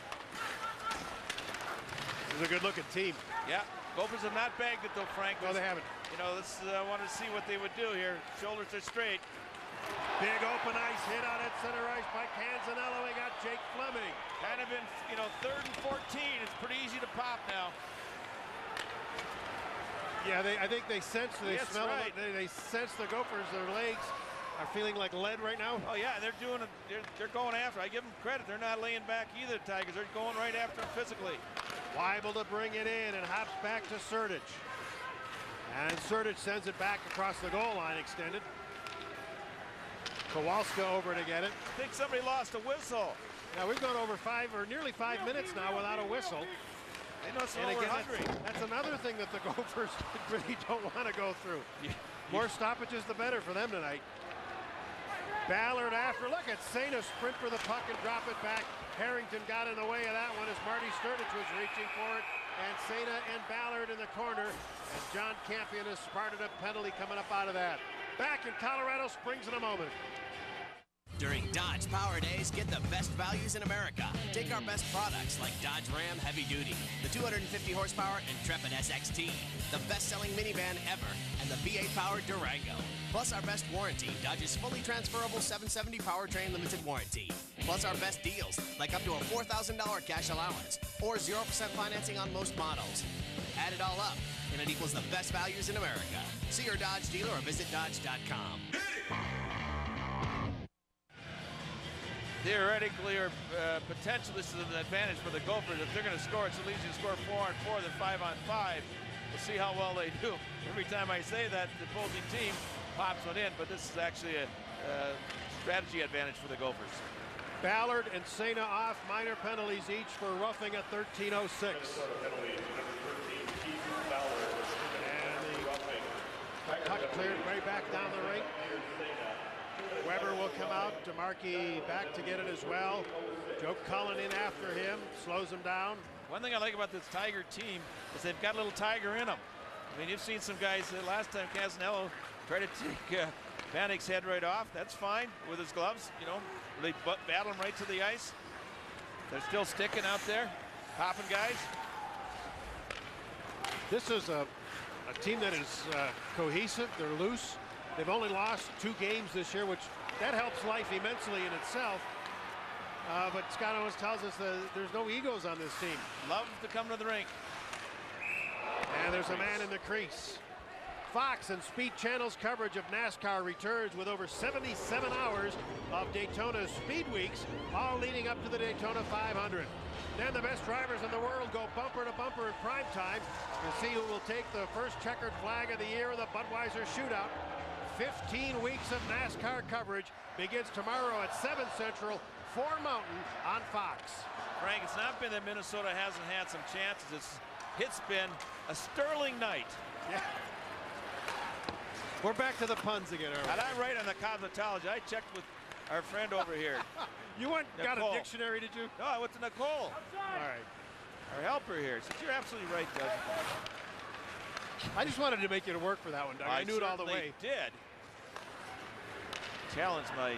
This is a good-looking team. Yeah, Gophers have not bagged it though, Frank. No, they haven't. You know, this I uh, wanted to see what they would do here. Shoulders are straight. Big open ice hit out at center ice by Canzanello. He got Jake Fleming. Kind of in, you know, third and fourteen. It's pretty easy to pop now. Yeah, they, I think they sense, they That's smell right. They, they sense the Gophers. Their legs are feeling like lead right now. Oh yeah, they're doing it. They're, they're going after. I give them credit. They're not laying back either. The Tigers. They're going right after them physically. Weibel to bring it in and hops back to Sertich. And Sertich sends it back across the goal line, extended. Kowalska over to get it. I think somebody lost a whistle. Now we've gone over five or nearly five no, minutes now no, without no, a whistle. No, They know and again, that's, that's another thing that the Gophers really don't want to go through. More stoppages, the better for them tonight. Ballard after. Look at Sejna sprint for the puck and drop it back. Harrington got in the way of that one as Marty Sturdich was reaching for it. And Sejna and Ballard in the corner. And John Campion has started a penalty coming up out of that. Back in Colorado Springs in a moment. During Dodge Power Days, get the best values in America. Take our best products like Dodge Ram Heavy Duty, the two hundred fifty horsepower Intrepid S X T, the best-selling minivan ever, and the V eight powered Durango. Plus our best warranty, Dodge's fully transferable seven seventy powertrain limited warranty. Plus our best deals, like up to a four thousand dollar cash allowance or zero percent financing on most models. Add it all up, and it equals the best values in America. See your Dodge dealer or visit Dodge dot com. Theoretically or uh, potentially this is an advantage for the Gophers. If they're going to score, it's at least you score four on four, then five on five. We'll see how well they do. Every time I say that, the opposing team pops one in, but this is actually a uh, strategy advantage for the Gophers. Ballard and Sejna off, minor penalties each for roughing at thirteen oh six. And the puck cleared right back down the rink. Weber will come out. DeMarchi back to get it as well. Joe Cullen in after him, slows him down. One thing I like about this Tiger team is they've got a little Tiger in them. I mean, you've seen some guys uh, last time. Canzanello tried to take uh, Vanek's head right off. That's fine with his gloves. You know, they battle him right to the ice. They're still sticking out there, popping guys. This is a, a team that is uh, cohesive. They're loose. They've only lost two games this year, which that helps life immensely in itself. Uh, but Scott Owens tells us that there's no egos on this team. Love to come to the rink. And there's a man in the crease. Fox and Speed Channel's coverage of NASCAR returns with over seventy-seven hours of Daytona Speed Weeks, all leading up to the Daytona five hundred. Then the best drivers in the world go bumper to bumper in prime time to see who will take the first checkered flag of the year in the Budweiser Shootout. fifteen weeks of NASCAR coverage begins tomorrow at seven Central, four Mountain on Fox. Frank, it's not been that Minnesota hasn't had some chances. It's, it's been a Sterling night. Yeah. We're back to the puns again, aren't we? And I'm right on the cosmetology. I checked with our friend over here. You went, got a dictionary, did you? No, I went to Nicole. All right. Our helper here. So you're absolutely right, Doug. I just wanted to make you to work for that one, Doug. I, I knew it all the way. Did challenge my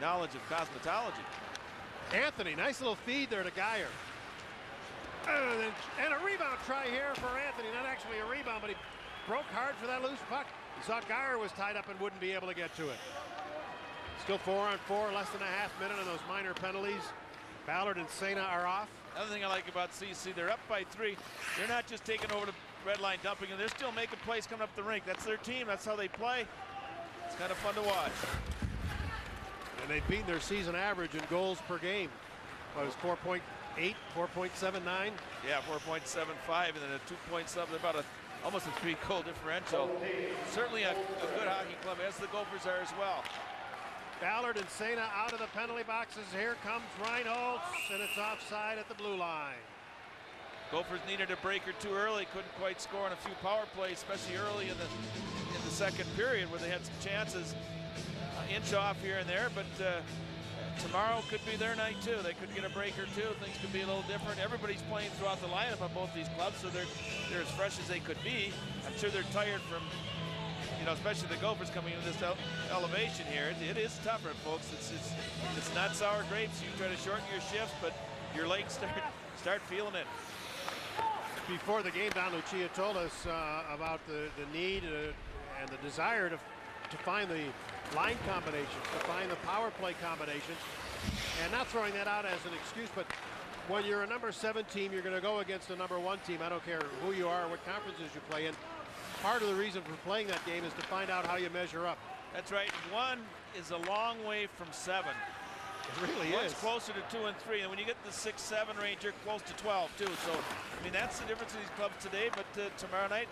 knowledge of cosmetology. Anthony, nice little feed there to Geyer. And, and a rebound try here for Anthony. Not actually a rebound, but he broke hard for that loose puck. He saw Geyer was tied up and wouldn't be able to get to it. Still four on four, less than a half minute on those minor penalties. Ballard and Sejna are off. Another thing I like about C C, they're up by three. They're not just taking over the red line dumping, and they're still making plays coming up the rink. That's their team. That's how they play. It's kind of fun to watch. And they've beaten their season average in goals per game. What was four point eight, four point seven nine? Yeah, four point seven five, and then a two point seven, about a almost a three-goal differential. Certainly a, a good hockey club, as the Gophers are as well. Ballard and Sejna out of the penalty boxes. Here comes Reinholz, and it's offside at the blue line. Gophers needed a break or two early, couldn't quite score on a few power plays, especially early in the in the second period where they had some chances, uh, inch off here and there. But uh, tomorrow could be their night too. They could get a break or two. Things could be a little different. Everybody's playing throughout the lineup on both these clubs, so they're they're as fresh as they could be. I'm sure they're tired from, you know, especially the Gophers coming into this ele elevation here. It, it is tougher, folks. It's, it's it's not sour grapes. You try to shorten your shifts, but your legs start start feeling it. Before the game, Don Lucia told us uh, about the, the need uh, and the desire to, to find the line combinations, to find the power play combinations, and not throwing that out as an excuse, but when you're a number seven team, you're going to go against a number one team. I don't care who you are or what conferences you play in. Part of the reason for playing that game is to find out how you measure up. That's right. One is a long way from seven. It really One's is. It's closer to two and three, and when you get to the six, seven range, you're close to twelve too. So, I mean, that's the difference in these clubs today. But uh, tomorrow night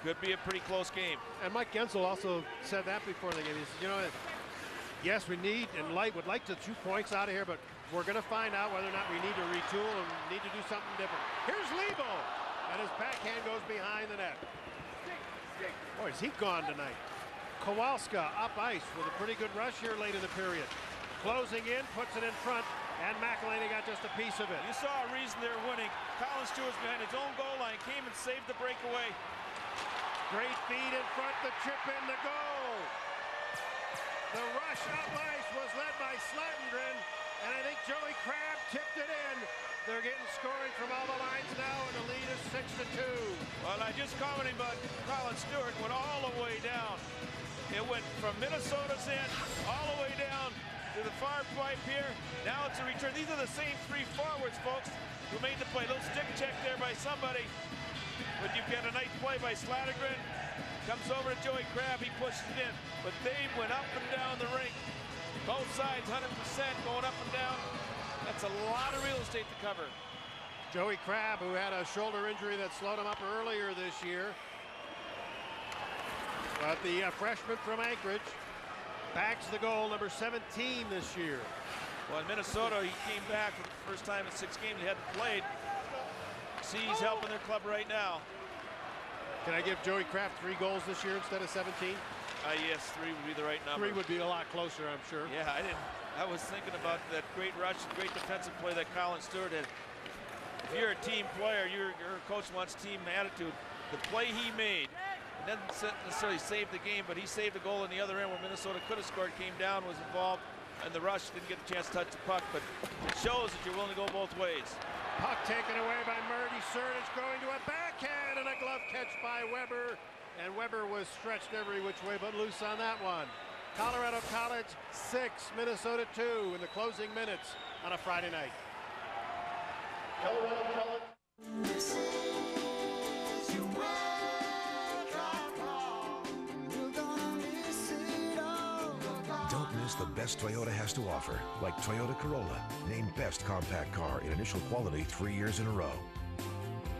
could be a pretty close game. And Mike Gensel also said that before the game. He said, you know, yes, we need and like would like the two points out of here, but we're going to find out whether or not we need to retool and need to do something different. Here's Lebo, and his backhand goes behind the net. Boy, is he gone tonight? Kowalska up ice with a pretty good rush here late in the period. Closing in, puts it in front, and McElhinney got just a piece of it. You saw a reason they're winning. Colin Stewart behind his own goal line, came and saved the breakaway. Great feed in front, the chip in, the goal. The rush up ice was led by Slatengren, and I think Joey Crabb tipped it in. They're getting scoring from all the lines now, and the lead is six to two. Well, I just commented about Colin Stuart went all the way down. It went from Minnesota's end all the way down to the far pipe here. Now it's a return. These are the same three forwards, folks, who made the play. A little stick check there by somebody. But you've got a nice play by Slatengren. Comes over to Joey Crabb. He pushes it in. But they went up and down the rink. Both sides, one hundred percent going up and down. That's a lot of real estate to cover. Joey Crabb, who had a shoulder injury that slowed him up earlier this year. But the uh, freshman from Anchorage backs the goal, number seventeen this year. Well, in Minnesota, he came back for the first time in six games. He hadn't played. See, he's oh. helping their club right now. Can I give Joey Crabb three goals this year instead of seventeen? Uh, yes, three would be the right number. Three would be a lot closer, I'm sure. Yeah, I didn't. I was thinking about that great rush, great defensive play that Colin Stuart had. If you're a team player, your coach wants team attitude. The play he made, it doesn't necessarily save the game, but he saved a goal in the other end where Minnesota could have scored, came down, was involved, and the rush didn't get a chance to touch the puck, but it shows that you're willing to go both ways. Puck taken away by Murdy. Surtis going to a backhand and a glove catch by Weber, and Weber was stretched every which way but loose on that one. Colorado College six, Minnesota two in the closing minutes on a Friday night. Colorado College. The best Toyota has to offer, like Toyota Corolla, named best compact car in initial quality three years in a row.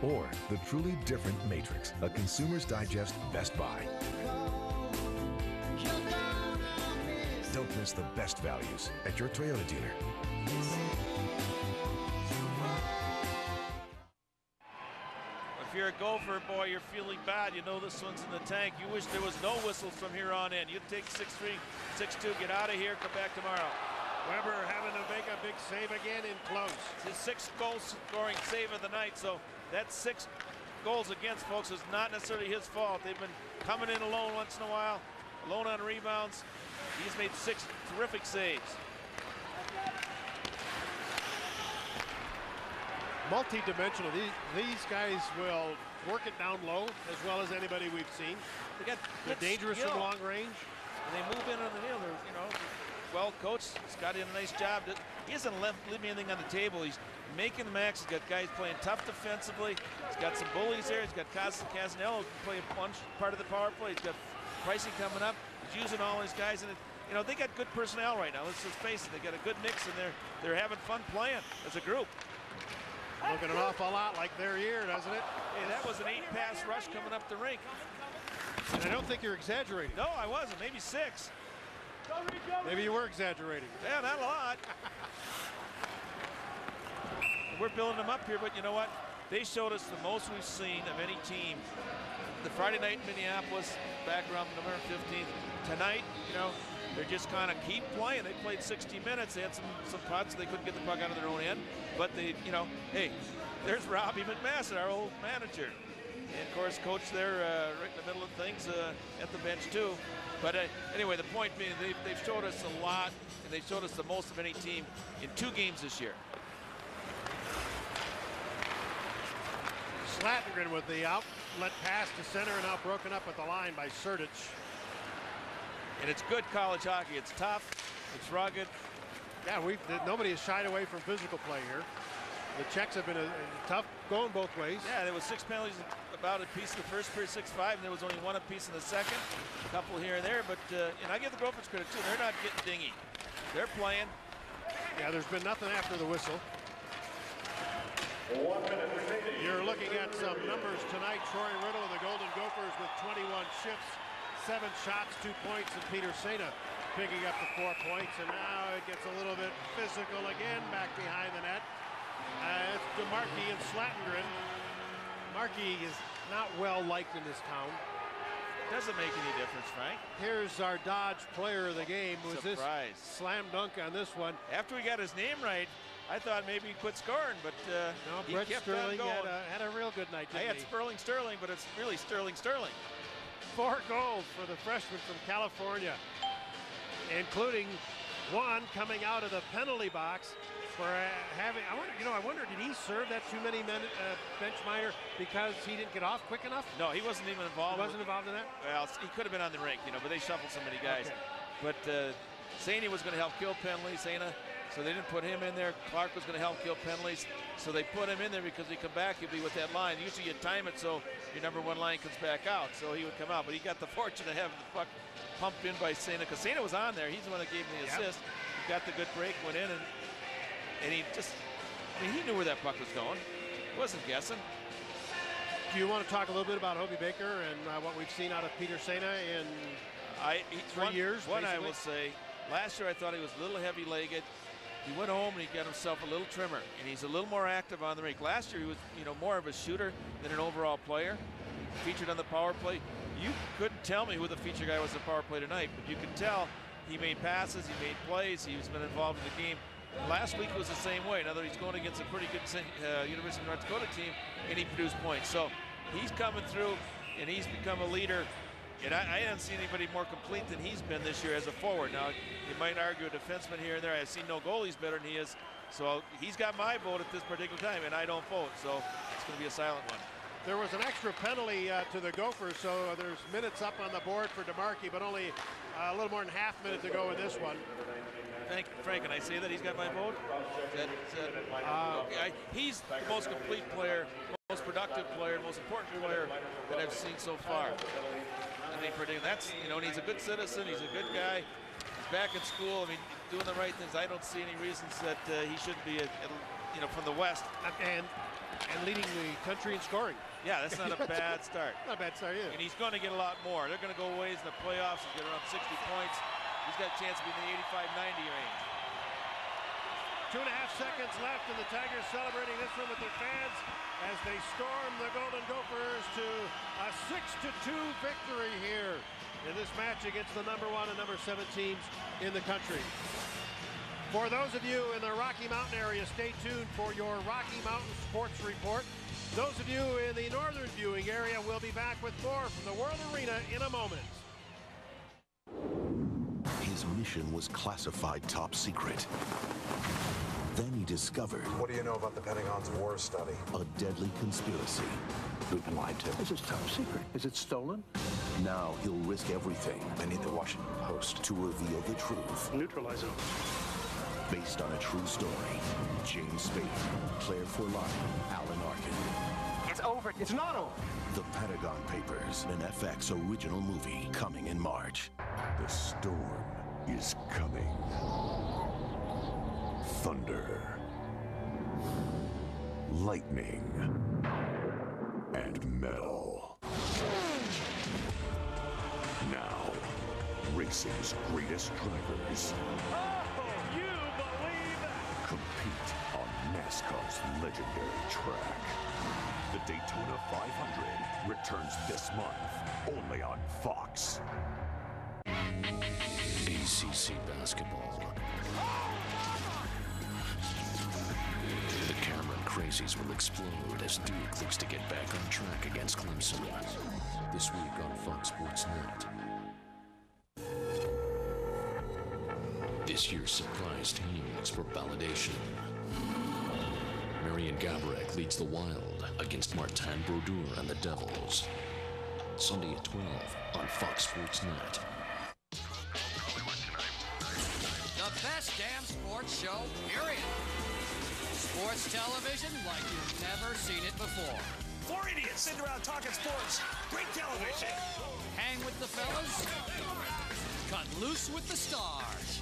Or the truly different Matrix, a Consumer's Digest Best Buy. Don't miss the best values at your Toyota dealer. If you're a Gopher, boy, you're feeling bad. You know this one's in the tank. You wish there was no whistles from here on in. You take six three, six two, get out of here, come back tomorrow. Weber having to make a big save again in close. It's his sixth goal scoring save of the night, so that's six goals against, folks, is not necessarily his fault. They've been coming in alone once in a while, alone on rebounds. He's made six terrific saves. Multi-dimensional. These, these guys will work it down low as well as anybody we've seen. They got They're dangerous skill. From long range. And they move in on the heel. They're, you know, well coached. He's got in a nice job. He hasn't left leaving anything on the table. He's making the max. He's got guys playing tough defensively. He's got some bullies there. He's got Canzanello playing one part of the power play. He's got Preissing coming up. He's using all his guys, and it, you know, they got good personnel right now. Let's just face it. They got a good mix, and they're they're having fun playing as a group. Looking an awful lot like their year, doesn't it? Hey, that was an eight-pass rush coming up the rink. And I don't think you're exaggerating. No, I wasn't. Maybe six. Maybe you were exaggerating. Yeah, not a lot. We're building them up here, but you know what? They showed us the most we've seen of any team. The Friday night in Minneapolis, back around November fifteenth. Tonight, you know, they're just kind of keep playing. They played sixty minutes. They had some, some putts. They couldn't get the puck out of their own end. But they, you know, hey, there's Robbie McMaster, our old manager. And, of course, coach there uh, right in the middle of things uh, at the bench, too. But, uh, anyway, the point being they've, they've showed us a lot, and they've showed us the most of any team in two games this year. Slatengren with the outlet pass to center, and now broken up at the line by Sertich. And it's good college hockey. It's tough. It's rugged. Yeah, we've, nobody has shied away from physical play here. The Czechs have been a, a tough going both ways. Yeah, there was six penalties about a piece in the first period, six five, and there was only one apiece in the second. A couple here and there, but uh, and I give the Gophers credit too. They're not getting dingy. They're playing. Yeah, there's been nothing after the whistle. One minute remaining. You're looking at some numbers tonight. Troy Riddle of the Golden Gophers with twenty-one shifts, seven shots, two points, and Peter Sejna picking up the four points. And now it gets a little bit physical again back behind the net. Uh, it's DeMarchi and Slatengren. DeMarchi is not well liked in this town. Doesn't make any difference, Frank. Here's our Dodge player of the game. Was Surprise. This slam dunk on this one. After we got his name right, I thought maybe he quit scoring, but uh, no, he Brett kept Sterling on going. Had a, had a real good night, didn't I had he? Sperling Sterling, but it's really Sterling Sterling. Four goals for the freshman from California, including one coming out of the penalty box. For uh, having, I wonder, you know, I wonder, did he serve that too many men, uh, bench minor because he didn't get off quick enough? No, he wasn't even involved. He wasn't with, involved in that? Well, he could have been on the rink, you know, but they shuffled so many guys. Okay. But uh, Sejna was going to help kill penalties, Sejna, so they didn't put him in there. Clark was going to help kill penalties, so they put him in there because he come back, he'd be with that line. Usually you time it so your number one line comes back out, so he would come out. But he got the fortune of having the puck pumped in by Sejna, because Sejna was on there. He's the one that gave him the yep. assist. He got the good break, went in, and And he just, I mean, he knew where that puck was going. He wasn't guessing. Do you want to talk a little bit about Hobey Baker and uh, what we've seen out of Peter Sejna in I, he, three one, years? What I will say, last year I thought he was a little heavy-legged. He went home and he got himself a little trimmer, and he's a little more active on the rink. Last year he was, you know, more of a shooter than an overall player. Featured on the power play. You couldn't tell me who the feature guy was on the power play tonight, but you could tell he made passes, he made plays, he's been involved in the game. Last week was the same way. In other words, he's going against a pretty good uh, University of North Dakota team, and he produced points. So he's coming through, and he's become a leader. And I, I haven't seen anybody more complete than he's been this year as a forward. Now, you might argue a defenseman here and there. I've seen no goalies better than he is. So he's got my vote at this particular time, and I don't vote. So it's going to be a silent one. There was an extra penalty uh, to the Gophers, so there's minutes up on the board for DeMarchi, but only uh, a little more than half minute to go in this one. Frank, Frank, can I say that he's got my vote? That, uh, uh, okay. I, he's the most complete player, most productive player, most important player that I've seen so far. I mean, that's, you know, and he's a good citizen. He's a good guy. He's back in school. I mean, doing the right things. I don't see any reasons that uh, he shouldn't be, a, a, you know, from the West. And and leading the country in scoring. Yeah, that's not a bad start. Not a bad start, yeah. And he's going to get a lot more. They're going to go ways in the playoffs. He's going to run sixty points. He's got a chance to be in the eighty-five ninety range. Two and a half seconds left, and the Tigers celebrating this one with their fans as they storm the Golden Gophers to a six to two victory here in this match against the number one and number seven teams in the country. For those of you in the Rocky Mountain area, stay tuned for your Rocky Mountain Sports Report. Those of you in the northern viewing area, we'll be back with more from the World Arena in a moment. His mission was classified top secret. Then he discovered... What do you know about the Pentagon's war study? A deadly conspiracy. We've been lied to. This is top secret. Is it stolen? Now he'll risk everything. I need the Washington Post to reveal the truth. Neutralize him. Based on a true story. James Spade, Claire Forlani, Alan Arkin. It's over. It's not over. The Pentagon Papers, an F X original movie coming in March. The storm is coming. Thunder, lightning, and metal. Now, racing's greatest drivers. Oh, you believe that? Compete on NASCAR. NASCAR's legendary track. The Daytona five hundred returns this month, only on Fox. A C C basketball. The Cameron Crazies will explode as Duke looks to get back on track against Clemson. This week on Fox Sports North. This year's surprise team looks for validation. Marian Gaborik leads the Wild against Martin Brodeur and the Devils. Sunday at twelve on Fox Sports Net. The best damn sports show, period. Sports television like you've never seen it before. Four idiots sitting around talking sports. Great television. Hang with the fellas. Cut loose with the stars.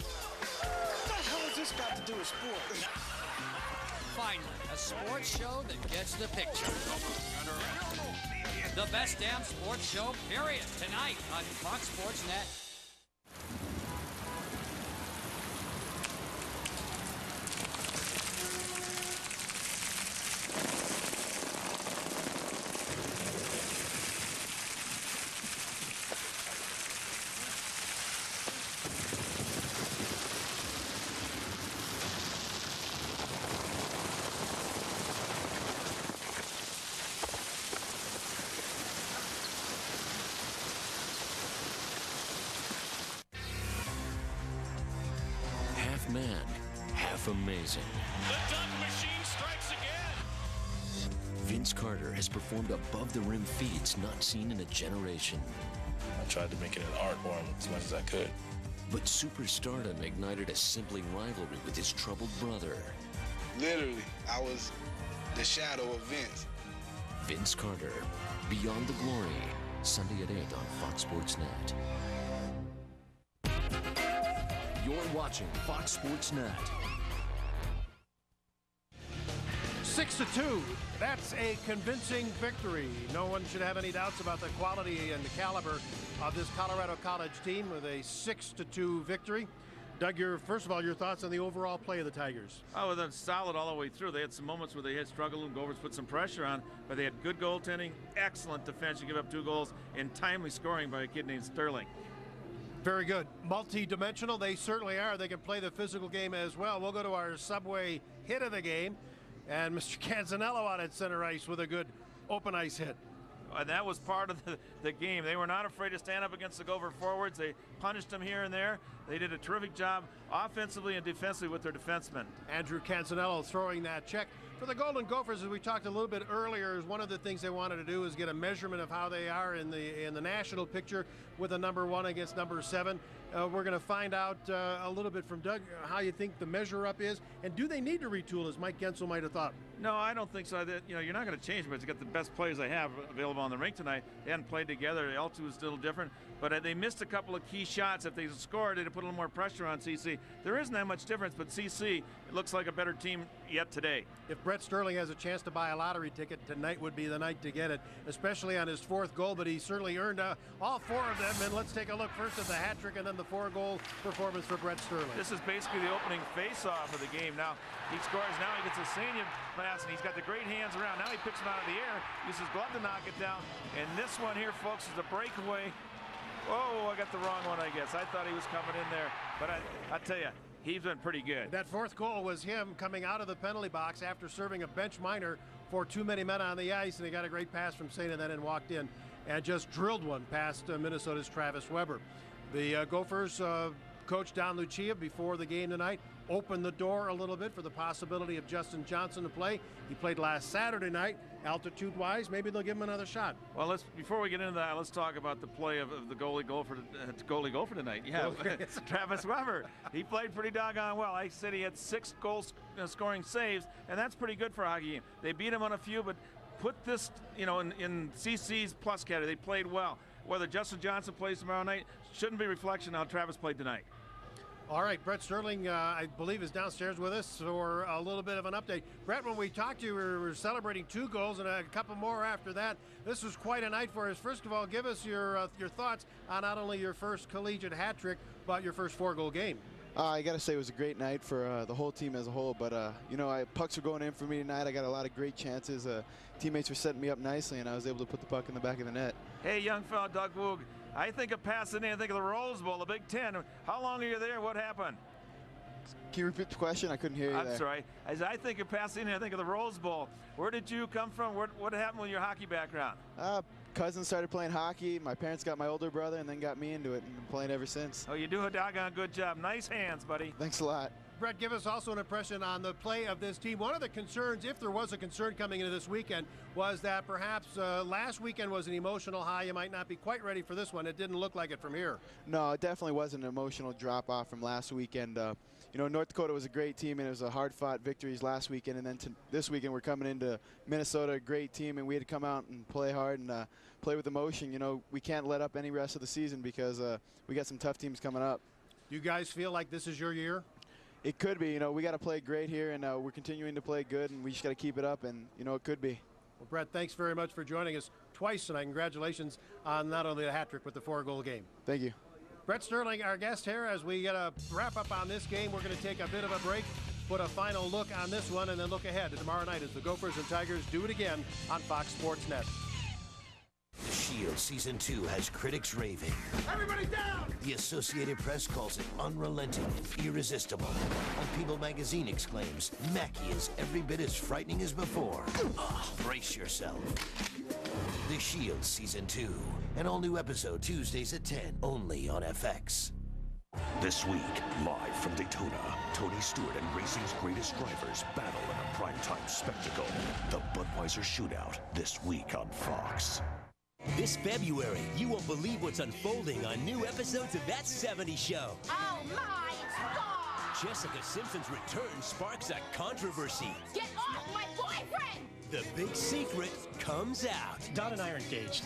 What the hell has this got to do with sports? Finally, a sports show that gets the picture. The best damn sports show, period. Tonight on Fox Sports Net. Amazing. The dunk machine strikes again. Vince Carter has performed above the rim feats not seen in a generation. I tried to make it an art form as much as I could. But superstardom ignited a sibling rivalry with his troubled brother. Literally, I was the shadow of Vince. Vince Carter, Beyond the Glory, Sunday at eight on Fox Sports Net. You're watching Fox Sports Net. six to two, that's a convincing victory. No one should have any doubts about the quality and the caliber of this Colorado College team with a six to two victory. Doug, your, first of all, your thoughts on the overall play of the Tigers? Oh, they're solid all the way through. They had some moments where they had struggled and Gophers put some pressure on, but they had good goaltending, excellent defense. You give up two goals, and timely scoring by a kid named Sterling. Very good. Multi-dimensional, they certainly are. They can play the physical game as well. We'll go to our Subway hit of the game. And Mister Canzanello out at center ice with a good open ice hit. And that was part of the, the game. They were not afraid to stand up against the Gopher forwards. They punished them here and there. They did a terrific job offensively and defensively with their defensemen. Andrew Canzanello throwing that check. For the Golden Gophers, as we talked a little bit earlier, is one of the things they wanted to do is get a measurement of how they are in the in the national picture with a number one against number seven. Uh, we're going to find out uh, a little bit from Doug how you think the measure up is, and do they need to retool as Mike Gensel might have thought? No, I don't think so. That, you know, you're not going to change, but to get the best players they have available on the rink tonight. They hadn't played together. L two was a little different, but uh, they missed a couple of key shots. If they scored, they'd have put a little more pressure on C C. There isn't that much difference, but C C, it looks like a better team yet today. If Brett Sterling has a chance to buy a lottery ticket, tonight would be the night to get it, especially on his fourth goal, but he certainly earned uh, all four of them. And let's take a look first at the hat trick and then the four-goal performance for Brett Sterling. This is basically the opening face-off of the game. Now he scores, now he gets a Sejna pass, and he's got the great hands around. Now he picks him out of the air, uses his glove to knock it down, and this one here, folks, is a breakaway. Oh, I got the wrong one, I guess. I thought he was coming in there, but I, I tell you, he's been pretty good. That fourth goal was him coming out of the penalty box after serving a bench minor for too many men on the ice, and he got a great pass from Sejna, then walked in and just drilled one past uh, Minnesota's Travis Weber. The uh, Gophers uh, coach Don Lucia before the game tonight opened the door a little bit for the possibility of Justin Johnson to play. He played last Saturday night. Altitude-wise, maybe they'll give him another shot. Well, let's before we get into that, let's talk about the play of, of the goalie goal for uh, goalie goal for tonight. Yeah, Travis Weber. He played pretty doggone well. I said he had six goals uh, scoring saves, and that's pretty good for a hockey game. They beat him on a few, but put this, you know, in, in C C's plus category. They played well. Whether Justin Johnson plays tomorrow night shouldn't be reflection on how Travis played tonight. All right, Brett Sterling, uh, I believe, is downstairs with us for a little bit of an update. Brett, when we talked to you, we were celebrating two goals and a couple more after that. This was quite a night for us. First of all, give us your, uh, your thoughts on not only your first collegiate hat trick, but your first four-goal game. Uh, I got to say it was a great night for uh, the whole team as a whole, but, uh, you know, I, pucks were going in for me tonight. I got a lot of great chances. Uh, teammates were setting me up nicely, and I was able to put the puck in the back of the net. Hey, young fella, Doug Woog, I think of Pasadena, I think of the Rose Bowl, the Big Ten. How long are you there? What happened? Can you repeat the question? I couldn't hear you I'm there. Sorry. As I think of Pasadena, I think of the Rose Bowl. Where did you come from? Where, what happened with your hockey background? Uh, Cousins started playing hockey. My parents got my older brother and then got me into it and been playing ever since. Oh, you do a doggone good job. Nice hands, buddy. Thanks a lot. Brett, give us also an impression on the play of this team. One of the concerns, if there was a concern coming into this weekend, was that perhaps uh, last weekend was an emotional high. You might not be quite ready for this one. It didn't look like it from here. No, it definitely was an emotional drop-off from last weekend. Uh, you know, North Dakota was a great team, and it was a hard-fought victories last weekend. And then to this weekend, we're coming into Minnesota, a great team, and we had to come out and play hard and uh, play with emotion. You know, we can't let up any rest of the season because uh, we got some tough teams coming up. You guys feel like this is your year? It could be. You know, we got to play great here, and uh, we're continuing to play good, and we just got to keep it up, and, you know, it could be. Well, Brett, thanks very much for joining us twice tonight. Congratulations on not only the hat trick, but the four-goal game. Thank you. Brett Sterling, our guest here, as we get a wrap-up on this game. We're going to take a bit of a break, put a final look on this one, and then look ahead to tomorrow night as the Gophers and Tigers do it again on Fox Sports Net. The Shield Season two has critics raving. Everybody down! The Associated Press calls it unrelenting and irresistible. And People Magazine exclaims, Mackey is every bit as frightening as before. Oh, brace yourself. The Shield Season two. An all-new episode Tuesdays at ten, only on F X. This week, live from Daytona, Tony Stewart and racing's greatest drivers battle in a primetime spectacle. The Budweiser Shootout, this week on Fox. This February, you won't believe what's unfolding on new episodes of That seventies Show. Oh, my God! Jessica Simpson's return sparks a controversy. Get off my boyfriend! The big secret comes out. Don and I are engaged.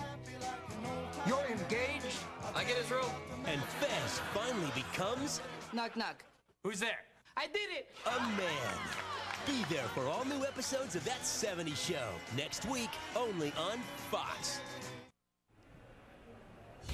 You're engaged? I get his room. And Fez finally becomes... Knock, knock. Who's there? I did it! A man. Be there for all new episodes of That seventies Show. Next week, only on Fox.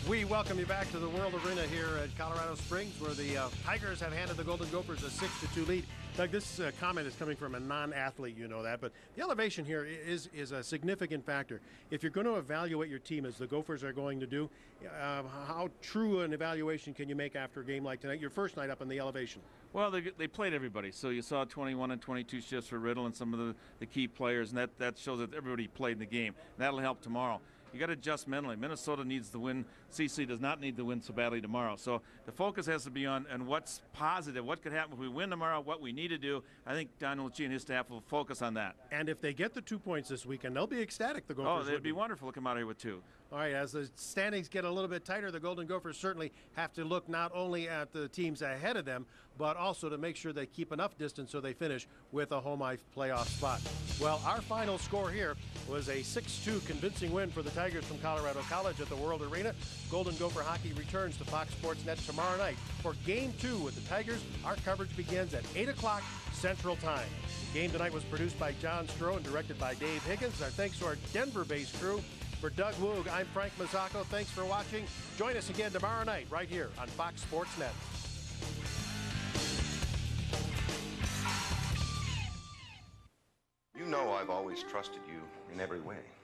We welcome you back to the World Arena here at Colorado Springs, where the uh, Tigers have handed the Golden Gophers a six to two lead. Doug, this uh, comment is coming from a non-athlete, you know that, but the elevation here is, is a significant factor. If you're going to evaluate your team, as the Gophers are going to do, uh, how true an evaluation can you make after a game like tonight, your first night up in the elevation? Well, they, they played everybody, so you saw twenty-one and twenty-two shifts for Riddle and some of the, the key players, and that, that shows that everybody played in the game. That'll help tomorrow. You got to adjust mentally. Minnesota needs the win. C C does not need the win so badly tomorrow. So the focus has to be on, on what's positive, what could happen if we win tomorrow, what we need to do. I think Don Lucia and his staff will focus on that. And if they get the two points this weekend, they'll be ecstatic, the Gophers. Oh, they'd be wonderful to come out here with two. All right, as the standings get a little bit tighter, the Golden Gophers certainly have to look not only at the teams ahead of them, but also to make sure they keep enough distance so they finish with a home ice playoff spot. Well, our final score here was a six two convincing win for the Tigers from Colorado College at the World Arena. Golden Gopher hockey returns to Fox Sports Net tomorrow night for Game two with the Tigers. Our coverage begins at eight o'clock Central Time. The game tonight was produced by John Stroh and directed by Dave Higgins. Our thanks to our Denver-based crew. For Doug Woog, I'm Frank Mazzocco. Thanks for watching. Join us again tomorrow night right here on Fox Sports Net. You know I've always trusted you in every way.